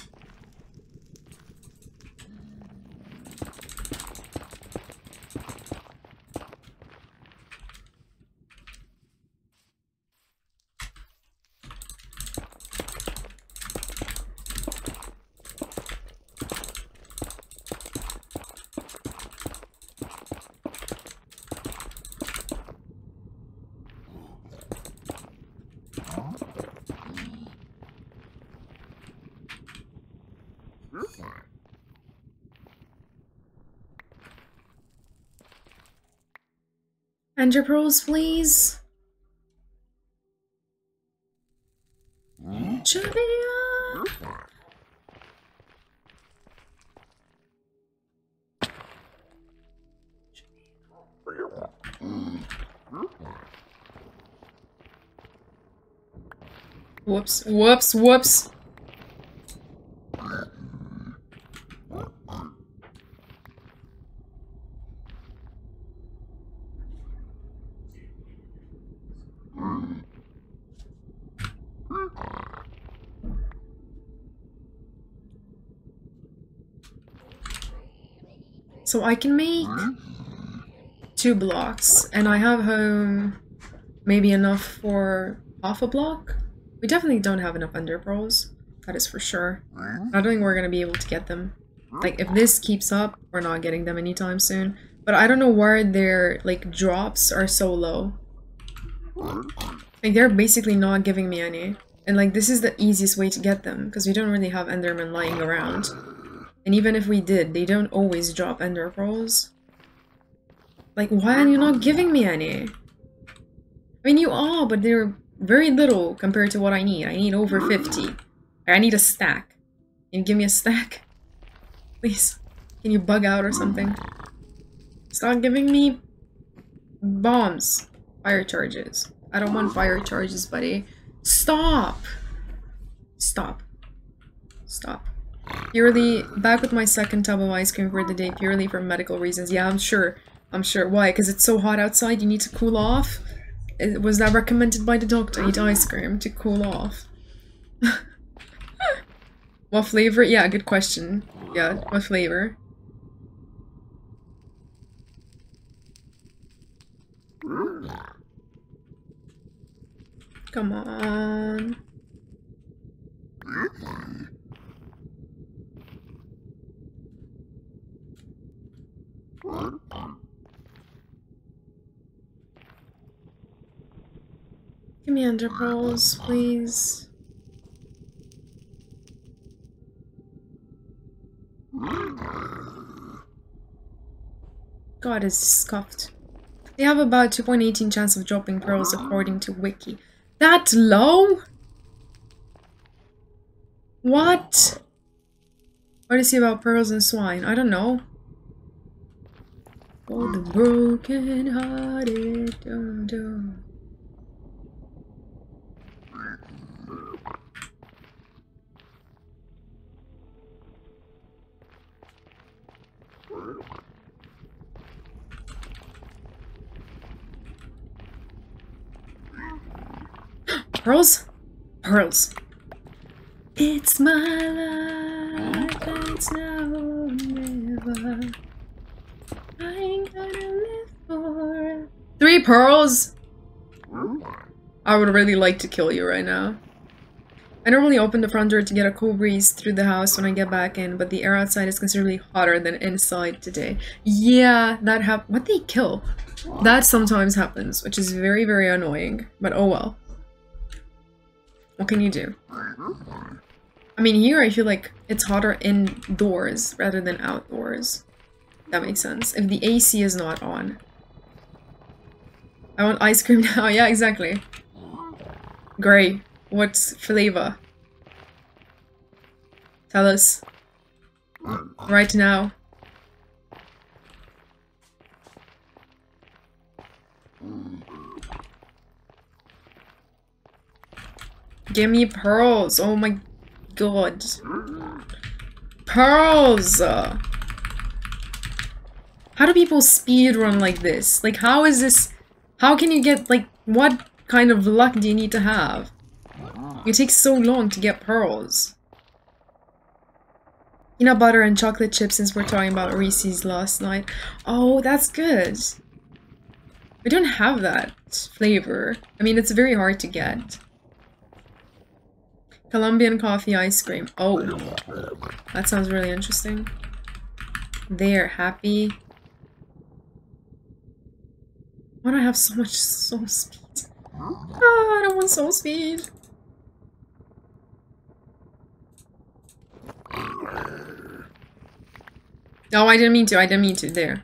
Ender pearls, please. Chubby-up. Whoops, whoops, whoops. So I can make 2 blocks, and I have home maybe enough for half a block. We definitely don't have enough ender pearls, that is for sure. I don't think we're gonna be able to get them. Like, if this keeps up, we're not getting them anytime soon. But I don't know why their, like, drops are so low. Like, they're basically not giving me any. And like, this is the easiest way to get them, because we don't really have Endermen lying around. And even if we did, they don't always drop Ender Pearls. Like, why are you not giving me any? I mean, you are, but they're very little compared to what I need. I need over 50. I need a stack. Can you give me a stack? Please. Can you bug out or something? Stop giving me bombs. Fire charges. I don't want fire charges, buddy. Stop! Stop. Stop. Purely back with my second tub of ice cream for the day, purely for medical reasons. Yeah, I'm sure. I'm sure. Why? Because it's so hot outside, you need to cool off? It was that recommended by the doctor? Eat ice cream to cool off. What flavor? Yeah, good question. Yeah, what flavor? Come on. Give me Ender Pearls, please. God, is scuffed. They have about 2.18 chance of dropping pearls according to Wiki. That low? What? What is he about pearls and swine? I don't know. Oh, the broken hearted. Dun, dun. Pearls? Pearls. It's my life that's now or never. I ain't gonna live for 3 pearls! I would really like to kill you right now. I normally open the front door to get a cool breeze through the house when I get back in, but the air outside is considerably hotter than inside today. Yeah, that happened. What they kill? That sometimes happens, which is very, very annoying, but oh well. What can you do? I mean, here I feel like it's hotter indoors rather than outdoors. That makes sense. If the AC is not on. I want ice cream now. Yeah, exactly. Gray. What's flavor? Tell us. Right now. Give me pearls! Oh my god. Pearls! How do people speedrun like this? Like, how is this? How can you get, like, what kind of luck do you need to have? It takes so long to get pearls. Peanut butter and chocolate chips, since we're talking about Reese's last night. Oh, that's good. We don't have that flavor. I mean, it's very hard to get. Colombian coffee ice cream. Oh, that sounds really interesting. They're happy. Why do I have so much soul speed? Oh, I don't want soul speed. No, I didn't mean to. I didn't mean to. There.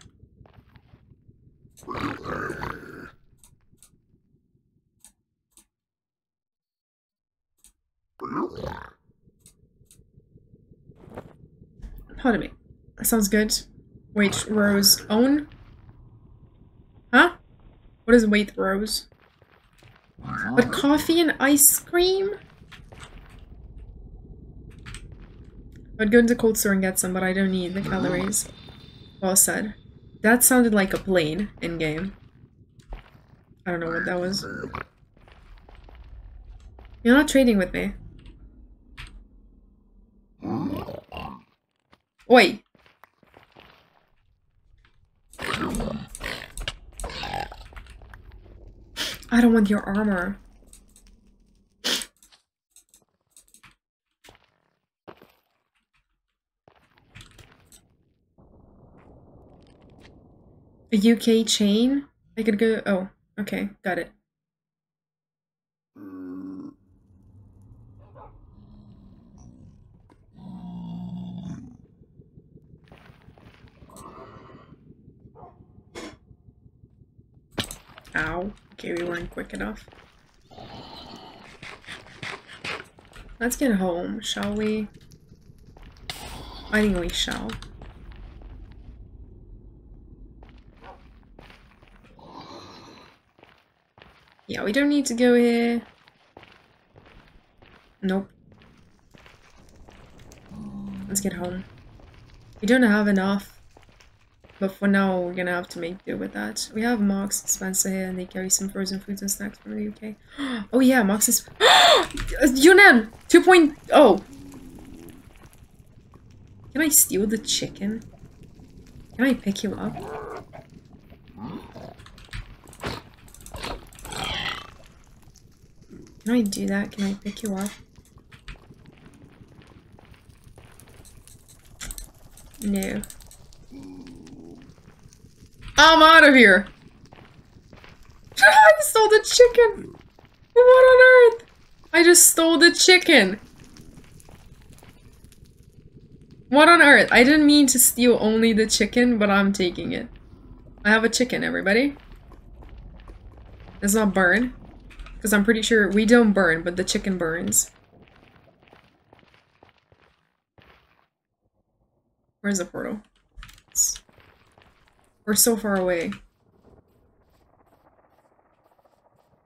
Pardon me. That sounds good. Wait, Rose own? Huh? What is Wait Rose? But coffee and ice cream? I'd go into the cold store and get some, but I don't need the calories. Well said. That sounded like a plane in-game. I don't know what that was. You're not trading with me. Oi! I don't want your armor. A UK chain? I could go. Oh, okay, got it. Ow. Okay, we weren't quick enough. Let's get home, shall we? I think we shall. Yeah, we don't need to go here. Nope. Let's get home. We don't have enough, but for now we're gonna have to make do with that. We have Marks and Spencer here, and they carry some frozen foods and snacks from the UK. Oh yeah, Marks and Spencer. Yunnan 2.0. Can I steal the chicken? Can I pick you up? Can I do that? Can I pick you up? No. I'm out of here! I stole the chicken! What on earth? I just stole the chicken! What on earth? I didn't mean to steal only the chicken, but I'm taking it. I have a chicken, everybody. It's not burned. Because I'm pretty sure we don't burn, but the chicken burns. Where's the portal? We're so far away.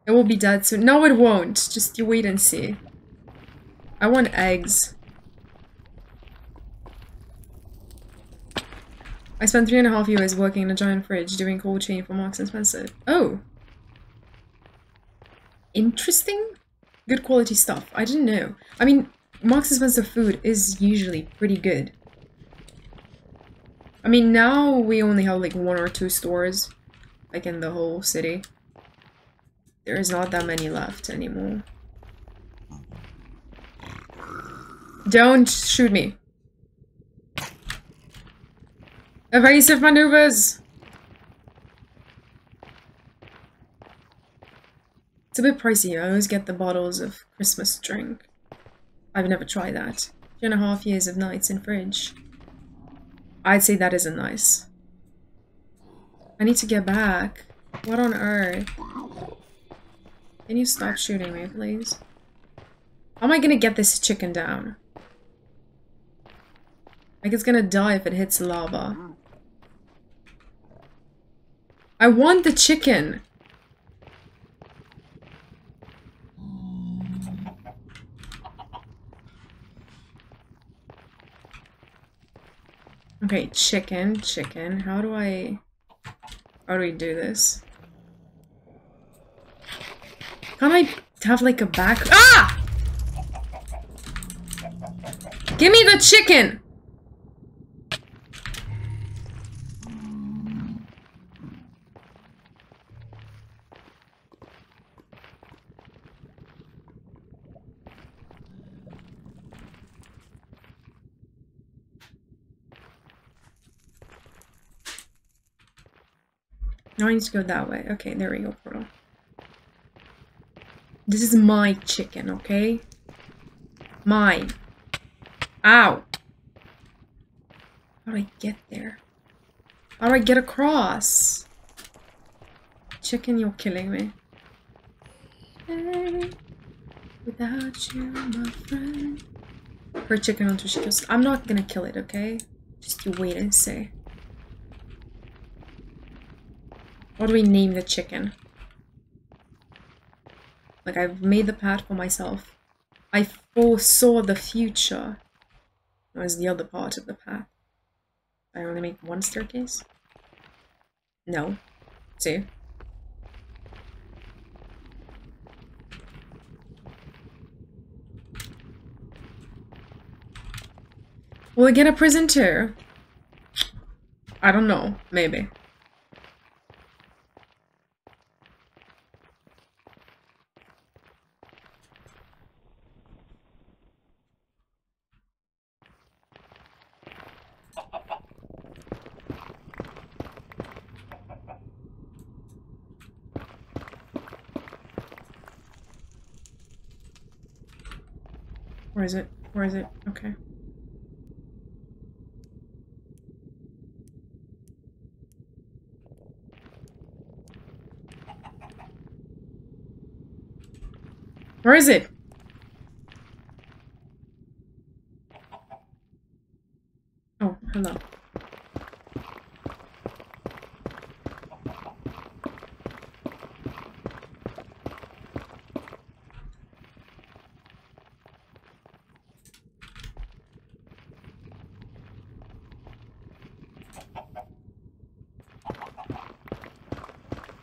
It will be dead soon. No, it won't. Just you wait and see. I want eggs. I spent 3.5 years working in a giant fridge doing cold chain for Marks and Spencer. Oh! Interesting? Good quality stuff. I didn't know. I mean, Marks and Spencer food is usually pretty good. I mean, now we only have like 1 or 2 stores, like in the whole city. There is not that many left anymore. Don't shoot me. Evasive maneuvers! It's a bit pricey. I always get the bottles of Christmas drink. I've never tried that. 2.5 years of nights in fridge. I'd say that isn't nice. I need to get back. What on earth? Can you stop shooting me, please? How am I gonna get this chicken down? Like, it's gonna die if it hits lava. I want the chicken! Okay, chicken. How do we do this? Can't I have like a back? Ah! Give me the chicken! Now I need to go that way. Okay, there we go, portal. This is my chicken, okay? Mine. Ow! How do I get there? How do I get across? Chicken, you're killing me. Hey, without you, my friend. Her chicken until she kills. I'm not gonna kill it, okay? Just you wait and see. What do we name the chicken? Like, I've made the path for myself. I foresaw the future. That was the other part of the path. I only make 1 staircase? No. 2. Will I get a prison too? I don't know. Maybe. Where is it? Where is it? Okay. Where is it? Oh, hello.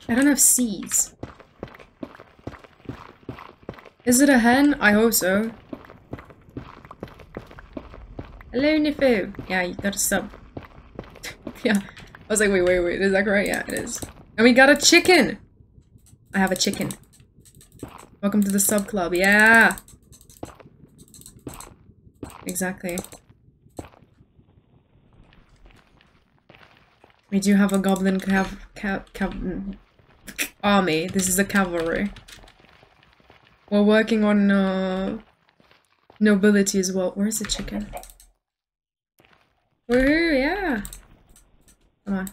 I don't have C's. Is it a hen? I hope so. Hello, Nifu. Yeah, you got a sub. Yeah. I was like, wait, is that correct? Yeah, it is. And we got a chicken! I have a chicken. Welcome to the sub club. Yeah! Exactly. We do have a goblin army. This is a cavalry. We're working on nobility as well. Where's the chicken? Woohoo, yeah! Come on.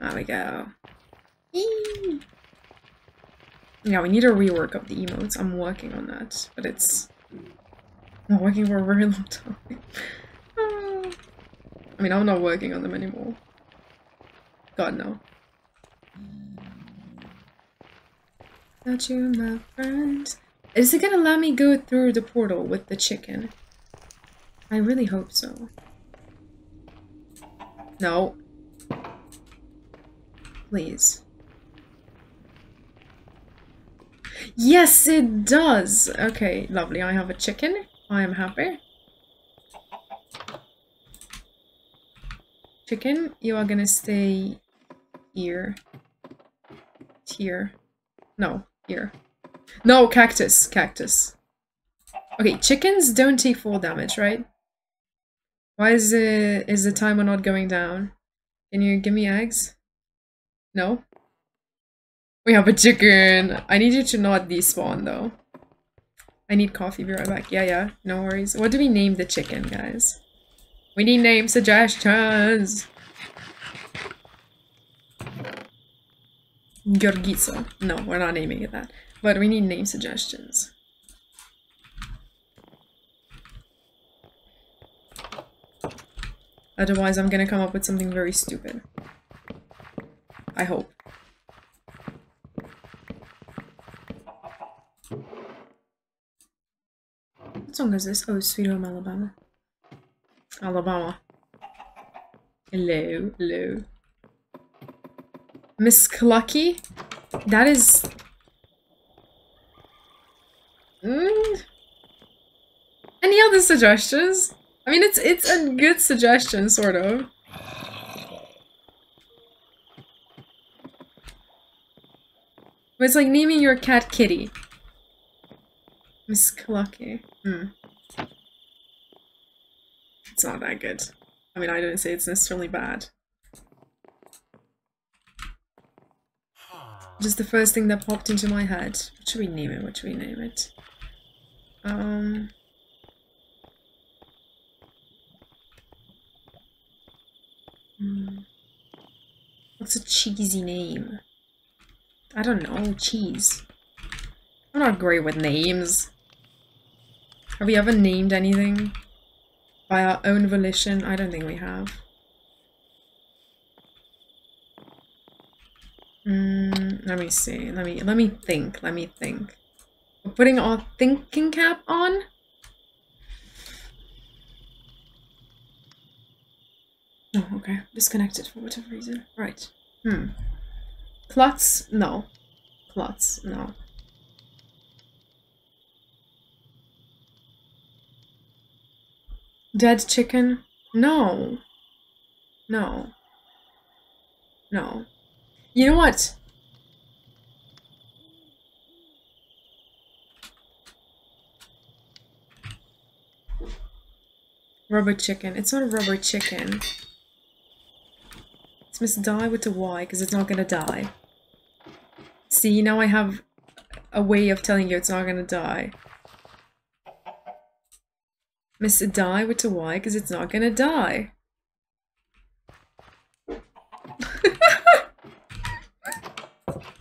There we go. Eee! Yeah, we need a rework of the emotes. I'm working on that, but it's not working for a very long time. I mean, I'm not working on them anymore. God, no. Not you, my friend. Is it gonna let me go through the portal with the chicken? I really hope so. No. Please. Yes, it does! Okay, lovely. I have a chicken. I am happy. Chicken, you are gonna stay here. Here. No, here. No, cactus! Cactus. Okay, chickens don't take full damage, right? Why is the timer not going down? Can you give me eggs? No? We have a chicken! I need you to not despawn, though. I need coffee, be right back. Yeah, no worries. What do we name the chicken, guys? We need name suggestions! Gheorghiță. No, we're not naming it that. But we need name suggestions. Otherwise, I'm gonna come up with something very stupid. I hope. What song is this? Oh, Sweet Home Alabama. Alabama. Hello, hello. Miss Clucky? That is... Any other suggestions? I mean, it's a good suggestion, sort of. But it's like naming your cat Kitty. Miss Clucky. It's not that good. I mean, I don't say it's necessarily bad. Just the first thing that popped into my head. What should we name it? What should we name it? What's a cheesy name? I don't know. Cheese. I'm not great with names. Have we ever named anything by our own volition? I don't think we have. Let me see. Let me think. Let me think. We're putting our thinking cap on. Oh, okay. Disconnected for whatever reason. Right. Klutz? No. Klutz? No. Dead chicken? No. No. No. You know what? Rubber chicken. It's not a rubber chicken. It's Miss Die with the Y, because it's not gonna die. See, now I have a way of telling you it's not gonna die. Miss Die with the Y, because it's not gonna die.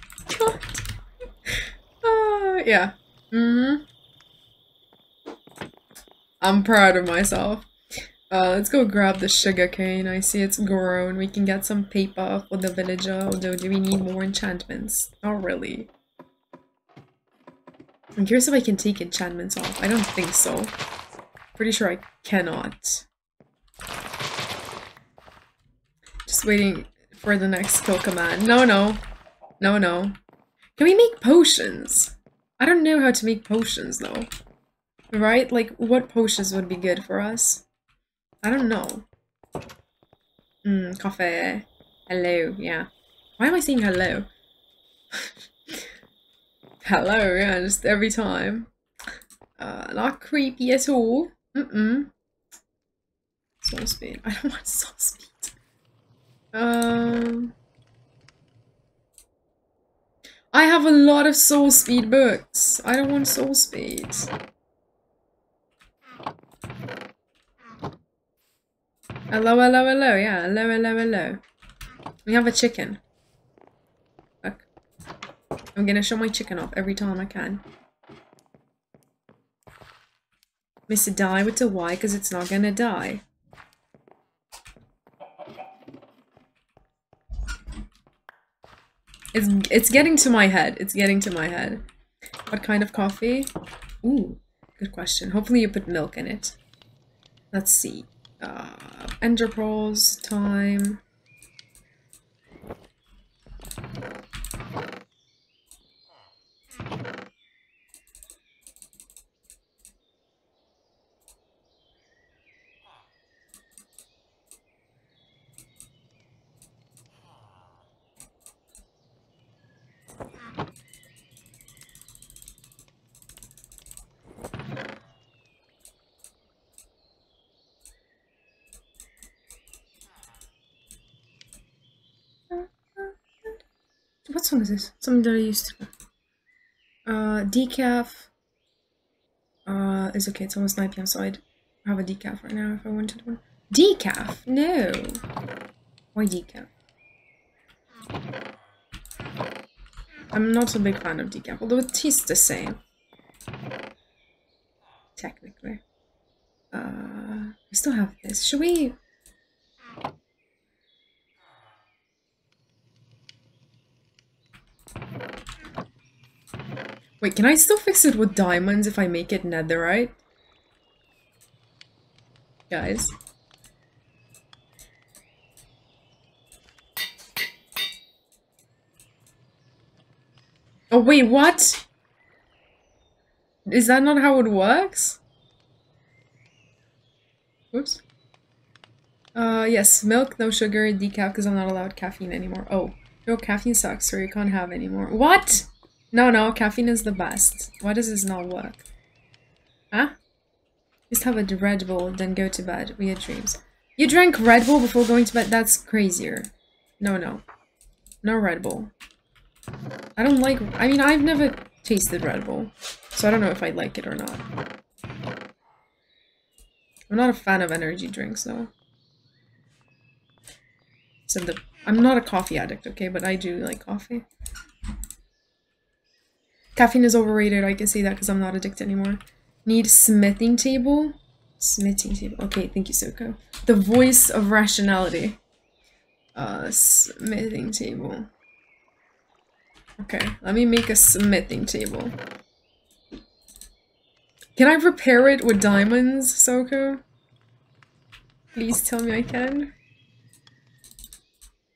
God. Yeah. I'm proud of myself. Let's go grab the sugar cane. I see it's grown. We can get some paper for the villager. Although, do we need more enchantments? Not really. I'm curious if I can take enchantments off. I don't think so. Pretty sure I cannot. Just waiting for the next skill command. No, no. No, no. Can we make potions? I don't know how to make potions though. Right? Like, what potions would be good for us? I don't know. Coffee. Hello, yeah. Why am I saying hello? Hello, yeah, just every time. Not creepy at all. Soul speed. I don't want soul speed. I have a lot of soul speed books. I don't want soul speed. Hello, hello, hello. Yeah, hello, hello, hello. We have a chicken. Look. I'm gonna show my chicken off every time I can. Mr. Die with the Y, because it's not gonna die. It's getting to my head. It's getting to my head. What kind of coffee? Ooh, good question. Hopefully you put milk in it. Let's see. Ender pearls, time. What song is this? Something that I used to know. Decaf. It's okay, it's almost 9 p.m. so I'd have a decaf right now if I wanted one. Decaf? No! Why decaf? I'm not a big fan of decaf, although it tastes the same. Technically. We still have this. Should we... Wait, can I still fix it with diamonds if I make it netherite? Guys. Oh wait, what? Is that not how it works? Oops. Yes, milk, no sugar, decaf, because I'm not allowed caffeine anymore. Oh, no, caffeine sucks, or you can't have anymore. What? No, no, caffeine is the best. Why does this not work? Huh? Just have a Red Bull, then go to bed. Weird dreams. You drank Red Bull before going to bed? That's crazier. No, no. No Red Bull. I don't like... I mean, I've never tasted Red Bull, so I don't know if I like it or not. I'm not a fan of energy drinks, though. So I'm not a coffee addict, okay? But I do like coffee. Caffeine is overrated, I can see that because I'm not addicted anymore. Need smithing table? Smithing table. Okay, thank you, Soko. The voice of rationality. Smithing table. Okay, let me make a smithing table. Can I repair it with diamonds, Soko? Please tell me I can.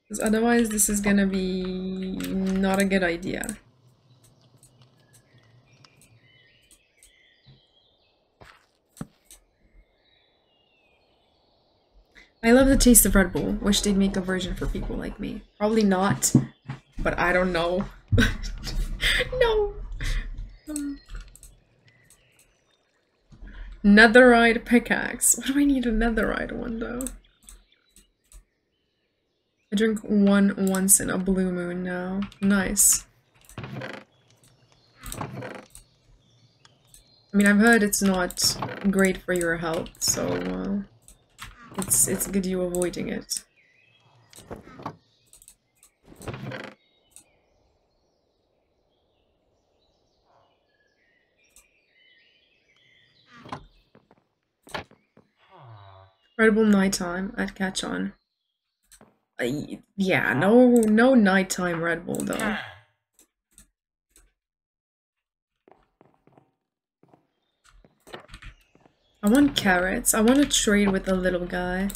Because otherwise this is gonna be not a good idea. I love the taste of Red Bull. Wish they'd make a version for people like me. Probably not, but I don't know. No! Netherite pickaxe. What do I need a netherite one though? I drink one once in a blue moon now. Nice. I mean, I've heard it's not great for your health, so... It's good you avoiding it. Incredible nighttime. I'd catch on. Yeah, no nighttime Red Bull though. I want carrots. I want to trade with the little guy.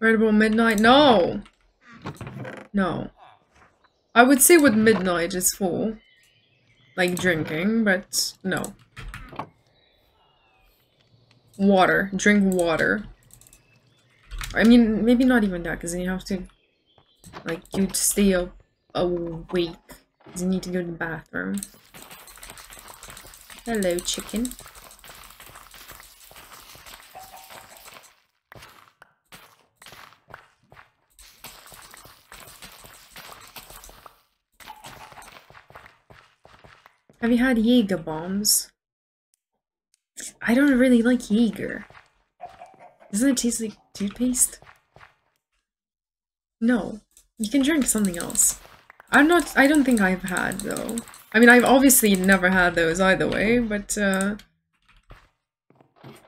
Red Bull midnight? No! No. I would say what midnight is for. Like drinking, but no. Water. Drink water. I mean, maybe not even that, because you have to... Like, you stay up awake. Because you need to go to the bathroom. Hello, chicken. Have you had Jaeger bombs? I don't really like Jaeger. Doesn't it taste like toothpaste? No. You can drink something else. I don't think I've had though. I mean, I've obviously never had those either way, but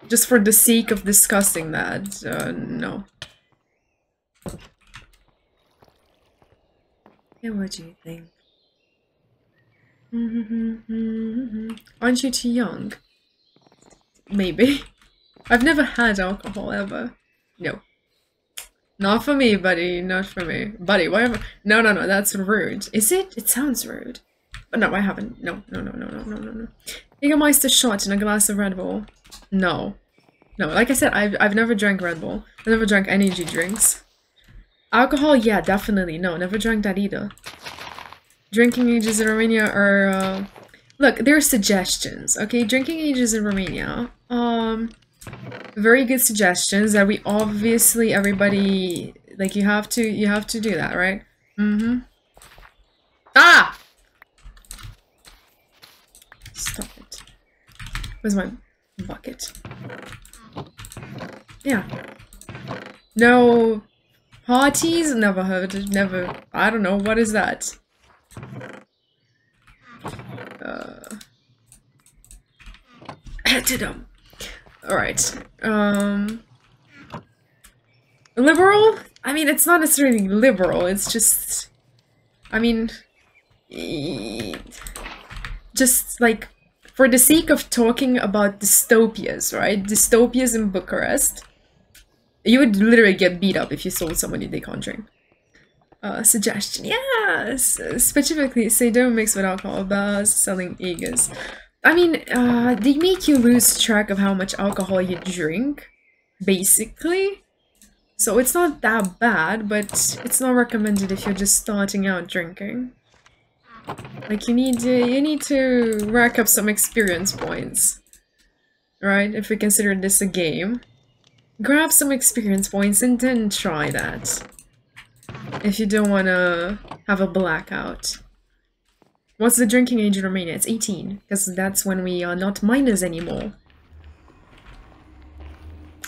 just for the sake of discussing that, no. Yeah, what do you think? Aren't you too young? Maybe. I've never had alcohol ever. No. Not for me, buddy. Not for me. Buddy, whatever. No, that's rude. Is it? It sounds rude. But no, I haven't. No. Jägermeister shot in a glass of Red Bull. No. No, like I said, I've never drank Red Bull. I never drank energy drinks. Alcohol, yeah, definitely. No, never drank that either. Drinking ages in Romania are, look, there are suggestions, okay? Drinking ages in Romania, very good suggestions that we obviously, everybody, like, you have to do that, right? Ah! Stop it. Where's my bucket? Yeah. No parties? Never heard of, never, I don't know, what is that? Alright. Liberal? I mean, it's not necessarily liberal, it's just... I mean... Just, like, for the sake of talking about dystopias, right? Dystopias in Bucharest. You would literally get beat up if you sold somebody they can't drink. Suggestion. Yes! Specifically, say don't mix with alcohol bars selling egos. I mean, they make you lose track of how much alcohol you drink, basically. So it's not that bad, but it's not recommended if you're just starting out drinking. Like, you need to rack up some experience points. Right? If we consider this a game. Grab some experience points and then try that. If you don't want to have a blackout. What's the drinking age in Romania? It's 18, because that's when we are not minors anymore.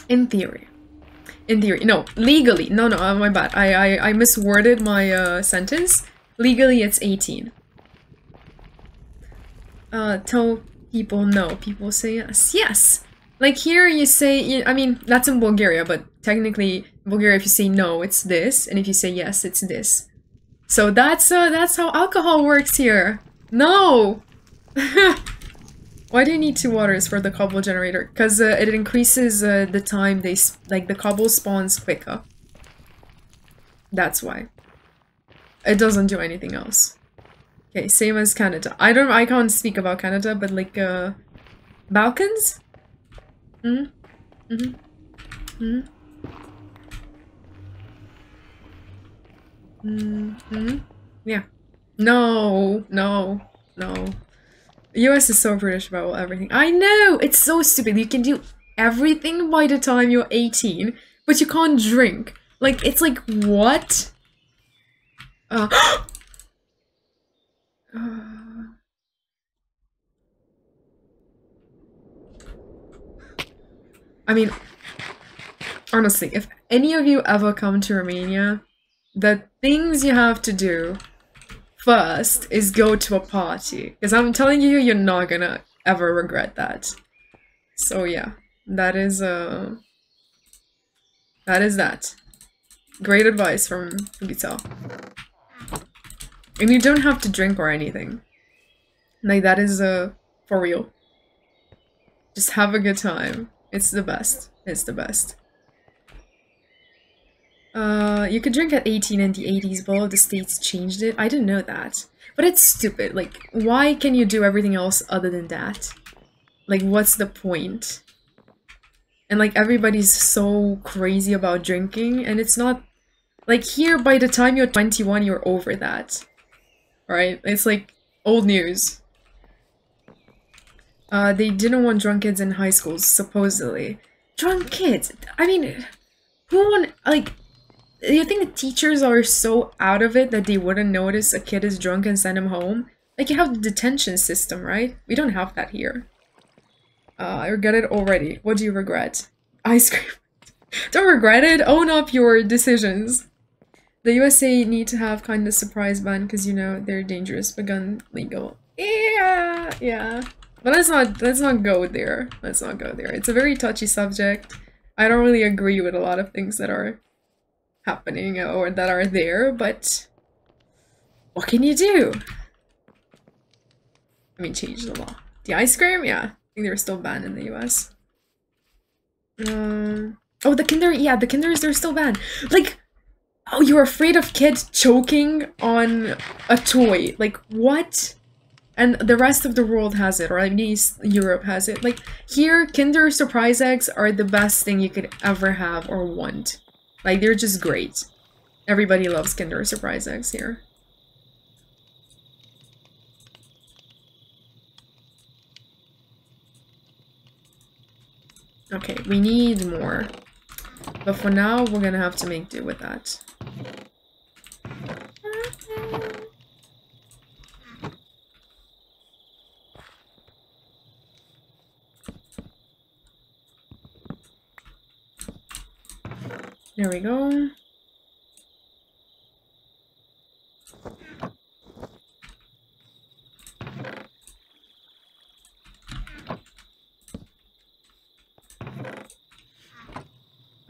In theory. In theory. No, legally. No, my bad. I misworded my sentence. Legally, it's 18. Tell people no. People say yes. Yes! Like here you say, I mean, that's in Bulgaria, but technically in Bulgaria if you say no, it's this, and if you say yes, it's this. So that's how alcohol works here. No! Why do you need two waters for the cobble generator? Because it increases the time they, like the cobble spawns quicker. That's why. It doesn't do anything else. Okay, same as Canada. I can't speak about Canada, but like, Balkans? Yeah. No. The US is so British about everything. I know! It's so stupid. You can do everything by the time you're 18, but you can't drink. Like, it's like, what? I mean, honestly, if any of you ever come to Romania, the things you have to do first is go to a party. Because I'm telling you, you're not gonna ever regret that. So yeah, that is that. Great advice from Guitar. And you don't have to drink or anything. Like, that is, for real. Just have a good time. It's the best. It's the best. You could drink at 18 in the 80s, but all of the states changed it. I didn't know that. But it's stupid. Like, why can you do everything else other than that? Like, what's the point? And, like, everybody's so crazy about drinking, and it's not... Like, here, by the time you're 21, you're over that. Right? It's, like, old news. They didn't want drunk kids in high schools, supposedly. Drunk kids? I mean, who want... Like, do you think the teachers are so out of it that they wouldn't notice a kid is drunk and send him home? Like, you have the detention system, right? We don't have that here. I regret it already. What do you regret? Ice cream. Don't regret it. Own up your decisions. The USA need to have Kinder Surprise ban because, you know, they're dangerous but gun legal. Yeah, yeah. But let's not go there. Let's not go there. It's a very touchy subject. I don't really agree with a lot of things that are happening or that are there, but what can you do? I mean, change the law. The ice cream? Yeah. I think they're still banned in the US. Oh, the Kinder, yeah, the Kinders, they're still banned. Like, oh, you're afraid of kids choking on a toy. Like, what? And the rest of the world has it, or at least Europe has it. Like, here, Kinder Surprise eggs are the best thing you could ever have or want. Like, they're just great. Everybody loves Kinder Surprise eggs here. Okay, we need more. But for now, we're gonna have to make do with that. There we go.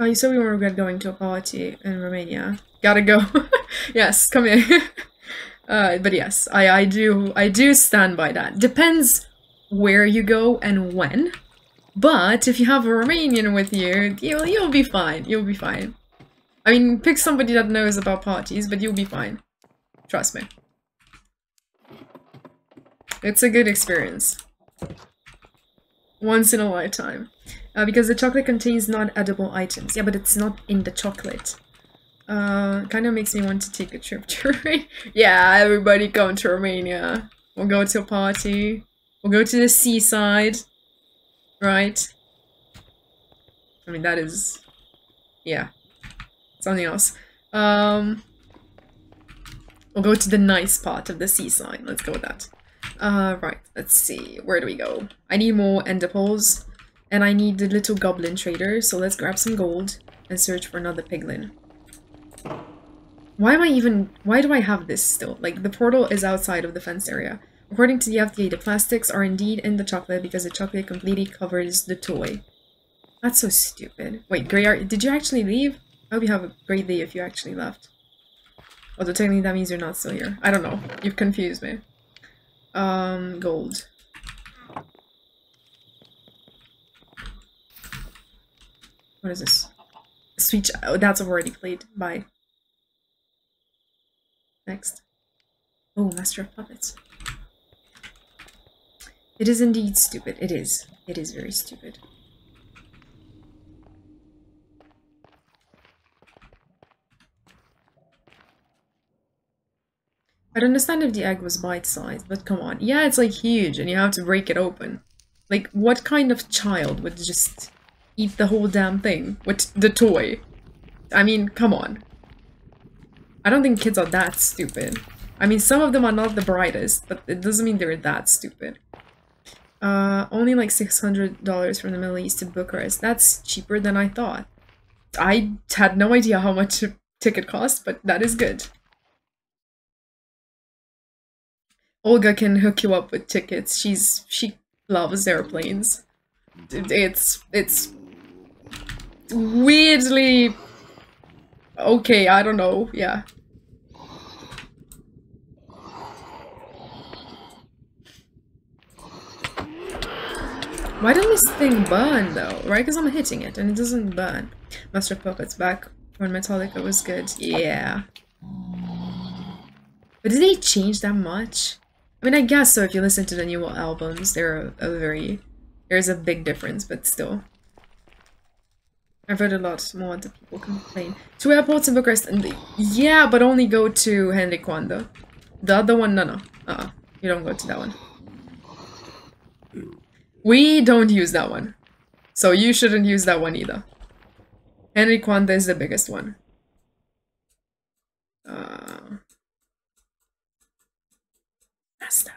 Oh, you said we won't regret going to a party in Romania. Gotta go. Yes, come here. But yes, I do stand by that. Depends where you go and when. But if you have a Romanian with you, you'll be fine. You'll be fine. I mean, pick somebody that knows about parties, but you'll be fine. Trust me. It's a good experience. Once in a lifetime. Because the chocolate contains non-edible items. Yeah, but it's not in the chocolate. Kind of makes me want to take a trip to Romania. Yeah, everybody come to Romania. We'll go to a party. We'll go to the seaside. Right? I mean, that is... Yeah. Something else. We'll go to the nice part of the seaside. Let's go with that. Right. Let's see. Where do we go? I need more ender pearls. And I need the little goblin trader, so let's grab some gold and search for another piglin. Why do I have this still? Like, the portal is outside of the fenced area. According to the FDA, the plastics are indeed in the chocolate because the chocolate completely covers the toy. That's so stupid. Wait, Grey, did you actually leave? I hope you have a great day if you actually left. Although technically that means you're not still here. I don't know. You've confused me. Gold. What is this? Sweet Child. Oh, that's already played. Bye. Next. Oh, Master of Puppets. It is indeed stupid. It is. It is very stupid. I'd understand if the egg was bite-sized, but come on. Yeah, it's like huge and you have to break it open. Like, what kind of child would just... eat the whole damn thing with the toy? I mean, come on. I don't think kids are that stupid. I mean, some of them are not the brightest, but it doesn't mean they're that stupid. Only like $600 from the Middle East to Bucharest. That's cheaper than I thought. I had no idea how much a ticket cost, but that is good. Olga can hook you up with tickets. She loves airplanes. It's weirdly okay, I don't know, yeah. Why didn't this thing burn though? Right, because I'm hitting it and it doesn't burn. Master of Puppets back when Metallica was good. Yeah. But did they change that much? I mean, I guess so if you listen to the newer albums, there's a big difference, but still. I've heard a lot more that people complain. 2 airports in Bucharest and yeah, but only go to Henrique one though. The other one, no. You don't go to that one. We don't use that one, so you shouldn't use that one either. Henrique Wanda is the biggest one. Master.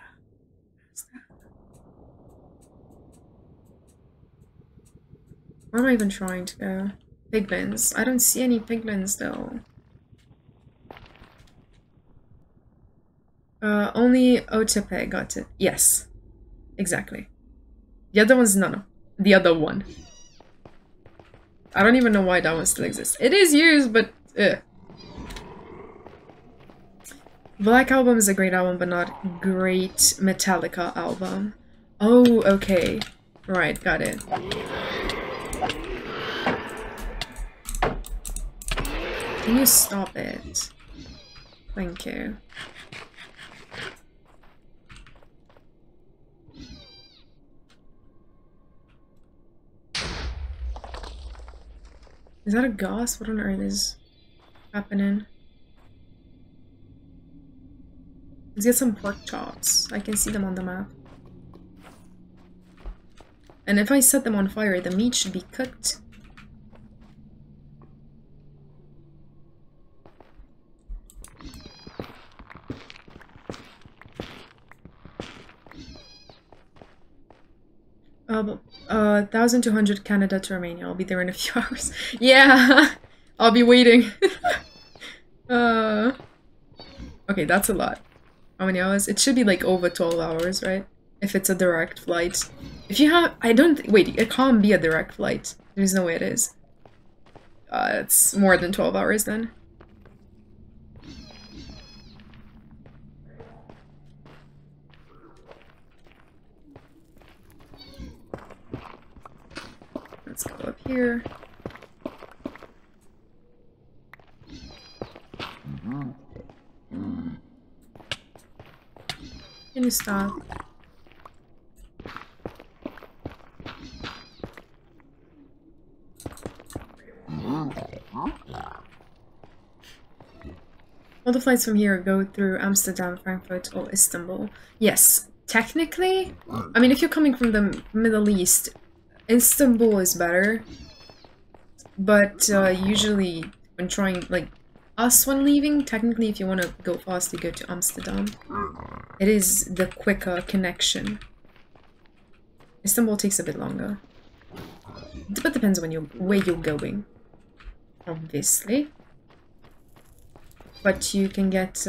Where am I even trying to go? Piglins. I don't see any piglins though. Only Otepe got it. Yes, exactly. The other one's Nana. The other one. I don't even know why that one still exists. It is used, but ugh. Black Album is a great album, but not great Metallica album. Oh, okay. Right, got it. Can you stop it? Thank you. Is that a ghost? What on earth is happening? Let's get some pork chops. I can see them on the map. And if I set them on fire, the meat should be cooked. But 1,200 Canada to Romania. I'll be there in a few hours. Yeah, I'll be waiting. Okay, that's a lot. How many hours? It should be like over 12 hours, right? If it's a direct flight. If you have, wait, it can't be a direct flight. There's no way it is. It's more than 12 hours then. Let's go up here. Can you stop? All the flights from here go through Amsterdam, Frankfurt, or Istanbul. Yes, technically. I mean, if you're coming from the Middle East, Istanbul is better, but usually when trying, like us when leaving, technically if you want to go fast, you go to Amsterdam. It is the quicker connection. Istanbul takes a bit longer. But depends on where you're going, obviously. But you can get,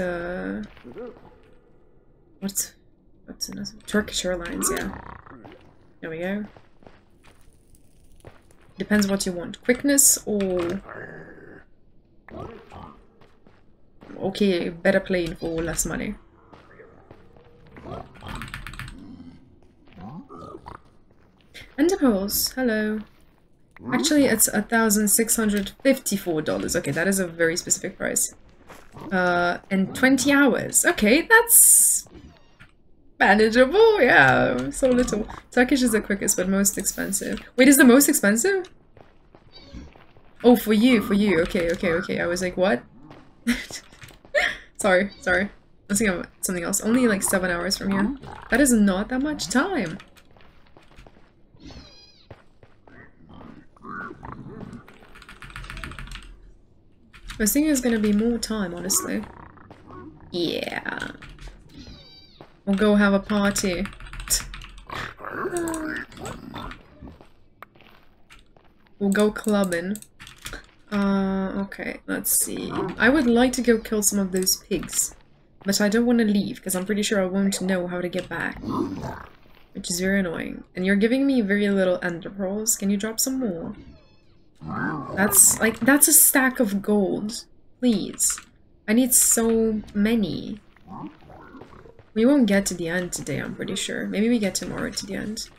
what's another? Turkish Airlines, yeah. There we go. Depends what you want. Quickness or... okay, better plane for less money. Enderpearls, hello. Actually, it's $1,654. Okay, that is a very specific price. And 20 hours. Okay, that's... manageable, yeah, so little. Turkish is the quickest, but most expensive. Wait, is the most expensive? Oh, for you. Okay. I was like, what? sorry. I was thinking of something else. Only like 7 hours from here. That is not that much time. I was thinking it's gonna be more time, honestly. Yeah. We'll go have a party. We'll go clubbing. Okay, let's see. I would like to go kill some of those pigs, but I don't want to leave because I'm pretty sure I won't know how to get back, which is very annoying. And you're giving me very little ender pearls. Can you drop some more? That's like, that's a stack of gold. Please. I need so many. We won't get to the end today, I'm pretty sure. Maybe we get tomorrow to the end.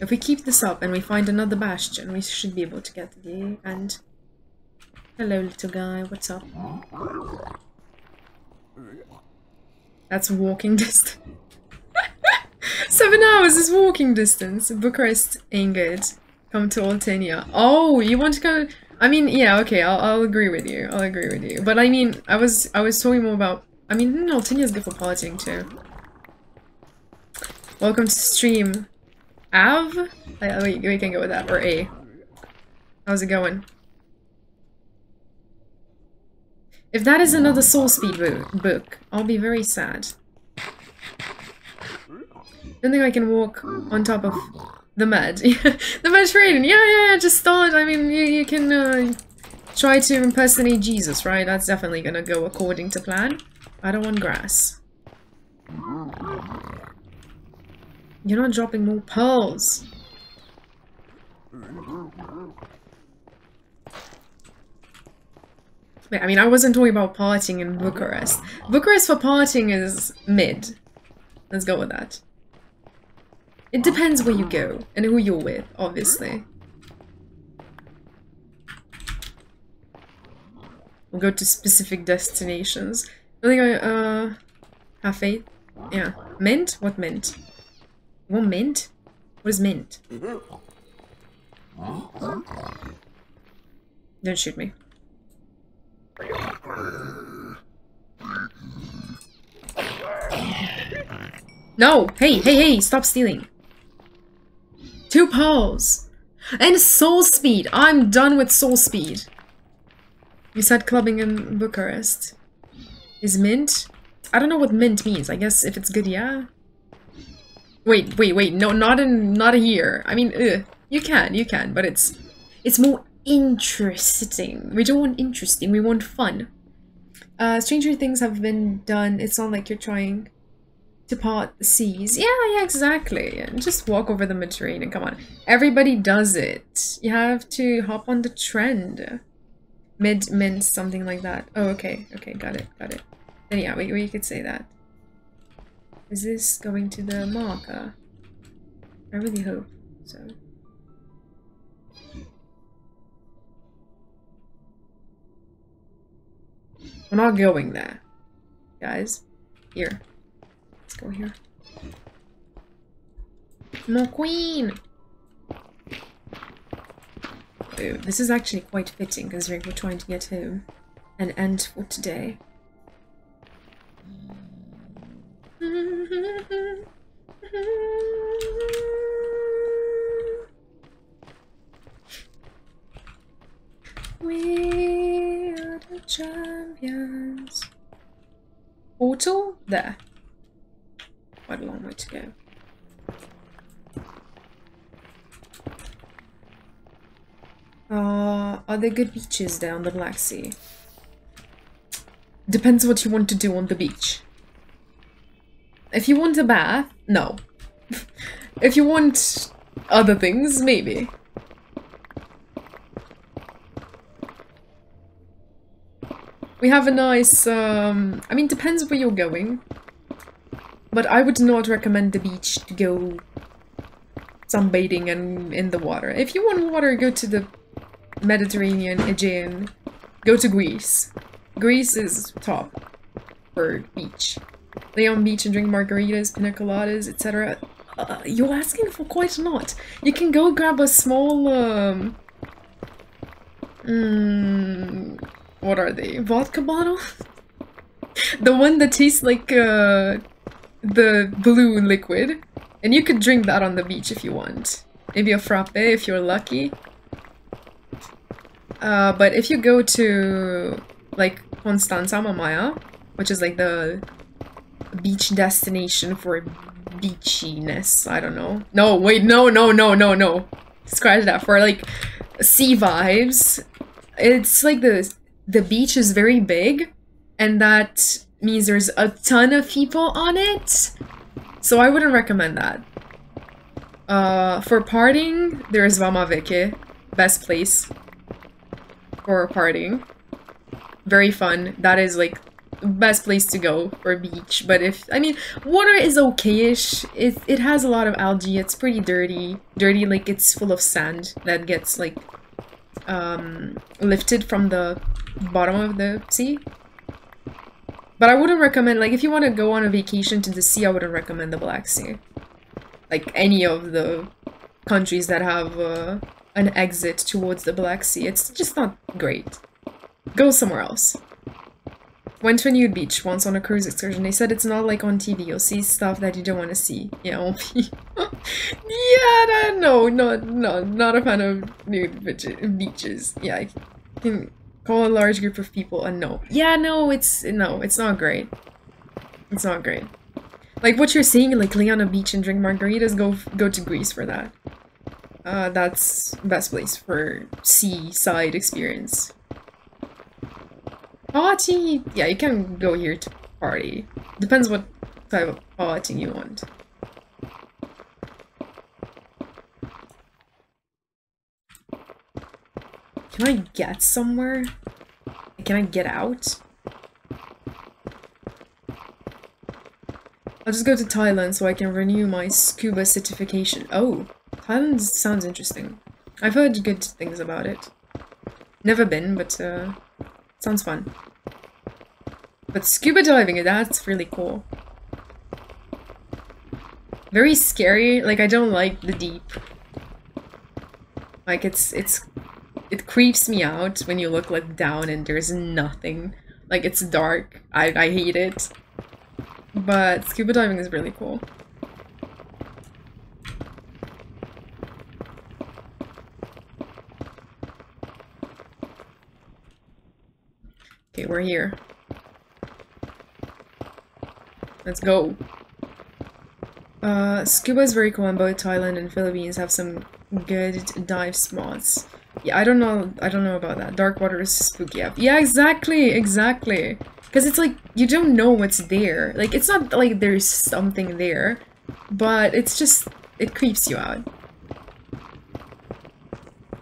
If we keep this up and we find another bastion, we should be able to get to the end. Hello, little guy. What's up? That's walking distance. 7 hours is walking distance. Bucharest ain't good. Come to Oltenia. Oh, you want to go? I mean, yeah, okay, I'll agree with you. I'll agree with you. But I mean, I was talking more about... I mean, no, Oltenia's good for piloting too. Welcome to stream. Av? We can go with that, or A. How's it going? If that is another soul speed book, I'll be very sad. Don't think I can walk on top of the med. The Mediterranean! Yeah, just thought, I mean, you can try to impersonate Jesus, right? That's definitely gonna go according to plan. I don't want grass. You're not dropping more pearls! Wait, I mean, I wasn't talking about partying in Bucharest. Bucharest for partying is mid. Let's go with that. It depends where you go, and who you're with, obviously. We'll go to specific destinations. I think I, have faith. Yeah. Mint? What mint? What mint? What is mint? Don't shoot me. No! Hey! Stop stealing! 2 pearls! And soul speed! I'm done with soul speed! You said clubbing in Bucharest. Is mint? I don't know what mint means. I guess if it's good, yeah? Wait, no, not here. I mean, you can, but it's more interesting. We don't want interesting, we want fun. Stranger things have been done. It's not like you're trying to part the seas. Yeah, exactly. And just walk over the Mediterranean, come on. Everybody does it. You have to hop on the trend. Mint, something like that. Oh, okay, got it. Then yeah, we could say that. Is this going to the marker? I really hope so. We're not going there. Guys, here. Let's go here. No, Queen! Ooh, this is actually quite fitting, because we're trying to get home and end for today. We are the champions. Portal? There. Quite a long way to go. Are there good beaches there on the Black Sea? Depends what you want to do on the beach. If you want a bath, no. If you want other things, maybe. We have a nice, I mean, depends where you're going. But I would not recommend the beach to go sunbathing and in the water. If you want water, go to the Mediterranean, Aegean, go to Greece. Greece is top for beach. Lay on beach and drink margaritas, pina coladas, etc. You're asking for quite a lot. You can go grab a small... what are they? Vodka bottle? The one that tastes like the blue liquid. And you could drink that on the beach if you want. Maybe a frappe if you're lucky. But if you go to like Constanța Mamaia, which is like the... beach destination for beachiness. I don't know. No, wait, no. Scratch that. For like sea vibes, It's like the beach is very big, and that means there's a ton of people on it, so I wouldn't recommend that. For partying, there is Vamaveke, best place for partying. Very fun. That is like the best place to go for a beach. But if, I mean, water is okay-ish. It has a lot of algae. It's pretty dirty. Dirty, like it's full of sand that gets like lifted from the bottom of the sea. But I wouldn't recommend, like, if you want to go on a vacation to the sea, I wouldn't recommend the Black Sea. Like any of the countries that have an exit towards the Black Sea. It's just not great. Go somewhere else. Went to a nude beach once on a cruise excursion. They said it's not like on TV. You'll see stuff that you don't want to see. Yeah, yeah, not a fan of nude beaches. Yeah, I can call a large group of people a no. Yeah, it's not great. It's not great. Like what you're saying, like lay on a beach and drink margaritas. Go to Greece for that. That's best place for seaside experience. Party! Yeah, you can go here to party. Depends what type of party you want. Can I get somewhere? Can I get out? I'll just go to Thailand so I can renew my scuba certification. Oh, Thailand sounds interesting. I've heard good things about it. Never been, but sounds fun. But scuba diving, that's really cool. Very scary, like I don't like the deep. Like it creeps me out when you look like down and there's nothing. Like it's dark, I hate it. But scuba diving is really cool. Okay, we're here. Let's go. Scuba is very cool, and both Thailand and Philippines have some good dive spots. Yeah, I don't know about that. Dark water is spooky up. Yeah, exactly. Because it's like, you don't know what's there. Like, it's not like there's something there, but it's just, it creeps you out.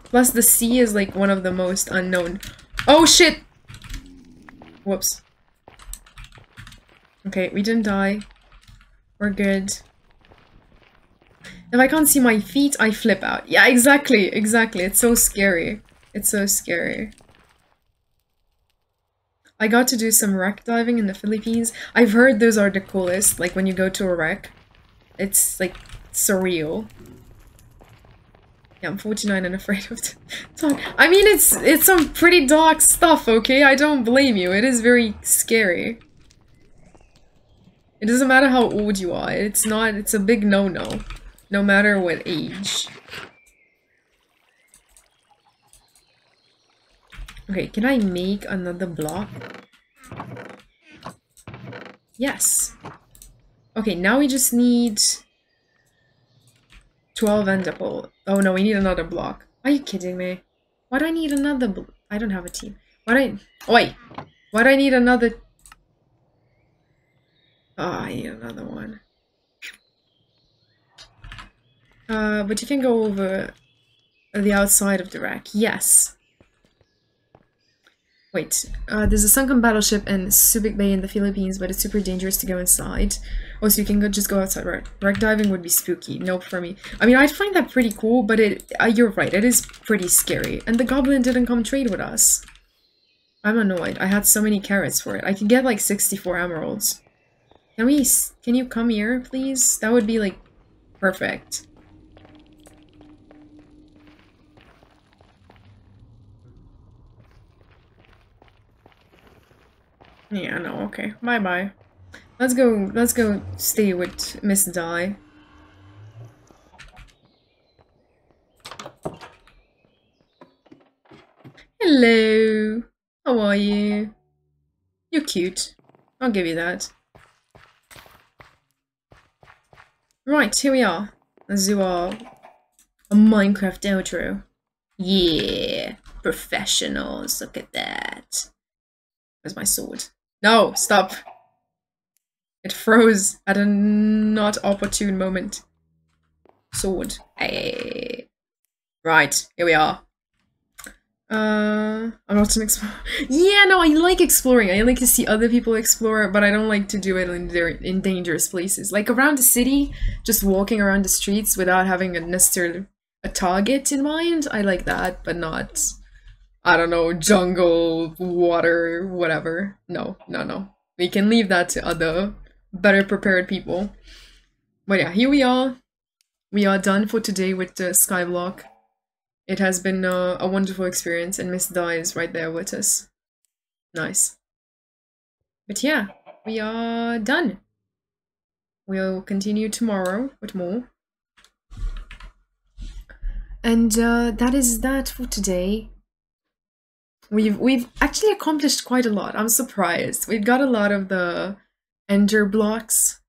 Plus, the sea is like one of the most unknown. Oh shit! Whoops. Okay, we didn't die. We're good. If I can't see my feet, I flip out. Yeah, exactly. It's so scary. It's so scary. I got to do some wreck diving in the Philippines. I've heard those are the coolest, like when you go to a wreck. It's like surreal. Yeah, I'm 49 and afraid of dark. I mean, it's some pretty dark stuff, okay? I don't blame you. It is very scary. It doesn't matter how old you are. It's a big no-no. No matter what age. Okay, can I make another block? Yes. Okay, now we just need 12 and double. Oh no, we need another block. Are you kidding me? Why do I need another block? I don't have a team. Why do I need another? Oh, I need another one. But you can go over the outside of the rack. Yes. Wait, there's a sunken battleship in Subic Bay in the Philippines, but it's super dangerous to go inside. Oh, so you can just go outside, right? Wreck diving would be spooky. Nope for me. I mean, I'd find that pretty cool, but you're right, it is pretty scary. And the goblin didn't come trade with us. I'm annoyed. I had so many carrots for it. I could get like 64 emeralds. Can you come here, please? That would be like perfect. Yeah, no, okay. Bye-bye. Let's go stay with Miss Di. Hello! How are you? You're cute. I'll give you that. Right, here we are. Let's do our Minecraft outro. Yeah! Professionals, look at that. Where's my sword? No, stop. It froze at a not opportune moment. Sword. Hey. Right, here we are. I'm not an explorer. Yeah, no, I like exploring. I like to see other people explore, but I don't like to do it in dangerous places. Like around the city, just walking around the streets without having a necessarily a target in mind. I like that, but not, I don't know, jungle, water, whatever. No, no, no. We can leave that to other better prepared people. But yeah, here we are. We are done for today with Skyblock. It has been a wonderful experience, and Miss Di is right there with us. Nice. But yeah, we are done. We'll continue tomorrow with more. And that is that for today. We've actually accomplished quite a lot. I'm surprised. We've got a lot of the ender blocks,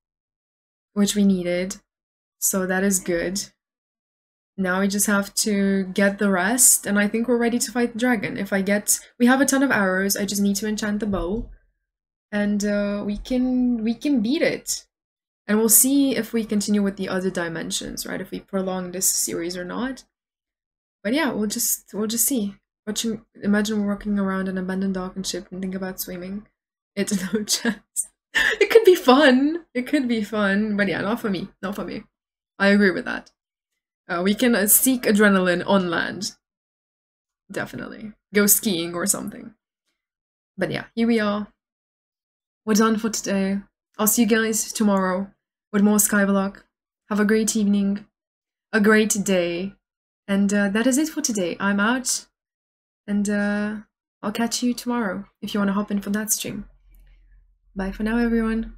which we needed. So that is good. Now we just have to get the rest, and I think we're ready to fight the dragon. If I get... we have a ton of arrows, I just need to enchant the bow. And we can beat it. And we'll see if we continue with the other dimensions, right? If we prolong this series or not. But yeah, we'll just see. Imagine walking around an abandoned docking ship and think about swimming. It's no chance. It could be fun. It could be fun. But yeah, not for me. Not for me. I agree with that. We can seek adrenaline on land. Definitely. Go skiing or something. But yeah, here we are. We're done for today. I'll see you guys tomorrow with more Skyblock. Have a great evening. A great day. And that is it for today. I'm out. And I'll catch you tomorrow if you want to hop in for that stream. Bye for now, everyone.